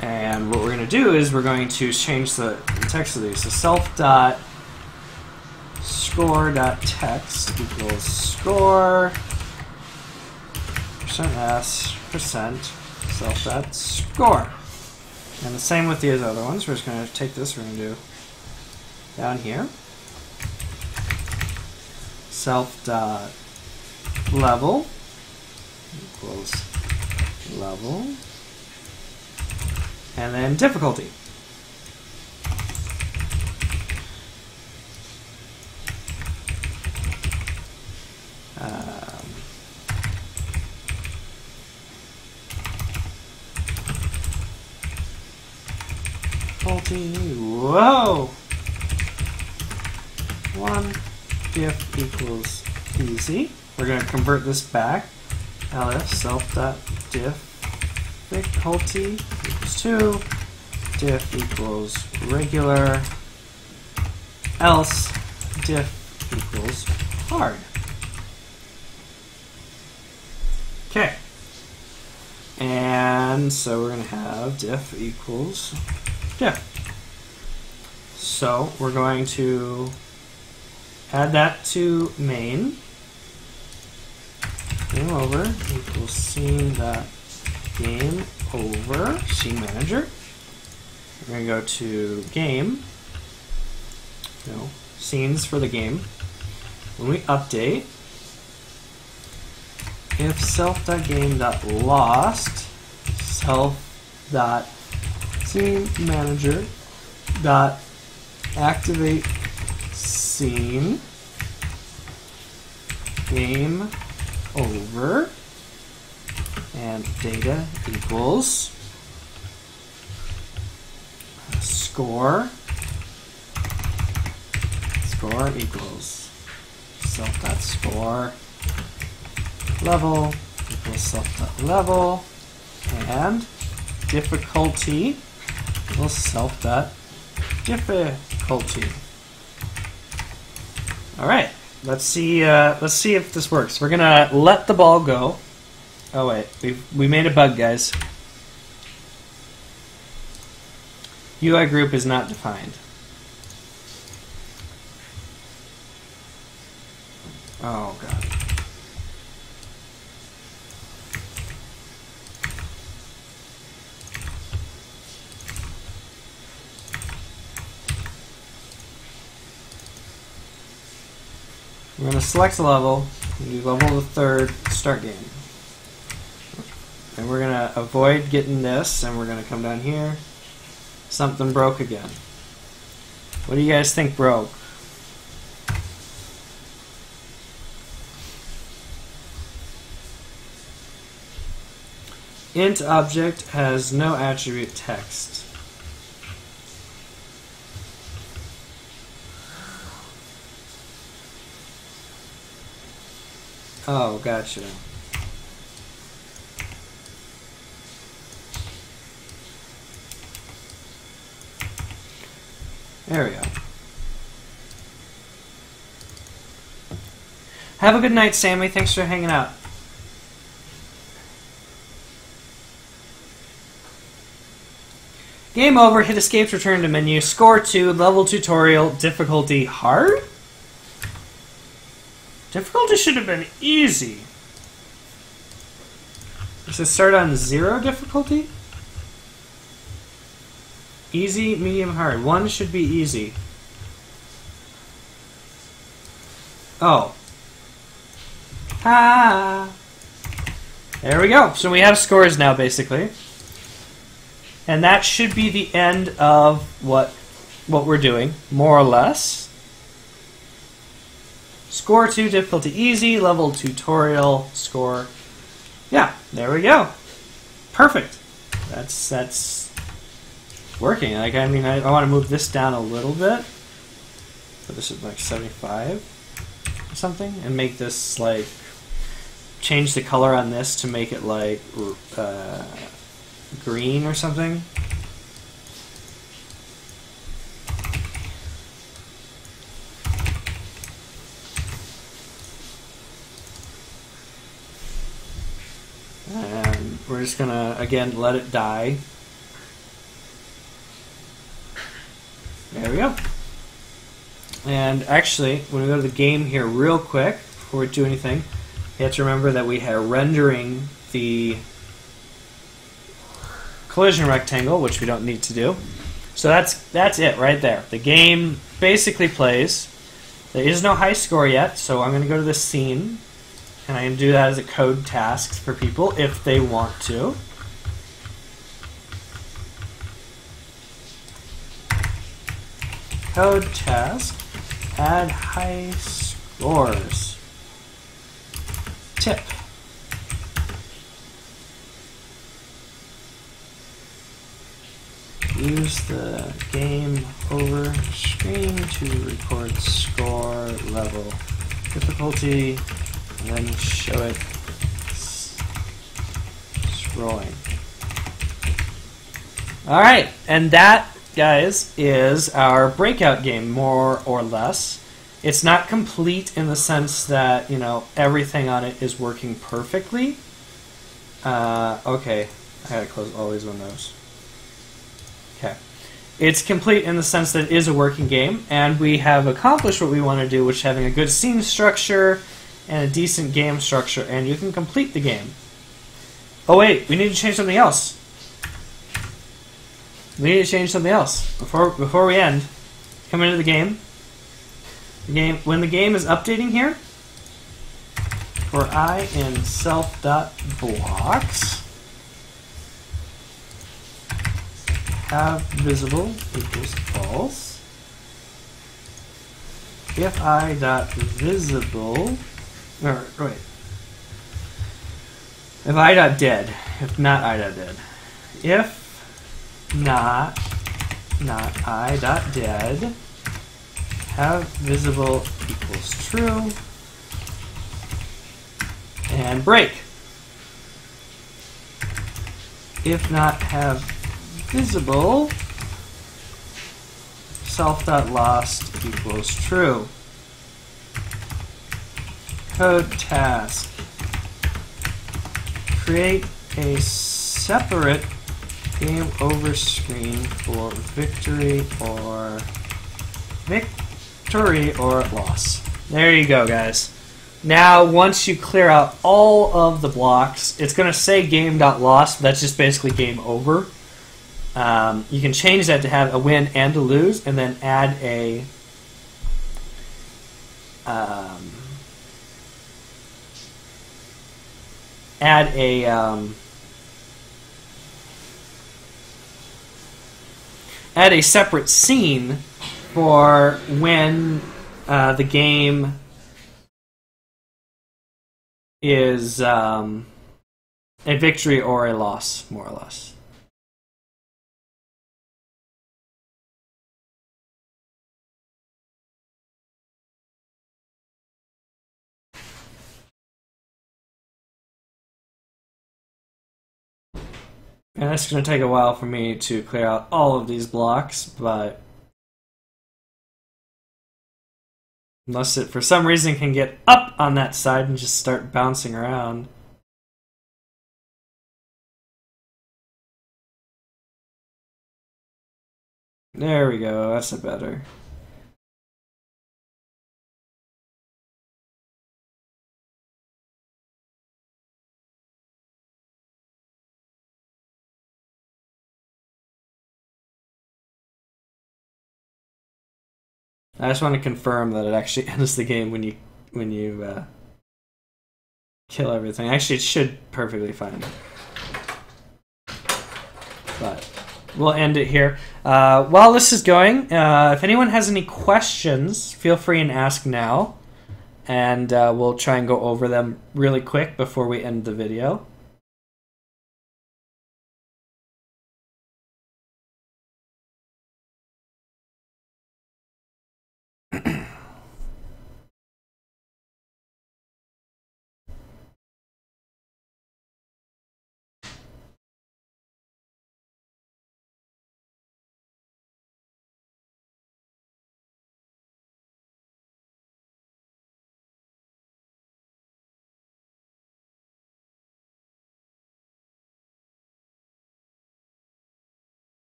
And what we're going to do is we're going to change the text of these. So self.score.text equals score %s% self.score. And the same with these other ones. We're just going to take this, we're going to do down here. Self.level equals level. And then difficulty. Whoa! One diff equals easy. We're going to convert this back. Elif self.diff. Difficulty equals 2, diff equals regular, else diff equals hard. Okay, and so we're going to have diff equals diff. So we're going to add that to main. Game over equals scene dot game over, Scene Manager. We're going to go to game, no, scenes for the game, when we update, if self.game.lost, self.scenemanager.activate scene game over and data equals score equals self.score level equals self.level and difficulty equals self.difficulty. All right, let's see if this works. We're gonna let the ball go. Oh wait, we made a bug, guys. UI group is not defined. Oh god. We're going to select a level, and do level to third, start game. And we're going to avoid getting this, and we're going to come down here. Something broke again. What do you guys think broke? Int object has no attribute text. Oh, gotcha. There we go. Have a good night, Sammy. Thanks for hanging out. Game over. Hit escape to return to menu. Score 2. Level tutorial. Difficulty hard? Difficulty should have been easy. Does it start on 0 difficulty? Easy, medium, hard. 1 should be easy. Oh. Ah. There we go. So we have scores now, basically. And that should be the end of what we're doing, more or less. Score 2, difficulty easy, level tutorial, score. Yeah, there we go. Perfect. That's working. Like, I mean, I want to move this down a little bit. So this is like 75 or something, and make this like, change the color on this to make it like green or something. And we're just gonna, again, let it die. There we go. And actually, when we go to the game here real quick, before we do anything, you have to remember that we are rendering the collision rectangle, which we don't need to do. So that's it right there. The game basically plays. There is no high score yet, so I'm gonna go to the scene. And I can do that as a code task for people if they want to. Code task, add high scores. Tip. Use the game over screen to record score, level, difficulty, and then show it scrolling. All right, and that, guys, is our breakout game, more or less. It's not complete in the sense that, you know, everything on it is working perfectly. Okay, I gotta close all these windows. Okay. It's complete in the sense that it is a working game, and we have accomplished what we want to do, which is having a good scene structure, and a decent game structure, and you can complete the game. Oh wait, we need to change something else. We need to change something else. Before we end, come into the game. When the game is updating here, for I in self.blocks have visible equals false. If I dot visible, or wait, if I dot dead, if not I dot dead, if not I dot dead, have visible equals true, and break. If not have visible, self.lost equals true. Code task. Create a separate game over screen for victory or loss. There you go, guys. Now, once you clear out all of the blocks, it's going to say game.lost. That's just basically game over. You can change that to have a win and a lose, and then add a add a separate scene for when the game is a victory or a loss, more or less. And it's going to take a while for me to clear out all of these blocks, but unless it for some reason can get up on that side and just start bouncing around. There we go, that's a better. I just want to confirm that it actually ends the game when you kill everything. Actually, it should perfectly fine. But we'll end it here. While this is going, if anyone has any questions, feel free and ask now. And we'll try and go over them really quick before we end the video.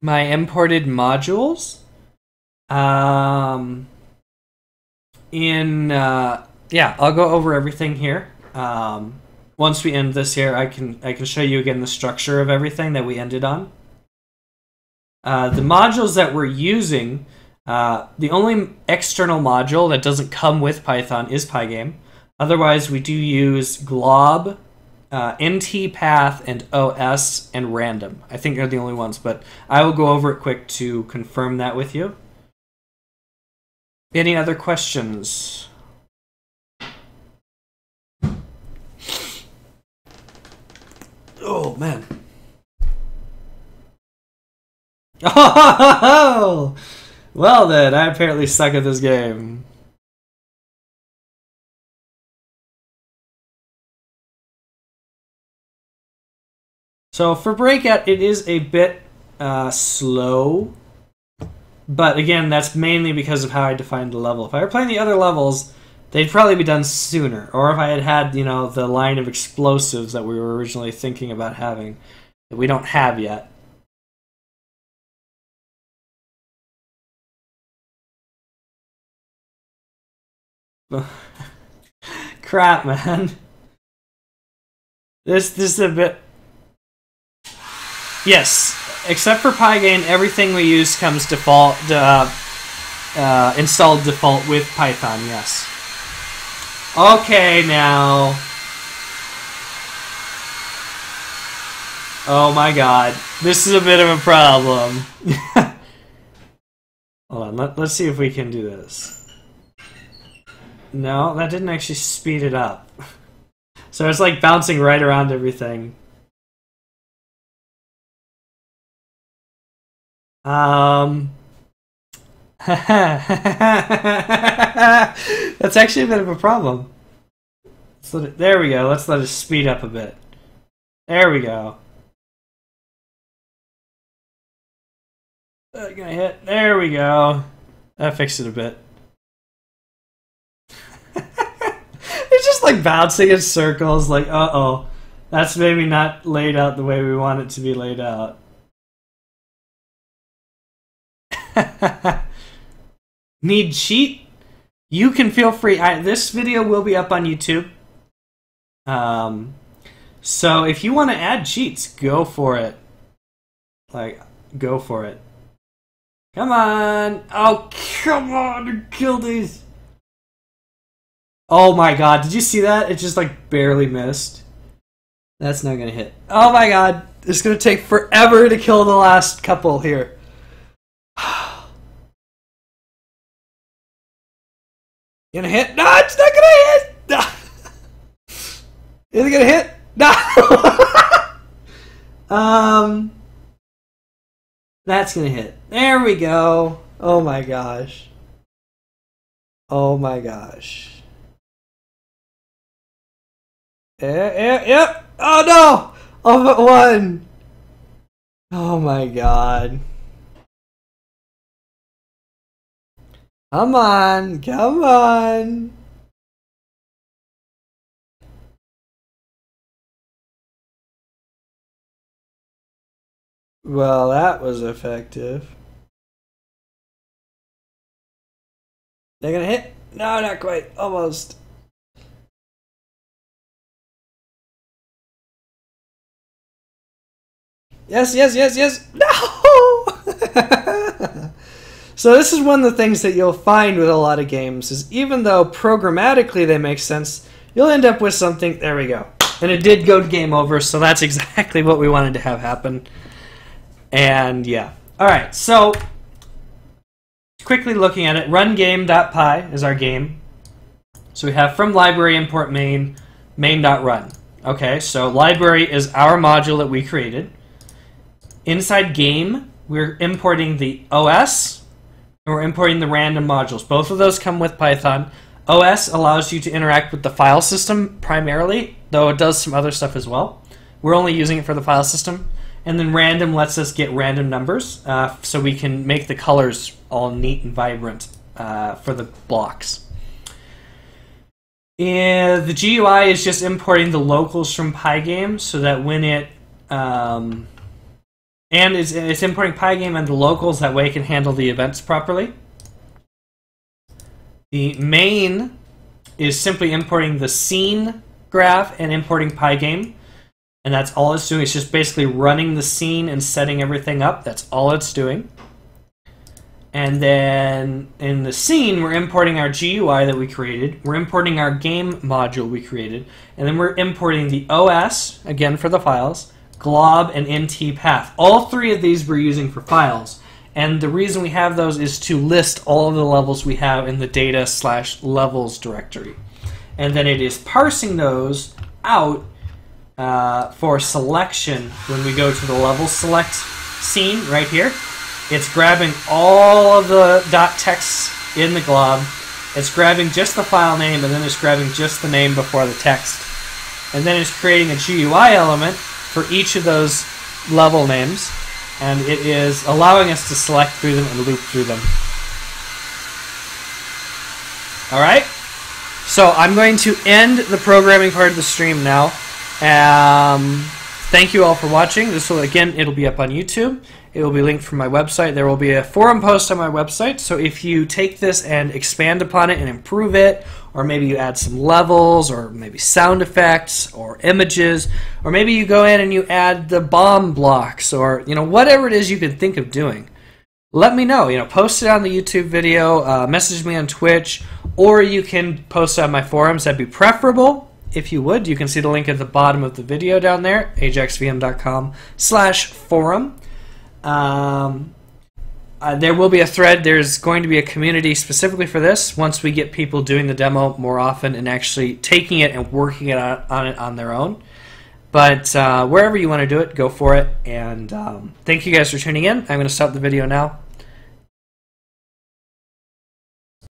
My imported modules, yeah, I'll go over everything here. Once we end this here, I can show you again the structure of everything that we ended on. The modules that we're using, the only external module that doesn't come with Python is Pygame. Otherwise, we do use glob, NT path and OS and random. I think they're the only ones, but I will go over it quick to confirm that with you. Any other questions? Oh man! Oh, well then, I apparently suck at this game. So for Breakout, it is a bit slow, but again, that's mainly because of how I defined the level. If I were playing the other levels, they'd probably be done sooner, or if I had had, you know, the line of explosives that we were originally thinking about having, that we don't have yet. crap, man. This is a bit... Yes, except for Pygame, everything we use comes default, installed default with Python, yes. Okay, now... Oh my god, this is a bit of a problem. Hold on, let's see if we can do this. No, that didn't actually speed it up. So it's like bouncing right around everything. That's actually a bit of a problem. There we go, let's let it speed up a bit. There we go. Gonna hit. There we go. That fixed it a bit. It's just like bouncing in circles, like, uh-oh. That's maybe not laid out the way we want it to be laid out. Need cheat? You can feel free. This video will be up on YouTube. So if you want to add cheats, go for it. Like, go for it. Come on! Oh, come on! Kill these! Oh my god, did you see that? It just like barely missed. That's not gonna hit. Oh my god! It's gonna take forever to kill the last couple here. Gonna hit? No, it's not gonna hit! No. Is it gonna hit? No! That's gonna hit. There we go. Oh my gosh. Oh my gosh. Yep. Oh no! Oh, but one. Oh my god. Come on. Come on. Well, that was effective. They're gonna hit? No, not quite. Almost. Yes, yes, yes, yes. No! So this is one of the things that you'll find with a lot of games, is even though programmatically they make sense, you'll end up with something... There we go. And it did go to game over, so that's exactly what we wanted to have happen. And yeah. Alright, so quickly looking at it, rungame.py is our game. So we have from library import main, main.run. Okay, so library is our module that we created. Inside game, we're importing the OS, and we're importing the random modules. Both of those come with Python. OS allows you to interact with the file system primarily, though it does some other stuff as well. We're only using it for the file system. And then random lets us get random numbers, so we can make the colors all neat and vibrant for the blocks. And the GUI is just importing the locals from Pygame, so that when it... and it's importing Pygame and the locals, that way it can handle the events properly. The main is simply importing the scene graph and importing Pygame. And that's all it's doing. It's just basically running the scene and setting everything up. That's all it's doing. And then in the scene, we're importing our GUI that we created. We're importing our game module we created. And then we're importing the OS, again for the files, glob, and ntpath. All three of these we're using for files. And the reason we have those is to list all of the levels we have in the data/levels directory. And then it is parsing those out for selection. When we go to the level select scene right here, it's grabbing all of the .texts in the glob, it's grabbing just the file name, and then it's grabbing just the name before the text. And then it's creating a GUI element for each of those level names, and it is allowing us to select through them and loop through them. Alright, so I'm going to end the programming part of the stream now. Thank you all for watching. This will, again, it'll be up on YouTube. It will be linked from my website. There will be a forum post on my website, so if you take this and expand upon it and improve it, or maybe you add some levels, or maybe sound effects, or images, or maybe you go in and you add the bomb blocks, or whatever it is you can think of doing, let me know. Post it on the YouTube video, message me on Twitch, or you can post it on my forums. That'd be preferable. If you would, you can see the link at the bottom of the video down there, ajaxvm.com/forum. There will be a thread. There's going to be a community specifically for this once we get people doing the demo more often and actually taking it and working on it on their own. But wherever you want to do it, go for it. And thank you guys for tuning in. I'm going to stop the video now.